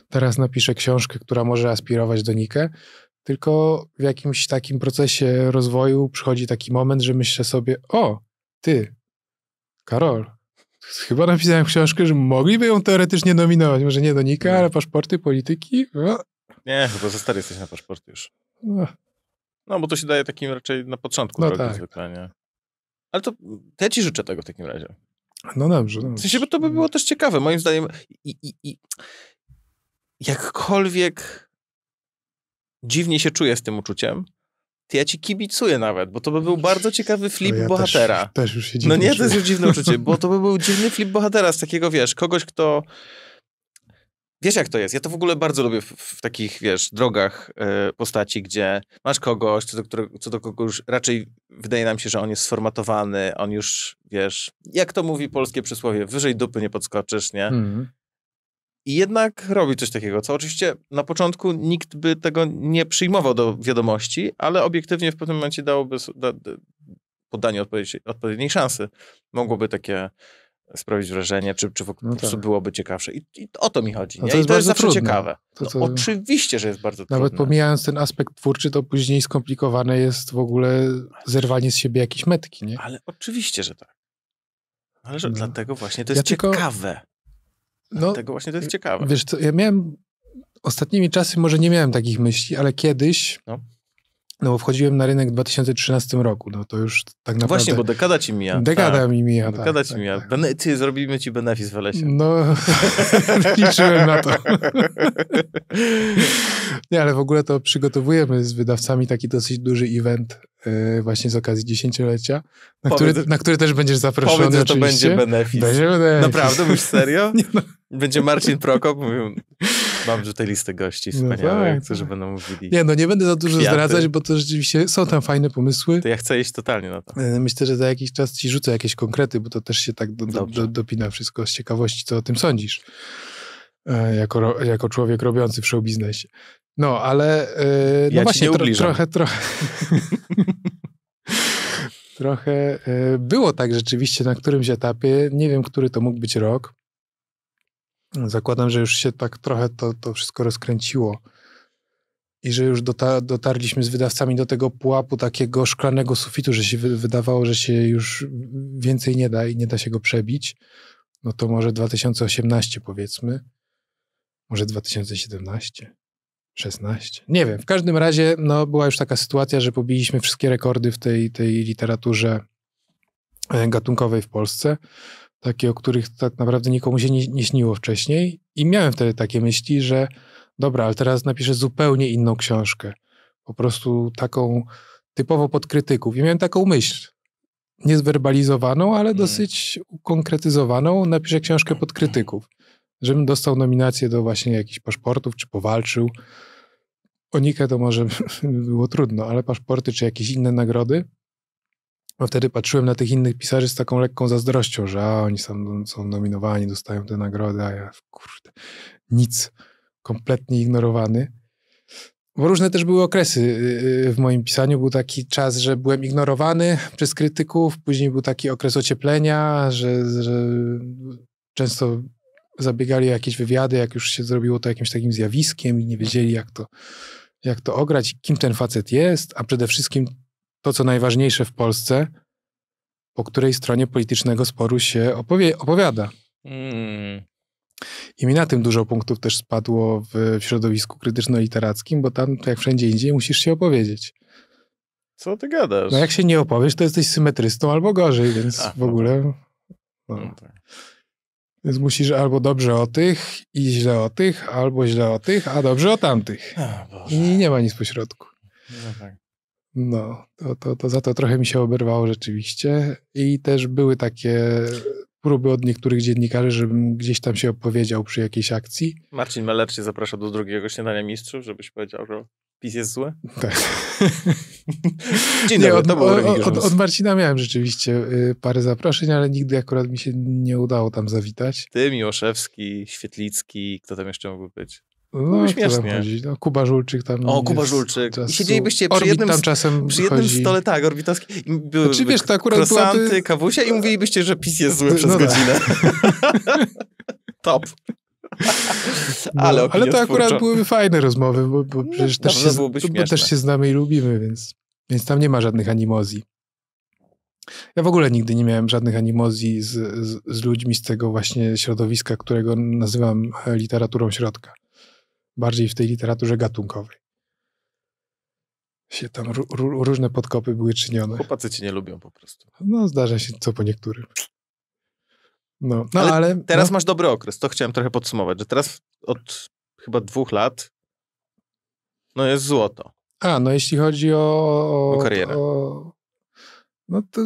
teraz napiszę książkę, która może aspirować do Nikę, tylko w jakimś takim procesie rozwoju przychodzi taki moment, że myślę sobie, ty, Karol, chyba napisałem książkę, że mogliby ją teoretycznie nominować. Może nie do Nika, ale paszporty, polityki. Nie, chyba za stary jesteś na paszport już. No, bo to się daje takim raczej na początku drogi zwykle, nie? Ale to ja ci życzę tego w takim razie. No dobrze. W sensie, bo to by było też ciekawe, moim zdaniem. I jakkolwiek dziwnie się czuję z tym uczuciem, to ja ci kibicuję nawet, bo to by był bardzo ciekawy flip bohatera. Też już się dziwnie czuję. To jest już dziwne uczucie, bo to by był dziwny flip bohatera z takiego, kogoś, kto... Wiesz, jak to jest? Ja to w ogóle bardzo lubię w takich, drogach postaci, gdzie masz kogoś, co do kogo już raczej wydaje nam się, że on jest sformatowany, on już, jak to mówi polskie przysłowie, wyżej dupy nie podskoczysz, nie? I jednak robi coś takiego, co oczywiście na początku nikt by tego nie przyjmował do wiadomości, ale obiektywnie w pewnym momencie dałoby poddanie odpowiedniej szansy. Mogłoby takie sprawić wrażenie, czy po prostu byłoby ciekawsze. I o to mi chodzi. Nie? I to jest zawsze ciekawe. Oczywiście, że jest bardzo trudne. Nawet pomijając ten aspekt twórczy, to później skomplikowane jest w ogóle zerwanie z siebie jakiejś metki. Nie? Ale oczywiście, że tak. Ale że dlatego właśnie to jest ciekawe. Dlatego właśnie to jest ciekawe. Wiesz co, ja miałem ostatnimi czasy, może nie miałem takich myśli, ale kiedyś, bo wchodziłem na rynek w 2013 roku, no to już tak naprawdę... Właśnie, bo dekada ci mija. Dekada mi mija. Zrobimy ci benefis w lesie. No, liczyłem na to. Nie, ale w ogóle to przygotowujemy z wydawcami taki dosyć duży event właśnie z okazji 10-lecia, na który też będziesz zaproszony. Powiedz, że to będzie benefis. Naprawdę? Mówisz serio? Będzie Marcin Prokop mówił, mam tutaj listę gości wspaniałych, którzy będą mówili. Nie, nie będę za dużo zdradzać, bo to rzeczywiście są tam fajne pomysły. To ja chcę iść totalnie na to. Myślę, że za jakiś czas ci rzucę jakieś konkrety, bo to też się tak dopina wszystko z ciekawości, co o tym sądzisz. Jako człowiek robiący w show biznesie. No, ale... ja właśnie, trochę... trochę było tak rzeczywiście na którymś etapie. Nie wiem, który to mógł być rok. Zakładam, że już się tak trochę to wszystko rozkręciło. I że już dotarliśmy z wydawcami do tego pułapu takiego szklanego sufitu, że się wydawało, że się już więcej nie da i nie da się go przebić. No to może 2018 powiedzmy. Może 2017, 16. Nie wiem. W każdym razie była już taka sytuacja, że pobiliśmy wszystkie rekordy w tej literaturze gatunkowej w Polsce. Takie, o których tak naprawdę nikomu się nie śniło wcześniej. I miałem wtedy takie myśli, że dobra, ale teraz napiszę zupełnie inną książkę. Po prostu taką typowo pod krytyków. I miałem taką myśl. Niezwerbalizowaną, ale dosyć ukonkretyzowaną. Napiszę książkę pod krytyków. Żebym dostał nominację do właśnie jakichś paszportów, czy powalczył. O Nikę to może było trudno, ale paszporty, czy jakieś inne nagrody. No wtedy patrzyłem na tych innych pisarzy z taką lekką zazdrością, że oni są nominowani, dostają te nagrody, a ja kurde, nic, kompletnie ignorowany. Bo różne też były okresy w moim pisaniu. Był taki czas, że byłem ignorowany przez krytyków, później był taki okres ocieplenia, że często zabiegali jakieś wywiady, jak już się zrobiło to jakimś takim zjawiskiem i nie wiedzieli, jak to ograć, kim ten facet jest, a przede wszystkim to, co najważniejsze w Polsce, po której stronie politycznego sporu się opowiada. I mi na tym dużo punktów też spadło w środowisku krytyczno-literackim, bo tam, jak wszędzie indziej, musisz się opowiedzieć. Co ty gadasz? No jak się nie opowiesz, to jesteś symetrystą albo gorzej, więc w ogóle... No. Więc musisz albo dobrze o tych i źle o tych, albo źle o tych, a dobrze o tamtych. O, i nie ma nic pośrodku. No tak. No, to za to trochę mi się oberwało rzeczywiście. I też były takie próby od niektórych dziennikarzy, żebym gdzieś tam się opowiedział przy jakiejś akcji. Marcin Meller cię zapraszał do drugiego śniadania mistrzów, żebyś powiedział, że PiS jest zły? Tak. Dzień dobry, to był Remigiusz Mróz. Od Marcina miałem rzeczywiście parę zaproszeń, ale nigdy akurat mi się nie udało tam zawitać. Ty, Miłoszewski, Świetlicki, kto tam jeszcze mógł być? No, śmiesznie. No, Kuba Żulczyk tam. O, Kuba Żulczyk. I siedzielibyście przy jednym stole, tak, Orbitowski. Znaczy, wiesz, to akurat krosanty, kawusia i mówilibyście, że PiS jest zły przez godzinę. Top. No, ale to akurat byłyby fajne rozmowy, bo przecież też się znamy i lubimy, więc tam nie ma żadnych animozji. Ja w ogóle nigdy nie miałem żadnych animozji z ludźmi z tego właśnie środowiska, którego nazywam literaturą środka. Bardziej w tej literaturze gatunkowej. Się tam różne podkopy były czynione. Chłopacy cię nie lubią po prostu. No zdarza się co po niektórym. No, ale teraz masz dobry okres, to chciałem trochę podsumować, że teraz od chyba 2 lat no jest złoto. No jeśli chodzi o karierę. No to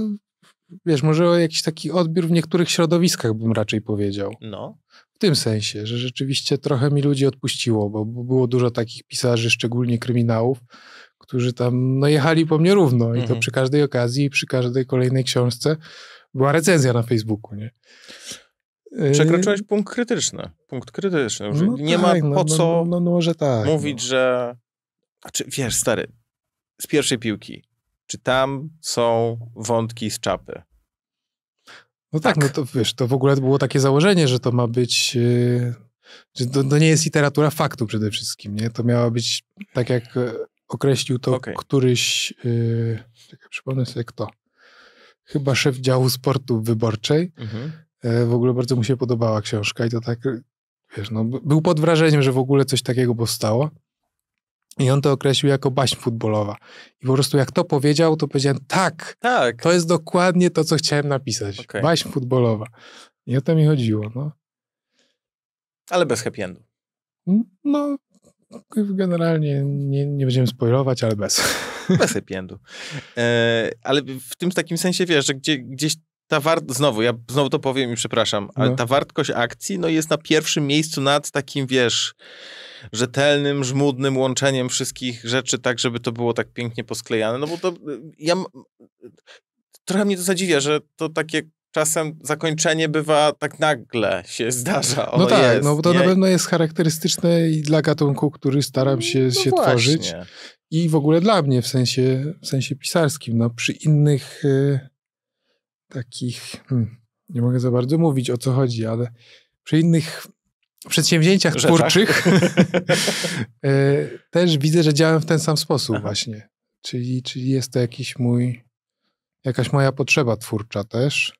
wiesz, może o jakiś taki odbiór w niektórych środowiskach bym raczej powiedział. No. W tym sensie, że rzeczywiście trochę mi ludzi odpuściło, bo było dużo takich pisarzy, szczególnie kryminałów, którzy tam jechali po mnie równo i to przy każdej okazji, przy każdej kolejnej książce była recenzja na Facebooku, nie? Przekroczyłeś punkt krytyczny. Już no nie tak, ma po co może tak, mówić, że... Znaczy, wiesz, stary, z pierwszej piłki, czy tam są wątki z czapy? No tak, to wiesz, to w ogóle było takie założenie, że to ma być... że to nie jest literatura faktu przede wszystkim, nie? To miała być, tak jak określił to któryś... przypomnę sobie kto. Chyba szef działu sportu wyborczej. W ogóle bardzo mu się podobała książka i to tak, wiesz, był pod wrażeniem, że w ogóle coś takiego powstało. I on to określił jako baśń futbolowa. I po prostu jak to powiedział, to powiedziałem tak, to jest dokładnie to, co chciałem napisać. Baśń futbolowa. I o to mi chodziło, no. Ale bez happy endu. No, generalnie nie będziemy spoilować, ale bez. Bez happy endu. Ale w tym takim sensie, wiesz, że gdzieś ta wartość, ja znowu to powiem i przepraszam, ale ta wartość akcji, jest na pierwszym miejscu nad takim, wiesz, rzetelnym, żmudnym łączeniem wszystkich rzeczy, tak, żeby to było tak pięknie posklejane, bo to trochę mnie to zadziwia, że to takie czasem zakończenie bywa tak nagle się zdarza. Ono tak, bo to na pewno jest charakterystyczne i dla gatunku, który staram się tworzyć i w ogóle dla mnie w sensie pisarskim. Przy innych takich, nie mogę za bardzo mówić, o co chodzi, ale przy innych przedsięwzięciach twórczych też widzę, że działam w ten sam sposób właśnie. Czyli jest to jakaś moja potrzeba twórcza też.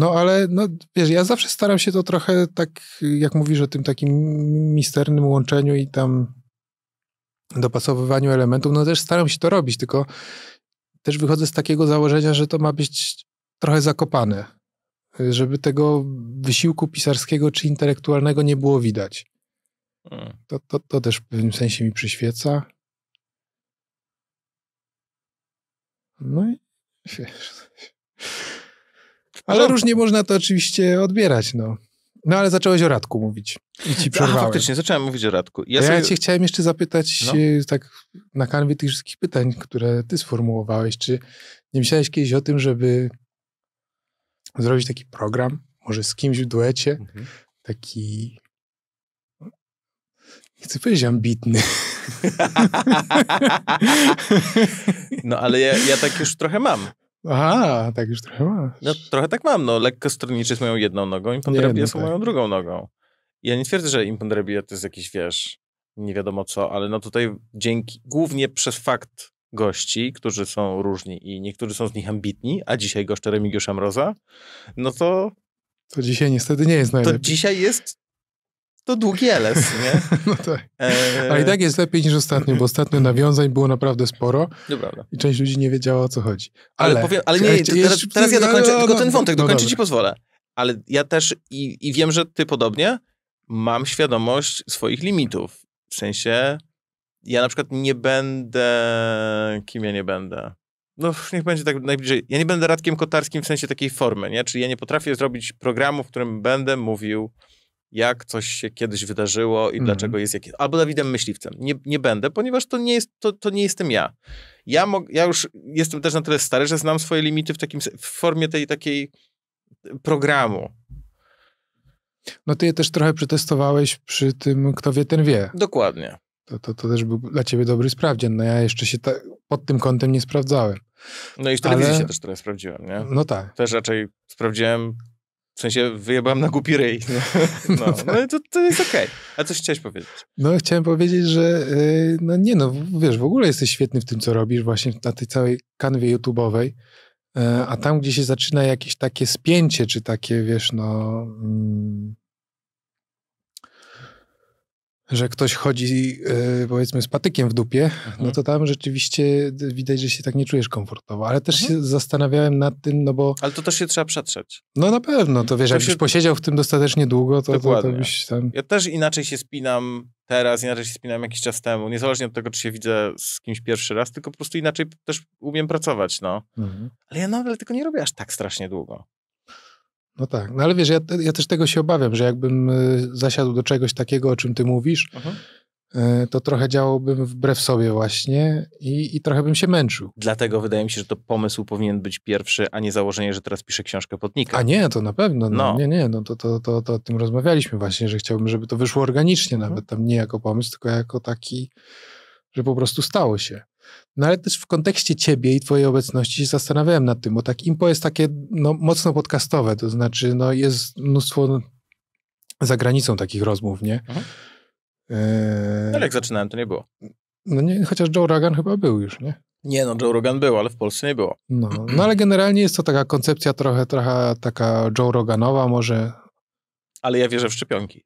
Ale wiesz, ja zawsze staram się to trochę tak, jak mówisz o tym takim misternym łączeniu i tam dopasowywaniu elementów, też staram się to robić, tylko też wychodzę z takiego założenia, że to ma być trochę zakopane, żeby tego wysiłku pisarskiego czy intelektualnego nie było widać. To też w pewnym sensie mi przyświeca. I wiesz. Ale różnie można to oczywiście odbierać, ale zacząłeś o Radku mówić i ci przerwałem. Faktycznie, zacząłem mówić o Radku. Ja cię chciałem jeszcze zapytać, tak na kanwie tych wszystkich pytań, które ty sformułowałeś, czy Nie myślałeś kiedyś o tym, żeby zrobić taki program, może z kimś w duecie, taki... Nie chcę powiedzieć ambitny. No ale ja tak już trochę mam. Aha, tak już trochę masz. No trochę tak mam, no. Lekko stronniczy z moją jedną nogą, Imponderabilia z moją drugą nogą. Ja nie twierdzę, że Imponderabilia to jest jakiś, wiesz, nie wiadomo co, ale no tutaj dzięki, głównie przez fakt gości, którzy są różni i niektórzy są z nich ambitni, a dzisiaj goszczę Remigiusza Mroza, no to... To dzisiaj niestety nie jest najlepiej. To dzisiaj jest... To długi LS, nie? No tak. Ale i tak jest lepiej niż ostatnio, bo ostatnio nawiązań było naprawdę sporo. Dobra. I część ludzi nie wiedziała, o co chodzi. Ale powiem, ale nie, teraz ja dokończę, tylko ten wątek dokończę, ci pozwolę. Ale ja też i wiem, że ty podobnie, mam świadomość swoich limitów. W sensie, ja na przykład nie będę... Kim ja nie będę? No niech będzie tak najbliżej. Ja nie będę Radkiem Kotarskim w sensie takiej formy, nie? Czyli ja nie potrafię zrobić programu, w którym będę mówił... jak coś się kiedyś wydarzyło i dlaczego jest jakieś... Albo Dawidem Myśliwcem. Nie będę, ponieważ to nie, to nie jestem ja. Ja już jestem też na tyle stary, że znam swoje limity w formie tej takiej programu. No ty je też trochę przetestowałeś przy tym, kto wie, ten wie. Dokładnie. To też był dla ciebie dobry sprawdzian. No ja jeszcze się pod tym kątem nie sprawdzałem. No i w telewizji się też trochę sprawdziłem, nie? No tak. Też raczej sprawdziłem... W sensie wyjebałem na głupi ryj. No to jest okej. A coś chciałeś powiedzieć? No chciałem powiedzieć, że no nie no, wiesz, w ogóle jesteś świetny w tym, co robisz właśnie na tej całej kanwie YouTube'owej, a tam, gdzie się zaczyna jakieś takie spięcie, czy takie, wiesz, no... że ktoś chodzi, powiedzmy, z patykiem w dupie, no to tam rzeczywiście widać, że się tak nie czujesz komfortowo. Ale też się zastanawiałem nad tym, no bo... Ale to też się trzeba przetrzeć. No na pewno, to wiesz, jakbyś posiedział w tym dostatecznie długo, to byś tam... Ja też inaczej się spinam teraz, inaczej się spinam jakiś czas temu, niezależnie od tego, czy się widzę z kimś pierwszy raz, tylko po prostu inaczej też umiem pracować, no. Ale ja nadal tego nie robię aż tak strasznie długo. No tak, no ale wiesz, ja też tego się obawiam, że jakbym zasiadł do czegoś takiego, o czym ty mówisz, to trochę działałbym wbrew sobie właśnie i trochę bym się męczył. Dlatego wydaje mi się, że to pomysł powinien być pierwszy, a nie założenie, że teraz piszę książkę Potnika. A nie, to na pewno, no. Nie, no to o tym rozmawialiśmy właśnie, że chciałbym, żeby to wyszło organicznie nawet, tam nie jako pomysł, tylko jako taki, że po prostu stało się. No ale też w kontekście ciebie i twojej obecności się zastanawiałem nad tym, bo tak Impo jest takie no, mocno podcastowe, to znaczy no, jest mnóstwo za granicą takich rozmów, nie? Ale jak zaczynałem, to nie było. No nie, chociaż Joe Rogan chyba był już, nie? Nie, no Joe Rogan był, ale w Polsce nie było. No ale generalnie jest to taka koncepcja trochę taka Joe Roganowa może. Ale ja wierzę w szczepionki.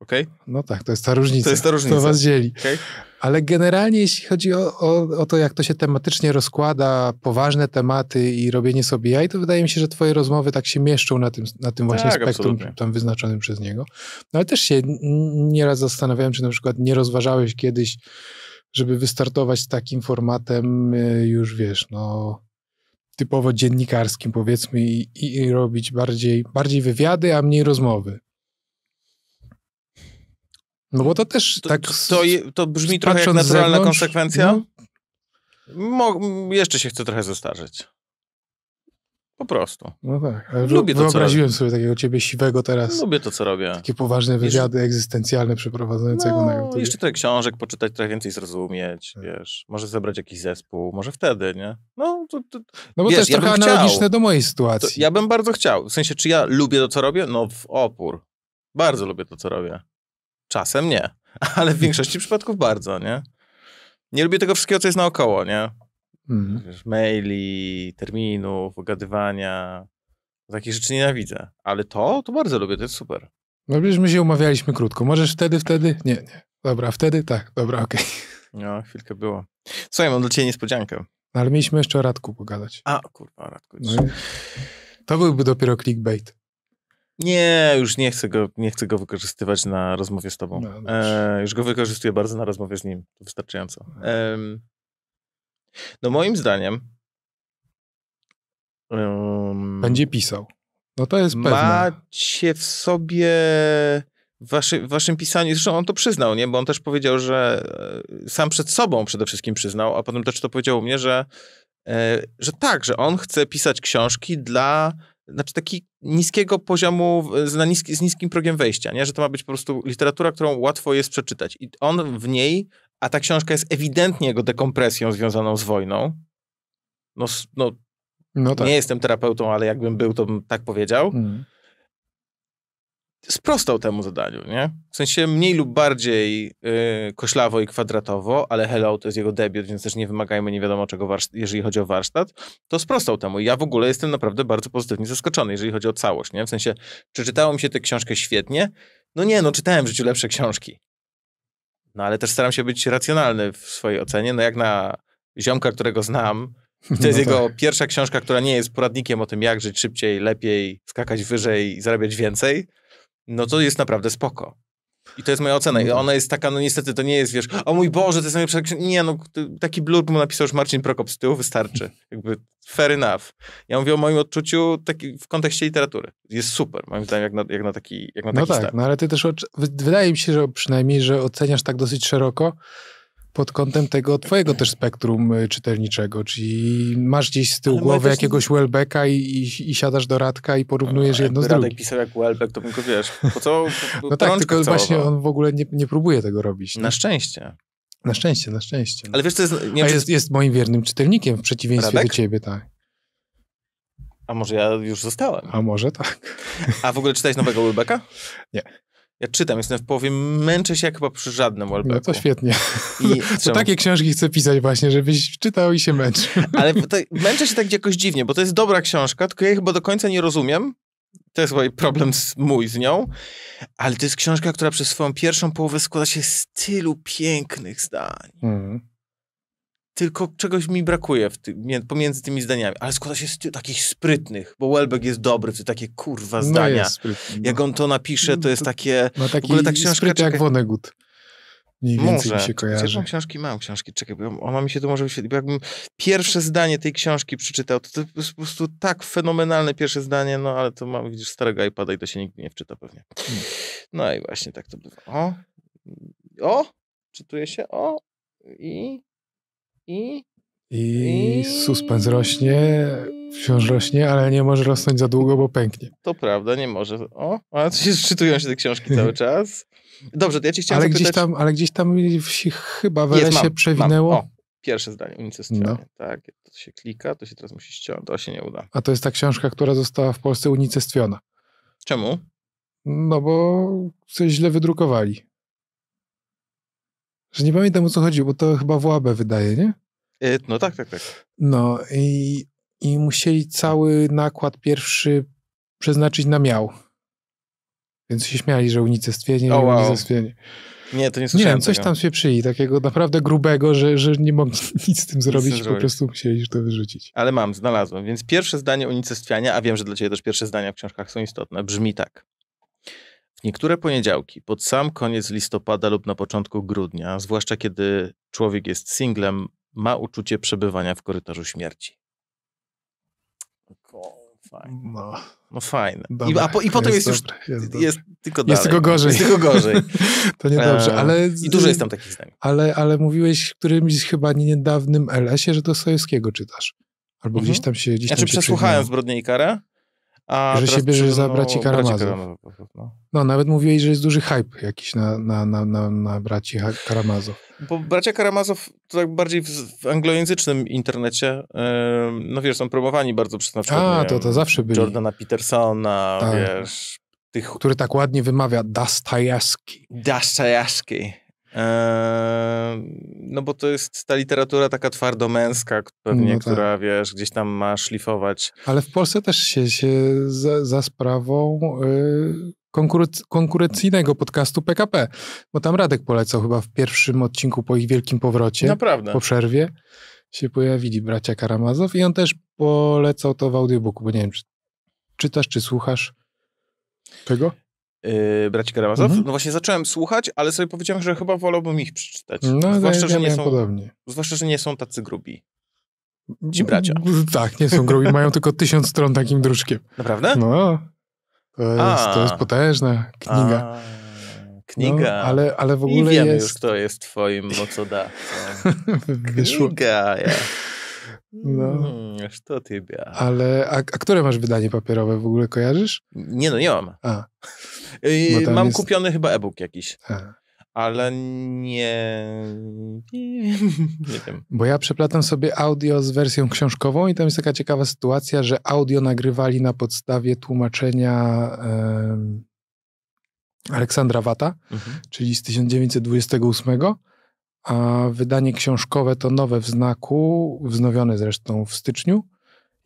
Okay? No tak, to jest ta różnica, co was dzieli. Okay? Ale generalnie jeśli chodzi o to, jak to się tematycznie rozkłada, poważne tematy i robienie sobie jaj, to wydaje mi się, że twoje rozmowy tak się mieszczą na tym właśnie tak, spektrum absolutnie. Tam wyznaczonym przez niego. No ale też się nieraz zastanawiałem, czy na przykład nie rozważałeś kiedyś, żeby wystartować z takim formatem już wiesz, no... typowo dziennikarskim powiedzmy i robić bardziej wywiady, a mniej rozmowy. No bo to też tak... To brzmi trochę jak naturalna konsekwencja. Jeszcze się chcę trochę zestarzeć. Po prostu. No tak. Lubię to, co robię. Wyobraziłem sobie takiego ciebie siwego teraz. Lubię to, co robię. Takie poważne wywiady egzystencjalne przeprowadzającego na YouTube. Jeszcze trochę książek poczytać, trochę więcej zrozumieć, wiesz. Może zebrać jakiś zespół, może wtedy, nie? No bo wiesz, też trochę analogiczne do mojej sytuacji. Ja bym bardzo chciał. W sensie, czy ja lubię to, co robię? No w opór. Bardzo lubię to, co robię. Czasem nie, ale w większości przypadków bardzo, nie? Nie lubię tego wszystkiego, co jest naokoło, nie? Wiesz, maili, terminów, ogadywania, takich rzeczy nienawidzę. Ale to bardzo lubię, to jest super. No przecież my się umawialiśmy krótko. Możesz wtedy? Nie. Dobra, wtedy? Tak, dobra, okej. No, chwilkę było. Słuchaj, mam dla ciebie niespodziankę. No, ale mieliśmy jeszcze o Radku pogadać. A, kurwa, o Radku. No, to byłby dopiero clickbait. Nie, już nie chcę go wykorzystywać na rozmowie z tobą. No, już go wykorzystuję bardzo na rozmowie z nim. Wystarczająco. No moim zdaniem... będzie pisał. No to jest pewne. Macie w sobie... W waszym pisaniu... Zresztą on to przyznał, nie? Bo on też powiedział, że... Sam przed sobą przede wszystkim przyznał, a potem też to powiedział u mnie, że że tak, że on chce pisać książki dla, znaczy taki niskiego poziomu, z niskim progiem wejścia, nie? Że to ma być po prostu literatura, którą łatwo jest przeczytać. I on w niej, a ta książka jest ewidentnie jego dekompresją związaną z wojną, no tak. Nie jestem terapeutą, ale jakbym był, to bym tak powiedział. Mm. Sprostał temu zadaniu, nie? W sensie mniej lub bardziej koślawo i kwadratowo, ale Hello to jest jego debiut, więc też nie wymagajmy nie wiadomo czego, jeżeli chodzi o warsztat, to sprostał temu. I ja w ogóle jestem naprawdę bardzo pozytywnie zaskoczony, jeżeli chodzi o całość, nie? W sensie, czy czytało mi się tę książkę świetnie? No nie, no czytałem w życiu lepsze książki. No ale też staram się być racjonalny w swojej ocenie, no jak na ziomka, którego znam, to jest jego pierwsza książka, która nie jest poradnikiem o tym, jak żyć szybciej, lepiej, skakać wyżej i zarabiać więcej, no to jest naprawdę spoko. I to jest moja ocena. I ona jest taka, no niestety to nie jest, wiesz, o mój Boże, to jest najlepsza książka. Nie, no taki blurb mu napisał już Marcin Prokop z tyłu, wystarczy. Jakby fair enough. Ja mówię o moim odczuciu taki, w kontekście literatury. Jest super, moim zdaniem, jak na taki no tak, start. No ale ty też, wydaje mi się, że przynajmniej, że oceniasz tak dosyć szeroko, pod kątem tego twojego też spektrum czytelniczego, czyli masz gdzieś z tyłu głowy jakiegoś Welbecka i siadasz do Radka i porównujesz jedno z drugim. Radek pisał jak Welbeck, to bym go, wiesz, po co? No tak, tylko całowa. Właśnie on w ogóle nie próbuje tego robić. Na szczęście. Na szczęście. Ale wiesz, to jest... Nie, jest moim wiernym czytelnikiem w przeciwieństwie do ciebie, tak. A może ja już zostałem? A może tak. A w ogóle czytałeś nowego Welbecka? Nie. Ja czytam, jestem w połowie, męczę się jak chyba przy żadnym Welbecku. No to świetnie. To takie książki chcę pisać właśnie, żebyś czytał i się męczył. Ale męczę się tak jakoś dziwnie, bo to jest dobra książka, tylko ja jej chyba do końca nie rozumiem. To jest chyba problem mój z nią. Ale to jest książka, która przez swoją pierwszą połowę składa się z tylu pięknych zdań. Tylko czegoś mi brakuje pomiędzy tymi zdaniami. Ale składa się z takich sprytnych, bo Welbeck jest dobry, to takie kurwa zdania. No jest sprytny, no. Jak on to napisze, to jest takie... No taki w ogóle ta książka, spryty jak Vonnegut. Mniej więcej mi się kojarzy. Może. Mam książki, czekaj, bo ona mi się tu może wyświetlić. Jakbym pierwsze zdanie tej książki przeczytał, to jest po prostu tak fenomenalne pierwsze zdanie, no ale to mam, widzisz, starego iPada i to się nigdy nie wczyta pewnie. No i właśnie tak to było. O! Czytuje się. O! I suspens rośnie, wciąż rośnie, ale nie może rosnąć za długo, bo pęknie. To prawda, nie może. Ale czytują się te książki cały czas. Dobrze, to ja cię chciałem zapytać... Ale gdzieś tam się chyba się przewinęło. Pierwsze zdanie, unicestwienie. No. Tak, to się klika, to się teraz musi ściągnąć, to się nie uda. A to jest ta książka, która została w Polsce unicestwiona. Czemu? No bo coś źle wydrukowali. Że nie pamiętam, o co chodzi, bo to chyba WAB wydaje, nie? No tak. No i musieli cały nakład pierwszy przeznaczyć na miał. Więc się śmiali, że unicestwienie, unicestwienie. Nie, to nie słyszałem. Nie, coś tam się przyjęli, takiego naprawdę grubego, że nie mogli nic z tym zrobić, po prostu musieli już to wyrzucić. Ale znalazłem. Więc pierwsze zdanie unicestwiania, a wiem, że dla ciebie też pierwsze zdania w książkach są istotne, brzmi tak. Niektóre poniedziałki, pod sam koniec listopada lub na początku grudnia, zwłaszcza kiedy człowiek jest singlem, ma uczucie przebywania w korytarzu śmierci. Fajne. No fajne. Dobra, I potem jest tylko gorzej. To niedobrze, ale... I dużo jest tam takich zdań. Ale mówiłeś w którymś chyba niedawnym LS-ie, że to Sojewskiego czytasz. Albo gdzieś tam się przesłuchałem Zbrodnię i karę. Że się bierzesz za Braci Karamazow. No, nawet mówiłeś, że jest duży hype jakiś na Braci Karamazow. Bo Bracia Karamazow to tak bardziej w anglojęzycznym internecie, no wiesz, są promowani bardzo przez na przykład to zawsze byli. Jordana Petersona, tak. Wiesz. Tych... Który tak ładnie wymawia Dostojewski. No bo to jest ta literatura taka twardomęska pewnie, która, wiesz, gdzieś tam ma szlifować. Ale w Polsce też się za sprawą konkurencyjnego podcastu PKP, bo tam Radek polecał chyba w pierwszym odcinku po ich wielkim powrocie, naprawdę. Po przerwie się pojawili Bracia Karamazow i on też polecał to w audiobooku, bo nie wiem, czy czytasz, czy słuchasz tego? Braci Karamazow? No właśnie zacząłem słuchać, ale sobie powiedziałem, że chyba wolałbym ich przeczytać. No, zwłaszcza, że nie są tacy grubi. Ci bracia. Tak, nie są grubi, mają tylko 1000 stron takim druczkiem. Naprawdę? No. To jest potężna kniga. Kniga. No, ale w ogóle i wiemy już, kto jest twoim mocodawcą. Kniga. No. Co ty bia. Ale, a które masz wydanie papierowe w ogóle, kojarzysz? Nie no, nie mam. A. Mam jest... kupiony chyba e-book jakiś. A. Ale nie wiem. Bo ja przeplatam sobie audio z wersją książkową i tam jest taka ciekawa sytuacja, że audio nagrywali na podstawie tłumaczenia Aleksandra Wata, czyli z 1928, a wydanie książkowe to Nowe w znaku, wznowione zresztą w styczniu,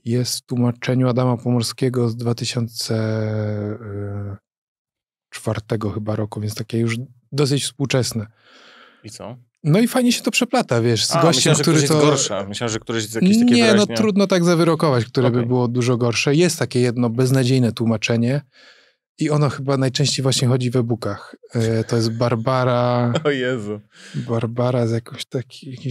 jest w tłumaczeniu Adama Pomorskiego z 2004 chyba roku, więc takie już dosyć współczesne. I co? No i fajnie się to przeplata, wiesz, z gościem, który to... Myślałem, że któreś jest jakieś takie wyraźnie... Nie, no trudno tak zawyrokować, które by było dużo gorsze. Jest takie jedno beznadziejne tłumaczenie i ono chyba najczęściej właśnie chodzi w e-bookach. To jest Barbara... O Jezu. Barbara z jakimś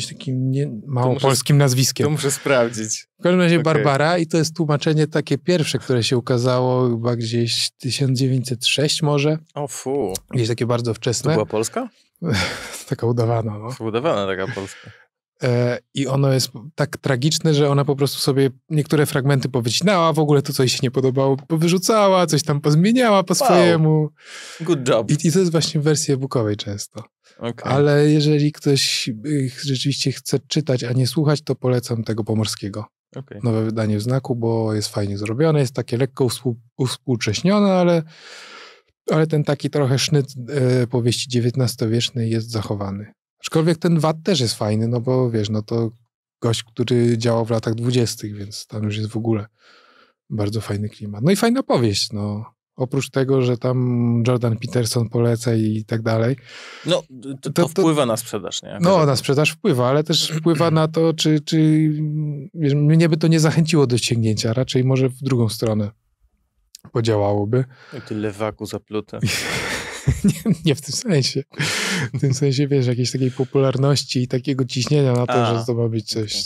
takim małopolskim nazwiskiem. To muszę sprawdzić. W każdym razie Barbara i to jest tłumaczenie takie pierwsze, które się ukazało chyba gdzieś 1906 może. O fu. Gdzieś takie bardzo wczesne. To była Polska? Taka udawana, no. Udawana taka Polska. I ono jest tak tragiczne, że ona po prostu sobie niektóre fragmenty powycinała, w ogóle to, co jej się nie podobało, powyrzucała, coś tam pozmieniała po swojemu. Good job. I to jest właśnie w wersji e-bookowej często. Okay. Ale jeżeli ktoś rzeczywiście chce czytać, a nie słuchać, to polecam tego Pomorskiego. Okay. Nowe wydanie w znaku, bo jest fajnie zrobione, jest takie lekko uspółcześnione, ale ten taki trochę sznyt powieści XIX-wiecznej jest zachowany. Aczkolwiek ten Watt też jest fajny, no bo wiesz, no to gość, który działał w latach 20, więc tam już jest w ogóle bardzo fajny klimat. No i fajna powieść, no. Oprócz tego, że tam Jordan Peterson poleca i tak dalej. No, to wpływa na sprzedaż, nie? No, na sprzedaż wpływa, ale też wpływa na to, czy wiesz, mnie by to nie zachęciło do sięgnięcia, raczej może w drugą stronę podziałałoby. I ty lewaku zaplutę. Nie w tym sensie. W tym sensie, wiesz, jakiejś takiej popularności i takiego ciśnienia na to, że to ma być coś.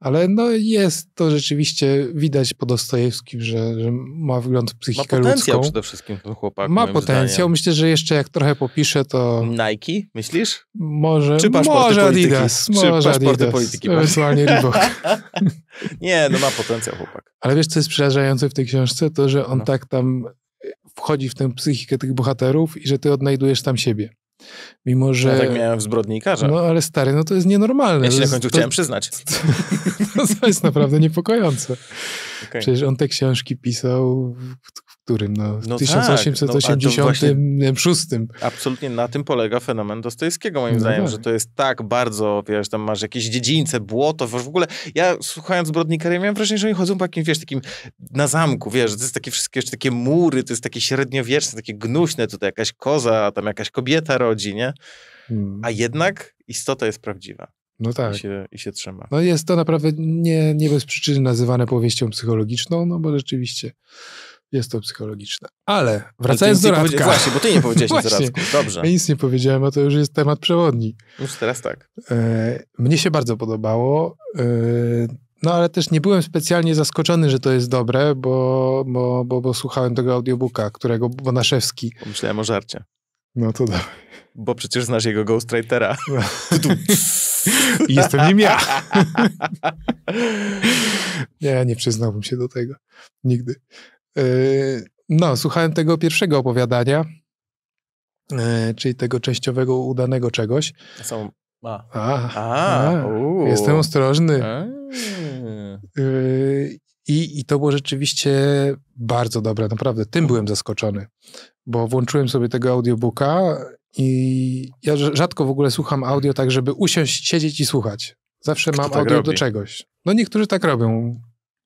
Ale no jest to rzeczywiście, widać po Dostojewskim, że ma wgląd w psychikę ludzką. Ma potencjał przede wszystkim ten chłopak. Ma potencjał. Zdaniem. Myślę, że jeszcze jak trochę popiszę, to... Nike, myślisz? Może. Czy może Adidas. Polityki? Może Adidas. Polityki. Ewentualnie Reebok. Nie, no ma potencjał chłopak. Ale wiesz, co jest przerażające w tej książce? To, że on tak tam... wchodzi w tę psychikę tych bohaterów i że ty odnajdujesz tam siebie. Mimo, że... Ja tak miałem w Zbrodni i karze. No ale stary, no to jest nienormalne. Ja się na końcu chciałem przyznać. To jest naprawdę niepokojące. Okay. Przecież on te książki pisał w którym? No, w 1886. Tak, no, absolutnie na tym polega fenomen Dostojewskiego, moim zdaniem, tak. Że to jest tak bardzo, wiesz, tam masz jakieś dziedzińce, błoto, w ogóle, ja słuchając Zbrodni i kary, miałem wrażenie, że oni chodzą po jakimś, wiesz, takim na zamku, wiesz, to jest takie wszystkie jeszcze takie mury, to jest takie średniowieczne, takie gnuśne, tutaj jakaś koza, tam jakaś kobieta rodzi, nie? A jednak istota jest prawdziwa. No tak. I się trzyma. No jest to naprawdę nie bez przyczyny nazywane powieścią psychologiczną, no bo rzeczywiście jest to psychologiczne. Ale wracając do Radka. Właśnie, bo ty nie powiedziałeś nic o Radku. Dobrze. Ja nic nie powiedziałem, a to już jest temat przewodni. Już teraz tak. Mnie się bardzo podobało, no ale też nie byłem specjalnie zaskoczony, że to jest dobre, bo słuchałem tego audiobooka, którego Bonaszewski... Pomyślałem o żarcie. No to dawaj. Bo przecież znasz jego ghostwritera. No. I jestem nim ja. Nie przyznałbym się do tego. Nigdy. No, słuchałem tego pierwszego opowiadania, czyli tego częściowego udanego czegoś. Jestem ostrożny. I to było rzeczywiście bardzo dobre, naprawdę. Tym byłem zaskoczony, bo włączyłem sobie tego audiobooka i ja rzadko w ogóle słucham audio tak, żeby usiąść, siedzieć i słuchać. Zawsze mam audio do czegoś. No niektórzy tak robią.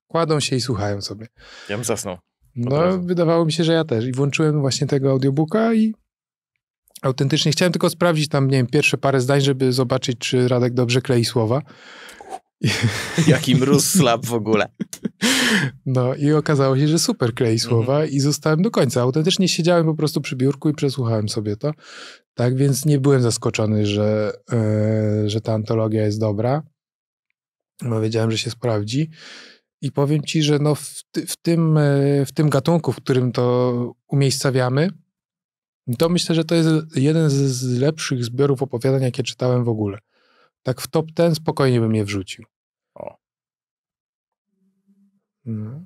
Kładą się i słuchają sobie. Ja bym zasnął. No, wydawało mi się, że ja też. I włączyłem właśnie tego audiobooka i autentycznie chciałem tylko sprawdzić tam, nie wiem, pierwsze parę zdań, żeby zobaczyć, czy Radek dobrze klei słowa. Jaki Mróz slab w ogóle. No i okazało się, że super klei słowa i zostałem do końca. Autentycznie siedziałem po prostu przy biurku i przesłuchałem sobie to. Tak więc nie byłem zaskoczony, że ta antologia jest dobra. No, wiedziałem, że się sprawdzi. I powiem ci, że no w tym gatunku, w którym to umiejscawiamy, to myślę, że to jest jeden z lepszych zbiorów opowiadań, jakie czytałem w ogóle. Tak w top 10 spokojnie bym je wrzucił. O. No.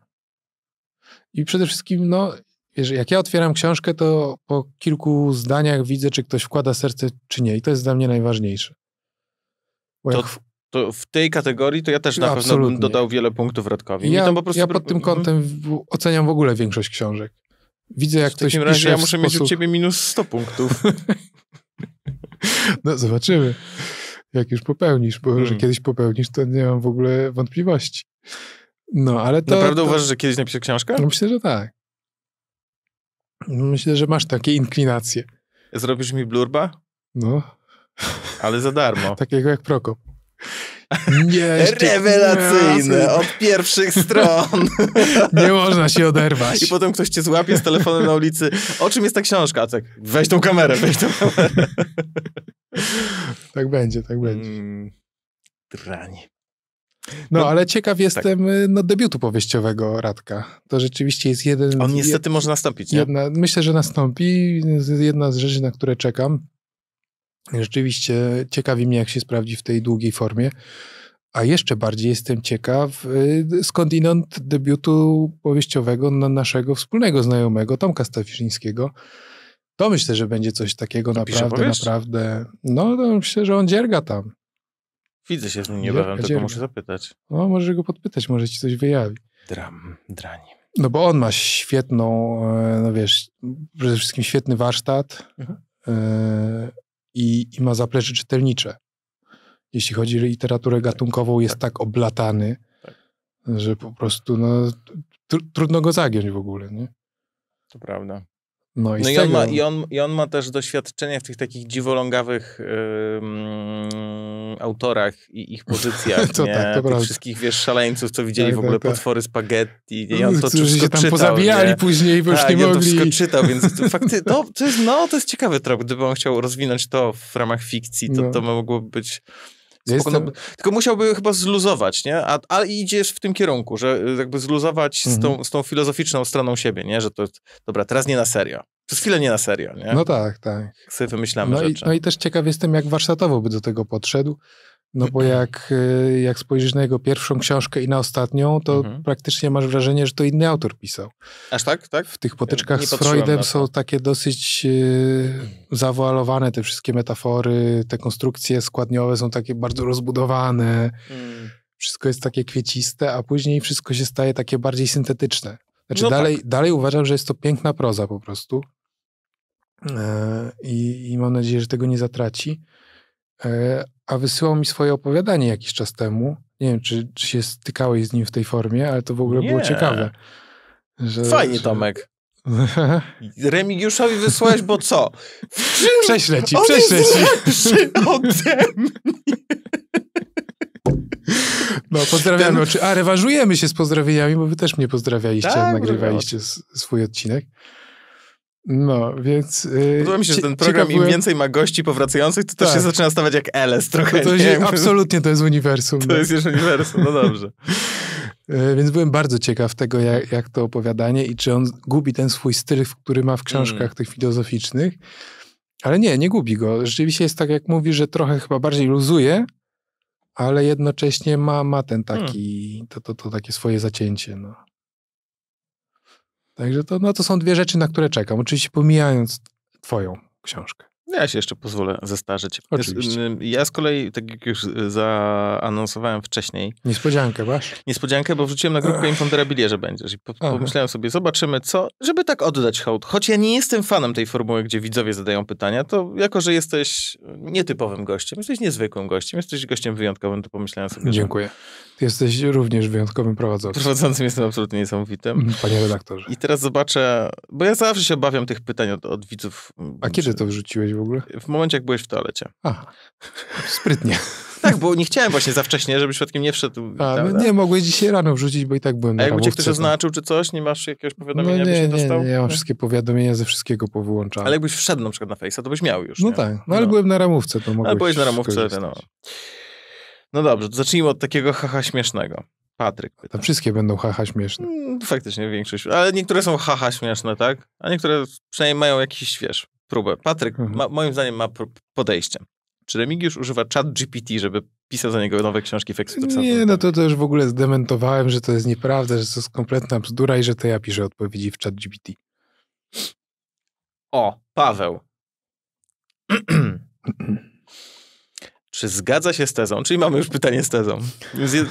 I przede wszystkim, no, jak ja otwieram książkę, to po kilku zdaniach widzę, czy ktoś wkłada serce, czy nie. I to jest dla mnie najważniejsze. To w tej kategorii to ja też na pewno bym dodał wiele punktów Radkowi. Ja pod tym kątem oceniam w ogóle większość książek. Widzę, jak ktoś pisze w sposób... Ja muszę mieć u ciebie minus 100 punktów. No zobaczymy. Jak już popełnisz, bo że kiedyś popełnisz, to nie mam w ogóle wątpliwości. No, ale to... Naprawdę uważasz, że kiedyś napiszesz książkę? No, myślę, że tak. Myślę, że masz takie inklinacje. Zrobisz mi blurba? No. Ale za darmo. Takiego jak Prokop. Nie, rewelacyjne, od pierwszych stron. Nie można się oderwać. I potem ktoś cię złapie z telefonem na ulicy. O czym jest ta książka? Tak, weź tą kamerę, weź tą kamerę. Tak będzie, tak będzie. Dranie. No, ale ciekaw jestem debiutu powieściowego Radka. To rzeczywiście jest jeden... On niestety może nastąpić, nie? Myślę, że nastąpi. Jedna z rzeczy, na które czekam. Rzeczywiście ciekawi mnie, jak się sprawdzi w tej długiej formie. A jeszcze bardziej jestem ciekaw skądinąd debiutu powieściowego naszego wspólnego znajomego, Tomka Stafiszyńskiego. To myślę, że będzie coś takiego naprawdę. No, to myślę, że on dzierga tam. Widzę się z nim niebawem, tylko muszę zapytać. No, może go podpytać, może ci coś wyjawi. Drani. No, bo on ma świetną, no wiesz, przede wszystkim świetny warsztat. Mhm. I ma zaplecze czytelnicze. Jeśli chodzi o literaturę gatunkową, jest tak oblatany, że po prostu no, trudno go zagiąć w ogóle, nie? To prawda. No i, on ma też doświadczenie w tych takich dziwolągawych autorach i ich pozycjach, tych wszystkich, wiesz, szaleńców, co widzieli potwory spaghetti. I on to wszystko się tam czytał, pozabijali później, bo już nie mogli. To wszystko czytał, więc to jest ciekawy trop. Gdyby on chciał rozwinąć to w ramach fikcji, to mogłoby być... Tylko musiałby chyba zluzować, nie? A idziesz w tym kierunku, że jakby zluzować z tą filozoficzną stroną siebie, nie? Że to, dobra, teraz nie na serio. Przez chwilę nie na serio, nie? No tak, tak. Sobie wymyślamy rzeczy. No i też ciekaw jestem, jak warsztatowo by do tego podszedł, no bo jak spojrzysz na jego pierwszą książkę i na ostatnią, to praktycznie masz wrażenie, że to inny autor pisał. Aż tak? Tak? W tych potyczkach z Freudem są takie dosyć zawoalowane te wszystkie metafory, te konstrukcje składniowe są takie bardzo rozbudowane. Wszystko jest takie kwieciste, a później wszystko się staje takie bardziej syntetyczne. Znaczy dalej uważam, że jest to piękna proza po prostu. I mam nadzieję, że tego nie zatraci. A wysyłał mi swoje opowiadanie jakiś czas temu. Nie wiem, czy się stykałeś z nim w tej formie, ale to w ogóle było ciekawe. Fajnie, Tomek. Remigiuszowi wysłałeś, bo co? Prześlę ci, prześlę ci. Ode mnie. No, pozdrawiamy. A, rewanżujemy się z pozdrowieniami, bo wy też mnie pozdrawialiście, nagrywaliście swój odcinek. No, więc... Podoba mi się, że ten program im więcej ma gości powracających, to też się zaczyna stawać jak Eles trochę. Absolutnie to jest uniwersum. To jest już uniwersum, no dobrze. Więc byłem bardzo ciekaw tego, jak to opowiadanie i czy on gubi ten swój styl, który ma w książkach tych filozoficznych. Ale nie gubi go. Rzeczywiście jest tak, jak mówi, że trochę chyba bardziej luzuje, ale jednocześnie ma ten taki... To takie swoje zacięcie, no. Także to są dwie rzeczy, na które czekam. Oczywiście pomijając twoją książkę. Ja się jeszcze pozwolę zestarzeć. Oczywiście. Ja z kolei, tak jak już zaanonsowałem wcześniej... Niespodziankę, masz? Niespodziankę, bo wrzuciłem na grupkę Imponderabilia, że będziesz. I pomyślałem sobie, zobaczymy co, żeby tak oddać hołd. Choć ja nie jestem fanem tej formuły, gdzie widzowie zadają pytania, to jako, że jesteś nietypowym gościem, jesteś niezwykłym gościem, jesteś gościem wyjątkowym, to pomyślałem sobie... Dziękuję. Ty jesteś również wyjątkowym prowadzącym. Prowadzącym jestem absolutnie niesamowitym. Panie redaktorze. I teraz zobaczę, bo ja zawsze się obawiam tych pytań od widzów. A kiedy to wrzuciłeś w ogóle? W momencie, jak byłeś w toalecie. Aha, sprytnie. Tak, bo nie chciałem właśnie za wcześnie, żeby przypadkiem nie wszedł. Nie, mogłeś dzisiaj rano wrzucić, bo i tak byłem na ramówce. A jakby cię ktoś oznaczył czy coś, nie masz jakiegoś powiadomienia, byś nie dostał? Nie, ja mam wszystkie powiadomienia ze wszystkiego powyłączane. Ale jakbyś wszedł na przykład na Face'a, to byś miał już. No nie? Tak, ale byłem na ramówce, to mogłeś. Ale byłeś na ramówce, no. No dobrze, to zacznijmy od takiego haha śmiesznego. Patryk pyta. Tam wszystkie będą haha śmieszne. Faktycznie większość, ale niektóre są haha śmieszne, tak? A niektóre przynajmniej mają jakiś, wiesz, próbę. Patryk moim zdaniem ma podejście. Czy Remigiusz używa ChatGPT, żeby pisał za niego nowe książki w ekstremistem? Nie, no to już w ogóle zdementowałem, że to jest nieprawda, że to jest kompletna bzdura i że to ja piszę odpowiedzi w ChatGPT. O, Paweł. Czy zgadza się z tezą? Czyli mamy już pytanie z tezą.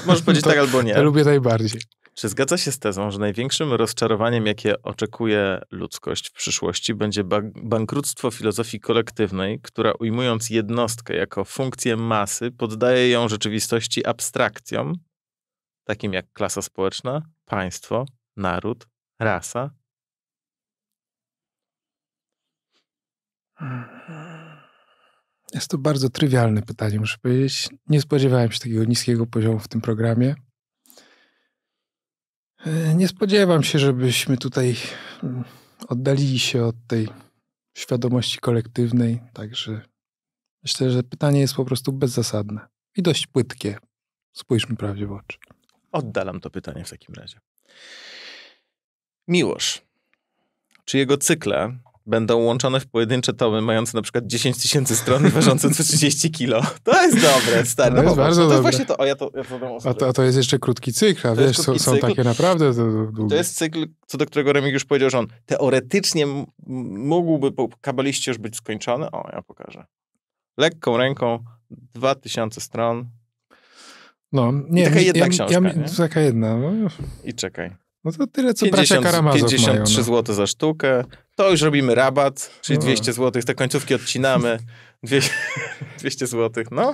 Możesz powiedzieć to, tak albo nie. To lubię najbardziej. Czy zgadza się z tezą, że największym rozczarowaniem, jakie oczekuje ludzkość w przyszłości, będzie bankructwo filozofii kolektywnej, która ujmując jednostkę jako funkcję masy, poddaje ją rzeczywistości abstrakcjom, takim jak klasa społeczna, państwo, naród, rasa? Jest to bardzo trywialne pytanie, muszę powiedzieć. Nie spodziewałem się takiego niskiego poziomu w tym programie. Nie spodziewam się, żebyśmy tutaj oddalili się od tej świadomości kolektywnej, także myślę, że pytanie jest po prostu bezzasadne i dość płytkie. Spójrzmy prawdzie w oczy. Oddalam to pytanie w takim razie. Miłosz, czy jego cykle będą łączone w pojedyncze tomy mające na przykład 10 000 stron ważące 30 kilo. To jest dobre, stary. To jest bardzo dobre. To właśnie to, to jest jeszcze krótki cykl, a wiesz, są takie naprawdę długie. To jest cykl, co do którego Remigiusz powiedział, że on teoretycznie mógłby po kabaliście już być skończony. O, ja pokażę. Lekką ręką 2000 stron. No, nie, taka jedna książka, nie? Taka jedna. No. I czekaj. No to tyle, co bracia Karamazow 53 mają, no. zł za sztukę. To już robimy rabat, czyli no. 200 zł. Te końcówki odcinamy. 200 zł, no. To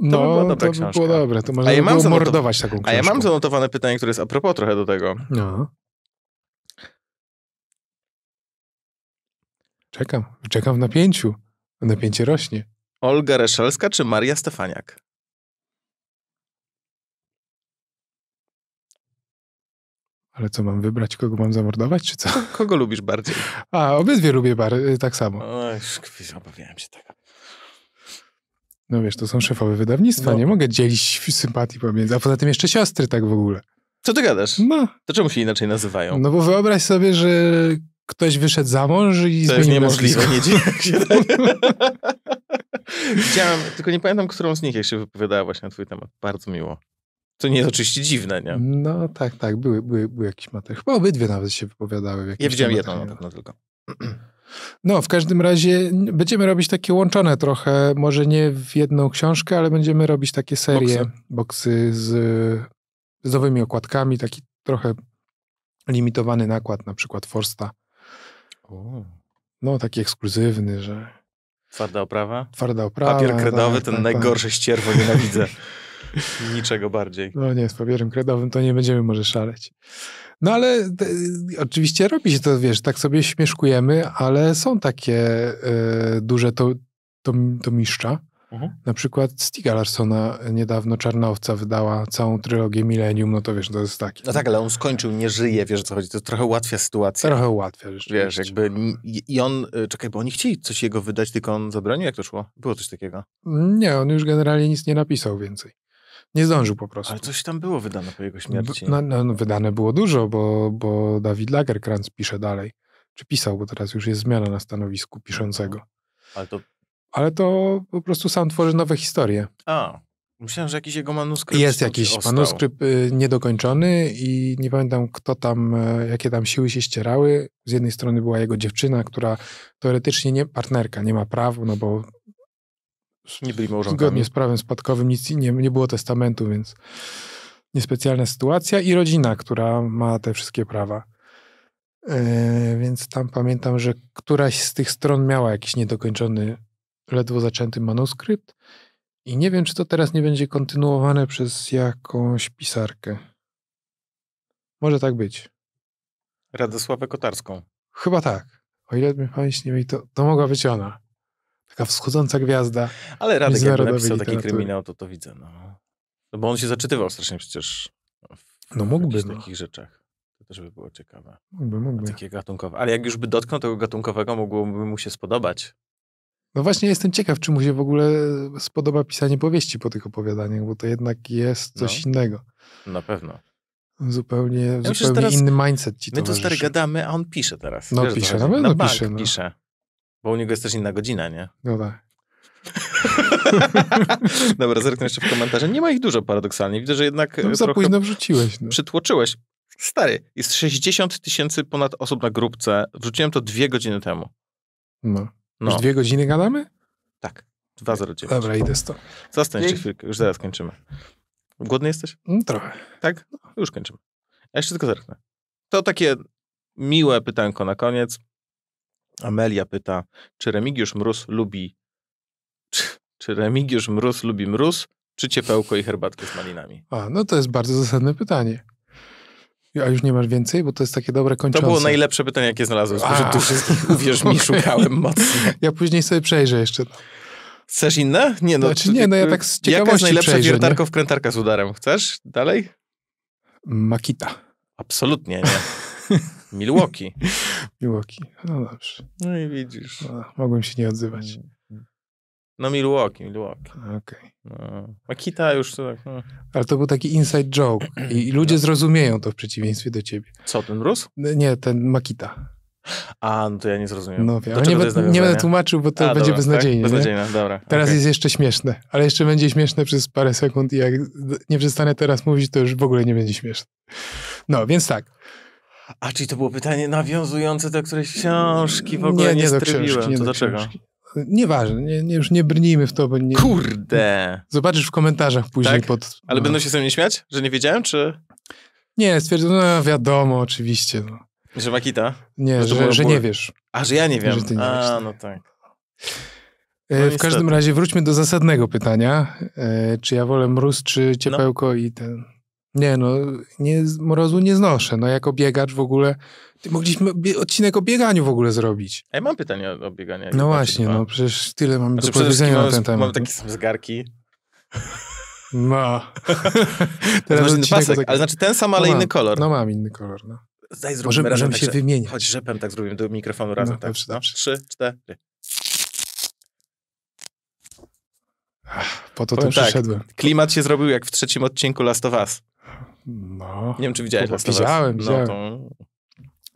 by była dobra książka. Było dobre. To można by było mordować taką książkę. A ja mam zanotowane pytanie, które jest a propos trochę do tego. No. Czekam w napięciu. Napięcie rośnie. Olga Reszelska czy Maria Stefaniak? Ale co, mam wybrać, kogo mam zamordować, czy co? Kogo lubisz bardziej? A, obydwie lubię tak samo. Oj, obawiałem się tego. No wiesz, to są szefowe wydawnictwa, no. Nie mogę dzielić sympatii pomiędzy, a poza tym jeszcze siostry tak w ogóle. Co ty gadasz? No. To czemu się inaczej nazywają? No bo wyobraź sobie, że ktoś wyszedł za mąż i to jest niemożliwe, nie dziwię się. Widziałem, tylko nie pamiętam, którą z nich jak się wypowiadała właśnie na twój temat. Bardzo miło. To nie jest oczywiście dziwne, nie? No tak, tak. Były jakieś materiały. Chyba obydwie nawet się wypowiadały. Ja widziałem jedną na pewno tylko. No, w każdym razie będziemy robić takie łączone trochę, może nie w jedną książkę, ale będziemy robić takie serie, boksy z nowymi okładkami, taki trochę limitowany nakład, na przykład Forsta. O. No, taki ekskluzywny, że... Twarda oprawa. Papier kredowy, tak, ten tak, najgorszy ścierwo, nienawidzę. Niczego bardziej. No nie, z papierem kredowym to nie będziemy może szaleć. No ale oczywiście robi się to, wiesz, tak sobie śmieszkujemy, ale są takie duże tomiszcza. Na przykład Stiga Larsona niedawno Czarnowca wydała całą trylogię Millennium, no to wiesz, to jest takie. No tak, ale on skończył, nie żyje, wiesz o co chodzi, to trochę ułatwia sytuację. Trochę ułatwia, wiesz, jakby i on, czekaj, bo oni chcieli coś jego wydać, tylko on zabronił, jak to szło? Było coś takiego? Nie, on już generalnie nic nie napisał więcej. Nie zdążył po prostu. Ale coś tam było wydane po jego śmierci. No, wydane było dużo, bo Dawid Lagerkrantz pisze dalej. Czy pisał, bo teraz już jest zmiana na stanowisku piszącego. Ale to po prostu sam tworzy nowe historie. A, myślałem, że jakiś jego manuskrypt. Jest jakiś manuskrypt niedokończony i nie pamiętam, kto tam, jakie tam siły się ścierały. Z jednej strony była jego dziewczyna, która teoretycznie nie, partnerka, nie ma praw, no bo nie byli małżonkami. Zgodnie z prawem spadkowym nic nie było testamentu, więc niespecjalna sytuacja i rodzina, która ma te wszystkie prawa. Więc tam pamiętam, że któraś z tych stron miała jakiś niedokończony, ledwo zaczęty manuskrypt i nie wiem, czy to teraz nie będzie kontynuowane przez jakąś pisarkę. Może tak być. Radosławę Kotarską. Chyba tak. O ile mi pamięć nie mieli, to mogła być ona. Taka wschodząca gwiazda. Ale Radek, jak napisał taki kryminał, to widzę. No. No bo on się zaczytywał strasznie przecież w takich rzeczach. To też by było ciekawe. Mógłby. Takie gatunkowe. Ale jak już by dotknął tego gatunkowego, mogłoby mu się spodobać. No właśnie jestem ciekaw, czy mu się w ogóle spodoba pisanie powieści po tych opowiadaniach, bo to jednak jest coś innego. Na pewno. Zupełnie inny mindset ci towarzyszy. My tu stary gadamy, a on pisze teraz. No pisze, na pewno pisze. Bo u niego jest też inna godzina, nie? No tak. Dobra, zerknę jeszcze w komentarze. Nie ma ich dużo paradoksalnie. Widzę, że jednak no, za późno wrzuciłeś. No. Przytłoczyłeś. Stary, jest 60 000 ponad osób na grupce. Wrzuciłem to 2 godziny temu. No. Już 2 godziny gadamy? Tak. 2:09. Dobra, idę stąd. Zostań jeszcze chwilkę. Już zaraz kończymy. Głodny jesteś? No, trochę. Tak? No, już kończymy. Ja jeszcze tylko zerknę. To takie miłe pytanko na koniec. Amelia pyta, czy Remigiusz Mróz lubi mróz, czy ciepełko i herbatkę z malinami? A, no to jest bardzo zasadne pytanie. A już nie masz więcej? Bo to jest takie dobre kończące. To było najlepsze pytanie, jakie znalazłem. Tu wszystkich, uwierz mi, szukałem mocno. Ja później sobie przejrzę jeszcze. Chcesz inne? Nie, no. Znaczy, nie, no ja tak z ciekawości. Jaka jest najlepsza wiertarko-wkrętarka z udarem? Chcesz? Dalej? Makita. Absolutnie nie. Milwaukee. Milwaukee. No dobrze. No i widzisz. A, mogłem się nie odzywać. No Milwaukee. Okej. No. Makita już to tak... No. Ale to był taki inside joke i ludzie zrozumieją to w przeciwieństwie do ciebie. Co, ten Rus? Nie, ten Makita. A, no to ja nie zrozumiałem. No wiem, nie będę tłumaczył, bo to będzie beznadziejne. Tak? Beznadziejne, dobra. Teraz jest jeszcze śmieszne, ale jeszcze będzie śmieszne przez parę sekund i jak nie przestanę teraz mówić, to już w ogóle nie będzie śmieszne. No, więc tak. A, czyli to było pytanie nawiązujące do którejś książki, w ogóle nie strywiłem. Nie, to dlaczego? Nieważne, już nie brnijmy w to, bo nie... Kurde! Zobaczysz w komentarzach później tak? pod... Ale będą się ze mnie śmiać? Że nie wiedziałem, czy... Nie, stwierdzono, no wiadomo, oczywiście. No. Że Makita? Nie, że nie wiesz. A, że ja nie wiem. Że ty nie wiesz, tak. No tak. W każdym razie wróćmy do zasadnego pytania. Czy ja wolę mróz, czy ciepełko i ten... Nie, no, mrozu nie znoszę. No, jako biegacz w ogóle... Mogliśmy odcinek o bieganiu w ogóle zrobić. A ja mam pytanie o bieganie. No właśnie, no przecież tyle mamy do powiedzenia na ten temat. Mam takie zegarki. No. Teraz pasek, ale znaczy ten sam, ale inny kolor. No mam inny kolor, no. Zdaj, zróbmy razem. Możemy się wymienić. Chodź, rzepem tak zrobimy do mikrofonu razem. Tak. 3, 4... Po to tu przyszedłem. Klimat się zrobił jak w 3. odcinku Last of Us. No. Nie wiem, czy widziałeś Last of Us. Widziałem.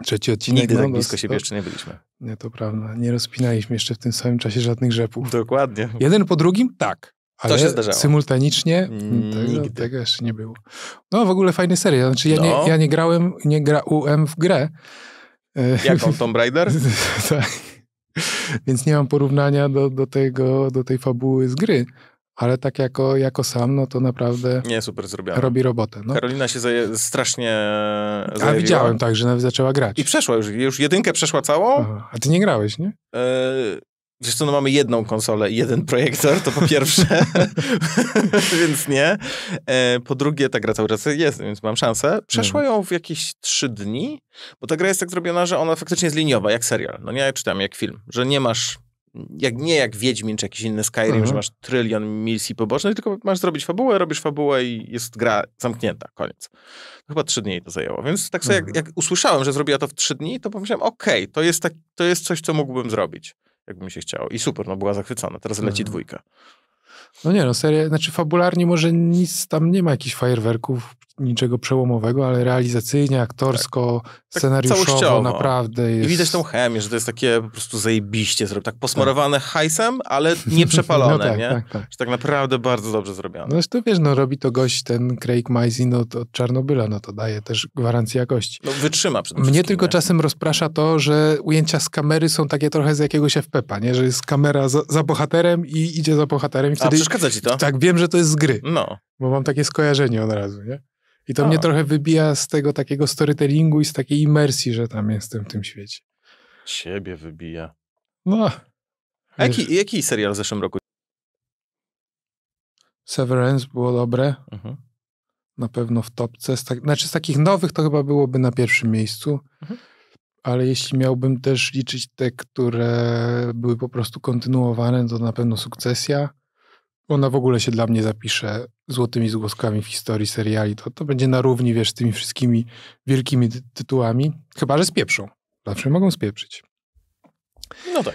3. odcinek. Nigdy tak blisko siebie jeszcze nie byliśmy. Nie, to prawda. Nie rozpinaliśmy jeszcze w tym samym czasie żadnych rzepów. Dokładnie. Jeden po drugim? Tak. Ale to się zdarzało. Symultanicznie? Nigdy. Tego jeszcze nie było. No w ogóle fajny serial. Znaczy ja nie grałem, nie grałem w grę. Jaką? Tomb Raider? Tak. Więc nie mam porównania do tej fabuły z gry. Ale tak jako sam, no to naprawdę... Nie, super zrobione. Robi robotę. No. Karolina się strasznie zajawiła. A widziałem tak, że nawet zaczęła grać. I przeszła już jedynkę przeszła całą. Aha. A ty nie grałeś, nie? Wiesz co, no mamy jedną konsolę i jeden projektor, to po pierwsze, więc nie. Po drugie, ta gra cały czas jest, więc mam szansę. Przeszła ją w jakieś 3 dni, bo ta gra jest tak zrobiona, że ona faktycznie jest liniowa, jak serial. No nie, czytam, jak film, że nie masz... nie jak Wiedźmin, czy jakiś inny Skyrim, że masz trylion misji pobocznych, tylko masz zrobić fabułę, robisz fabułę i jest gra zamknięta, koniec. Chyba 3 dni to zajęło, więc tak sobie jak usłyszałem, że zrobiła to w 3 dni, to pomyślałem, okej, to jest coś, co mógłbym zrobić, jakby mi się chciało. I super, no była zachwycona, teraz leci 2. No nie, no seria, znaczy fabularnie może nic tam nie ma jakichś fajerwerków, niczego przełomowego, ale realizacyjnie, aktorsko, tak, scenariuszowo naprawdę jest... I widać tą chemię, że to jest takie po prostu zajebiście zrobione, tak posmarowane hajsem, ale nie przepalone, no tak, nie? Tak. Że tak naprawdę bardzo dobrze zrobione. No to wiesz, no robi to gość, ten Craig Mazin od Czarnobyla, no to daje też gwarancję jakości. No wytrzyma przede wszystkim. Mnie tylko czasem rozprasza to, że ujęcia z kamery są takie trochę z jakiegoś FPP-a, nie? Że jest kamera za bohaterem i idzie za bohaterem i wtedy... A przeszkadza ci to? Tak, wiem, że to jest z gry. No. Bo mam takie skojarzenie od razu, nie? I to mnie trochę wybija z tego takiego storytellingu i z takiej imersji, że tam jestem w tym świecie. Ciebie wybija. No. A jaki serial w zeszłym roku? Severance było dobre. Na pewno w topce. Znaczy z takich nowych to chyba byłoby na pierwszym miejscu. Ale jeśli miałbym też liczyć te, które były po prostu kontynuowane, to na pewno Sukcesja. Ona w ogóle się dla mnie zapisze złotymi zgłoskami w historii seriali. To będzie na równi, wiesz, z tymi wszystkimi wielkimi tytułami. Chyba że spieprzą. Zawsze mogą spieprzyć. No tak.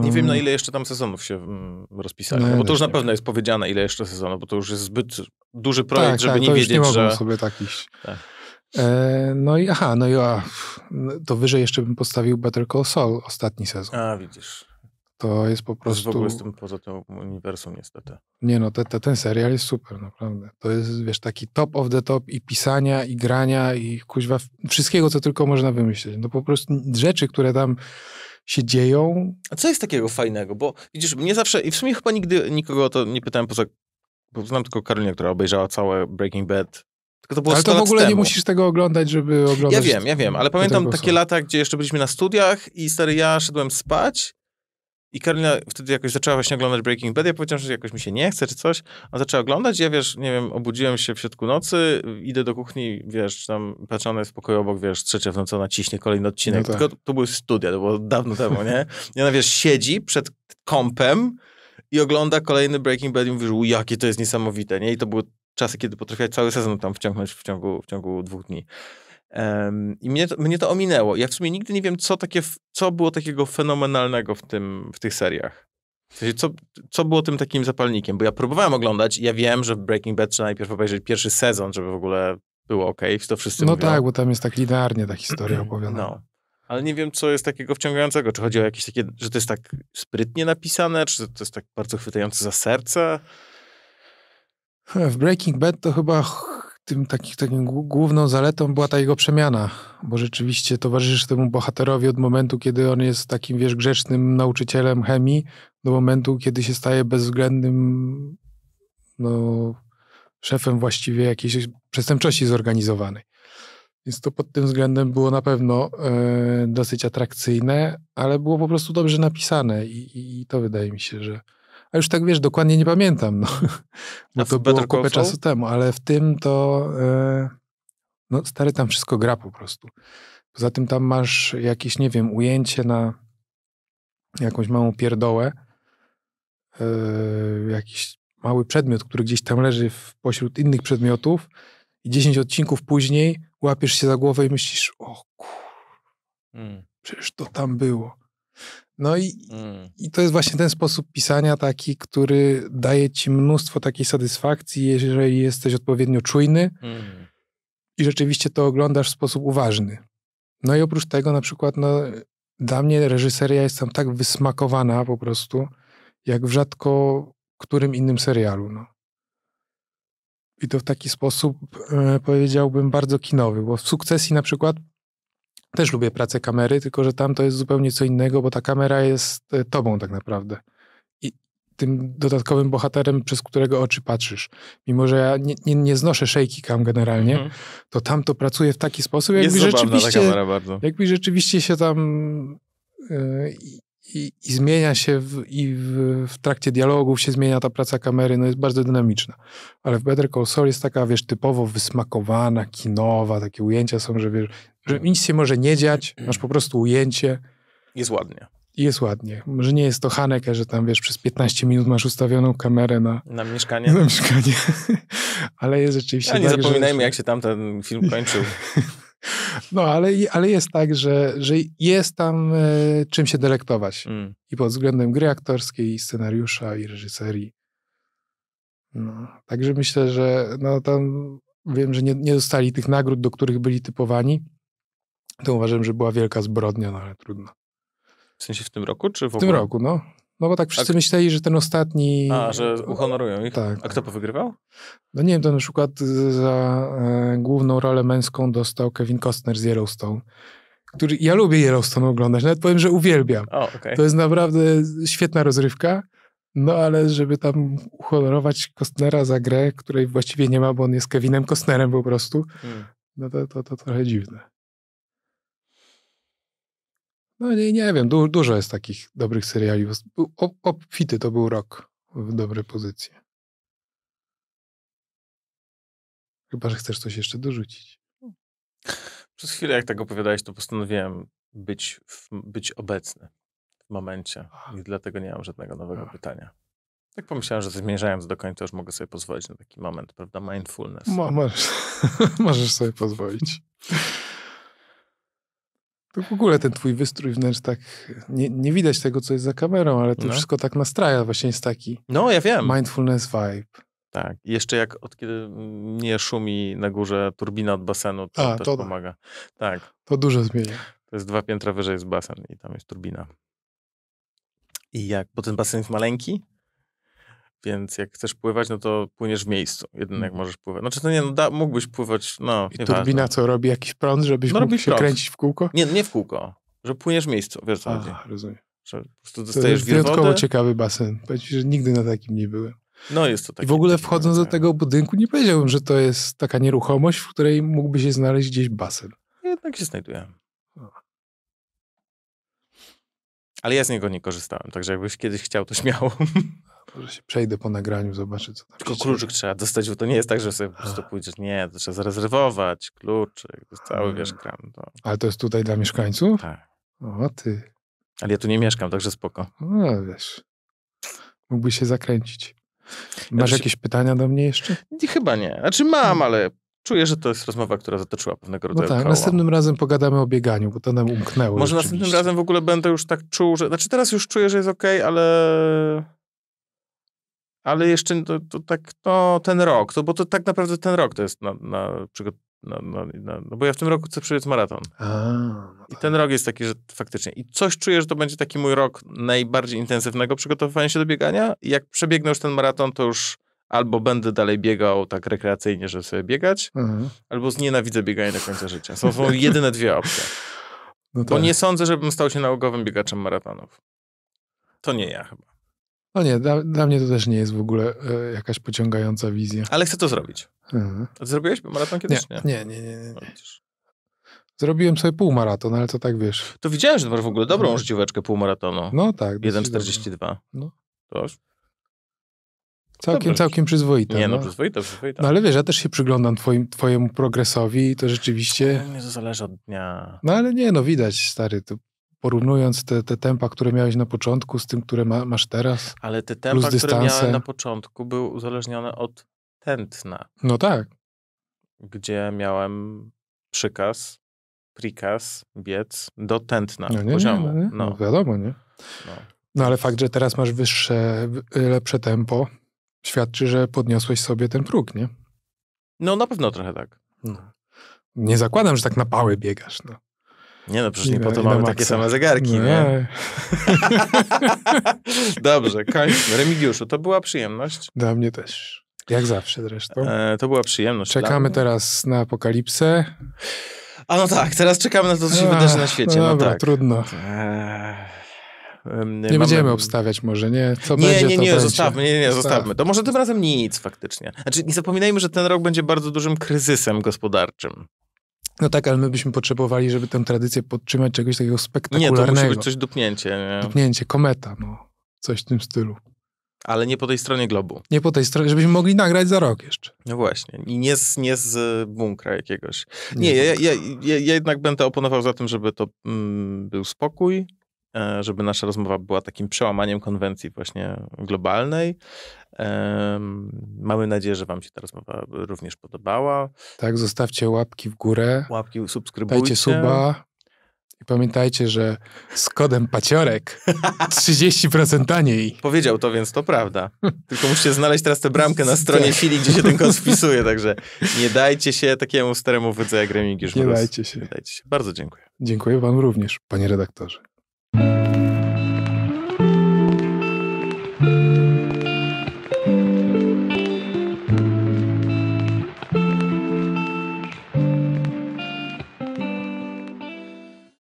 Nie wiem, na ile jeszcze tam sezonów się rozpisali. No, bo to już na pewno jest powiedziane, ile jeszcze sezonów, bo to już jest zbyt duży projekt, tak, żeby tak, nie to wiedzieć, że... nie mogą sobie tak iść. Tak. No i to wyżej jeszcze bym postawił Better Call Saul, ostatni sezon. A, widzisz. To jest po prostu... W ogóle jestem poza tym uniwersum niestety. Nie no, ten serial jest super, naprawdę. To jest, wiesz, taki top of the top i pisania, i grania, i kuźwa, wszystkiego, co tylko można wymyślić. No po prostu rzeczy, które tam się dzieją. A co jest takiego fajnego? Bo widzisz, mnie zawsze, i w sumie chyba nigdy nikogo o to nie pytałem, poza, bo znam tylko Karolinę, która obejrzała całe Breaking Bad. Tylko to było ale to w ogóle temu. Nie musisz tego oglądać, żeby oglądać... Ja wiem, ale pamiętam takie lata, gdzie jeszcze byliśmy na studiach i stary ja szedłem spać i Karolina wtedy jakoś zaczęła właśnie oglądać Breaking Bad. Ja powiedziałem, że jakoś mi się nie chce czy coś. Ona zaczęła oglądać i ja, wiesz, nie wiem, obudziłem się w środku nocy, idę do kuchni, wiesz, tam patrzone w pokoju obok, wiesz, 3:00 w nocy naciśnie kolejny odcinek. No tak. Tylko to były studia, to było dawno temu, nie? I ona, wiesz, siedzi przed kompem i ogląda kolejny Breaking Bad i mówi, jakie to jest niesamowite, nie? I to było czasy, kiedy potrafiła cały sezon tam wciągnąć w ciągu 2 dni. I mnie to ominęło. Ja w sumie nigdy nie wiem, co było takiego fenomenalnego w tych seriach. W sensie, co było tym takim zapalnikiem? Bo ja próbowałem oglądać i ja wiem, że w Breaking Bad trzeba najpierw obejrzeć pierwszy sezon, żeby w ogóle było okej. To wszyscy mówią. Tak, bo tam jest tak linearnie ta historia opowiadana. No. Ale nie wiem, co jest takiego wciągającego. Czy chodzi o jakieś takie, że to jest tak sprytnie napisane, czy to jest tak bardzo chwytające za serce? W Breaking Bad to chyba takim główną zaletą była ta jego przemiana, bo rzeczywiście towarzyszysz temu bohaterowi od momentu, kiedy on jest takim, wiesz, grzecznym nauczycielem chemii, do momentu, kiedy się staje bezwzględnym szefem właściwie jakiejś przestępczości zorganizowanej. Więc to pod tym względem było na pewno dosyć atrakcyjne, ale było po prostu dobrze napisane i to wydaje mi się, że... A już tak, wiesz, dokładnie nie pamiętam, bo to było kupę czasu temu, ale w tym to, stary, tam wszystko gra po prostu. Poza tym tam masz jakieś, nie wiem, ujęcie na jakąś małą pierdołę, jakiś mały przedmiot, który gdzieś tam leży pośród innych przedmiotów i 10 odcinków później łapiesz się za głowę i myślisz, o kurwa, przecież to tam było. No i to jest właśnie ten sposób pisania taki, który daje ci mnóstwo takiej satysfakcji, jeżeli jesteś odpowiednio czujny i rzeczywiście to oglądasz w sposób uważny. No i oprócz tego na przykład dla mnie reżyseria jest tam tak wysmakowana po prostu, jak w rzadko którym innym serialu. No. I to w taki sposób powiedziałbym bardzo kinowy, bo w Sukcesji na przykład też lubię pracę kamery, tylko że tam to jest zupełnie co innego, bo ta kamera jest tobą tak naprawdę. I tym dodatkowym bohaterem, przez którego oczy patrzysz. Mimo, że ja nie znoszę shaky cam generalnie, to tam to pracuje w taki sposób, jakby rzeczywiście się tam i zmienia się w trakcie dialogów się zmienia ta praca kamery, jest bardzo dynamiczna. Ale w Better Call Saul jest taka, wiesz, typowo wysmakowana, kinowa, takie ujęcia są, że wiesz, że nic się może nie dziać, masz po prostu ujęcie. Jest ładnie. Jest ładnie. Może nie jest to Haneke, że tam, wiesz, przez 15 minut masz ustawioną kamerę na mieszkanie. Na mieszkanie. Ale jest rzeczywiście tak, nie zapominajmy, jak się tam ten film kończył. No, ale jest tak, że jest tam czym się delektować. I pod względem gry aktorskiej, i scenariusza, i reżyserii. No, także myślę, że tam wiem, że nie dostali tych nagród, do których byli typowani. To uważam, że była wielka zbrodnia, ale trudno. W sensie w tym roku, czy w ogóle? W tym roku, no. No bo tak wszyscy myśleli, że ten ostatni... że uhonorują ich. Tak. A kto powygrywał? No nie wiem, to na przykład za główną rolę męską dostał Kevin Costner z Yellowstone, który... Ja lubię Yellowstone oglądać, nawet powiem, że uwielbiam. Okay. To jest naprawdę świetna rozrywka, ale żeby tam uhonorować Costnera za grę, której właściwie nie ma, bo on jest Kevinem Costnerem po prostu, to trochę dziwne. No nie wiem, dużo jest takich dobrych seriali. Obfity to był rok w dobre pozycje. Chyba, że chcesz coś jeszcze dorzucić. Przez chwilę, jak tak opowiadałeś, to postanowiłem być obecny w momencie. I dlatego nie mam żadnego nowego pytania. Tak pomyślałem, że zmierzając do końca, już mogę sobie pozwolić na taki moment, prawda? Mindfulness. Możesz sobie pozwolić. To w ogóle ten twój wystrój wnętrz tak... Nie widać tego, co jest za kamerą, ale to wszystko tak nastraja. Właśnie jest taki... ja wiem. Mindfulness vibe. Tak. I jeszcze od kiedy nie szumi na górze turbina od basenu, to też pomaga. Tak. To dużo zmienia. To jest 2 piętra wyżej jest basen i tam jest turbina. I jak, bo ten basen jest maleńki, więc jak chcesz pływać, no to płyniesz w miejscu. Jedynie jak możesz pływać. Znaczy, no nie, no mógłbyś pływać, no. I turbina ważne. Co, robi jakiś prąd, żebyś no, mógł się prąd. Kręcić w kółko? Nie, nie w kółko. Że płyniesz w miejscu, wiesz co chodzi. Rozumiem. Że po prostu dostajesz to wyjątkowo wody. Ciekawy basen. Powiedziałbym, że nigdy na takim nie byłem. No jest to tak. I w ogóle wchodząc do tego budynku nie powiedziałbym, że to jest taka nieruchomość, w której mógłby się znaleźć gdzieś basen. Jednak się znajduje. Ale ja z niego nie korzystałem, także jakbyś kiedyś chciał, to śmiało. Może się przejdę po nagraniu, zobaczę, co tam. Tylko kluczyk trzeba dostać, bo to nie jest tak, że sobie po prostu pójdziesz. Nie, to trzeba zarezerwować kluczyk, cały wiesz, kram. To... Ale to jest tutaj dla mieszkańców? Tak. O, ty. Ale ja tu nie mieszkam, także spoko. No, wiesz. Mógłbyś się zakręcić. Masz jakieś pytania do mnie jeszcze? Chyba nie. Znaczy mam, ale czuję, że to jest rozmowa, która zatoczyła pewnego rodzaju koło. Następnym razem pogadamy o bieganiu, bo to nam umknęło. Może następnym razem w ogóle będę już tak czuł, że... Znaczy teraz już czuję, że jest okej, ale... Ale jeszcze to tak, no ten rok, to, bo to tak naprawdę ten rok to jest no bo ja w tym roku chcę przebiec maraton. No tak. I ten rok jest taki, że faktycznie. I coś czuję, że to będzie taki mój rok najbardziej intensywnego przygotowywania się do biegania. I jak przebiegnę już ten maraton, to już albo będę dalej biegał tak rekreacyjnie, żeby sobie biegać, albo znienawidzę bieganie do końca życia. Są jedyne dwie opcje. No tak. Bo nie sądzę, żebym stał się nałogowym biegaczem maratonów. To nie ja chyba. No nie, dla mnie to też nie jest w ogóle jakaś pociągająca wizja. Ale chcę to zrobić. A ty zrobiłeś maraton kiedyś? Nie. Zrobiłem sobie półmaraton, ale to tak wiesz. To widziałem, że masz w ogóle dobrą życióweczkę półmaratonu. No tak. 1,42. No. To całkiem przyzwoite. Nie, no przyzwoite. No ale wiesz, ja też się przyglądam twojemu progresowi i to rzeczywiście... Nie, to zależy od dnia. No ale nie, no widać, stary, to... Porównując te tempa, które miałeś na początku z tym, które masz teraz. Ale te tempa, które miałem na początku, były uzależnione od tętna. No tak. Gdzie miałem prikaz, biec do tętna poziomu. Nie. No wiadomo, nie? No ale fakt, że teraz masz lepsze tempo, świadczy, że podniosłeś sobie ten próg, nie? No na pewno trochę tak. No. Nie zakładam, że tak na pały biegasz, no. Nie no, przecież nie po to mamy takie same zegarki, nie? Dobrze, kończmy. Remigiuszu, to była przyjemność. Dla mnie też. Jak zawsze zresztą. To była przyjemność. Czekamy teraz na apokalipsę. A no tak, teraz czekamy na to, co się wydarzy na świecie. No dobra, tak. Trudno. Nie będziemy obstawiać może, nie? Co będzie, to zostawmy, zostawmy. To może tym razem nic faktycznie. Znaczy, nie zapominajmy, że ten rok będzie bardzo dużym kryzysem gospodarczym. No tak, ale my byśmy potrzebowali, żeby tę tradycję podtrzymać, czegoś takiego spektakularnego. Nie, to musi być coś dupnięcie. Nie? Dupnięcie, kometa, no. Coś w tym stylu. Ale nie po tej stronie globu. Nie po tej stronie, żebyśmy mogli nagrać za rok jeszcze. No właśnie. I nie z bunkra jakiegoś. Nie, ja jednak będę oponował za tym, żeby to był spokój, żeby nasza rozmowa była takim przełamaniem konwencji właśnie globalnej. Mamy nadzieję, że wam się ta rozmowa również podobała. Tak, zostawcie łapki w górę. Łapki, subskrybujcie. Dajcie suba. I pamiętajcie, że z kodem paciorek 30% taniej. Powiedział to, więc to prawda. Tylko musicie znaleźć teraz tę bramkę na stronie filii, gdzie się ten kod wpisuje. Także nie dajcie się takiemu staremu wydze jak Remigiusz Mróz. Nie dajcie się. Bardzo dziękuję. Dziękuję wam również, panie redaktorze.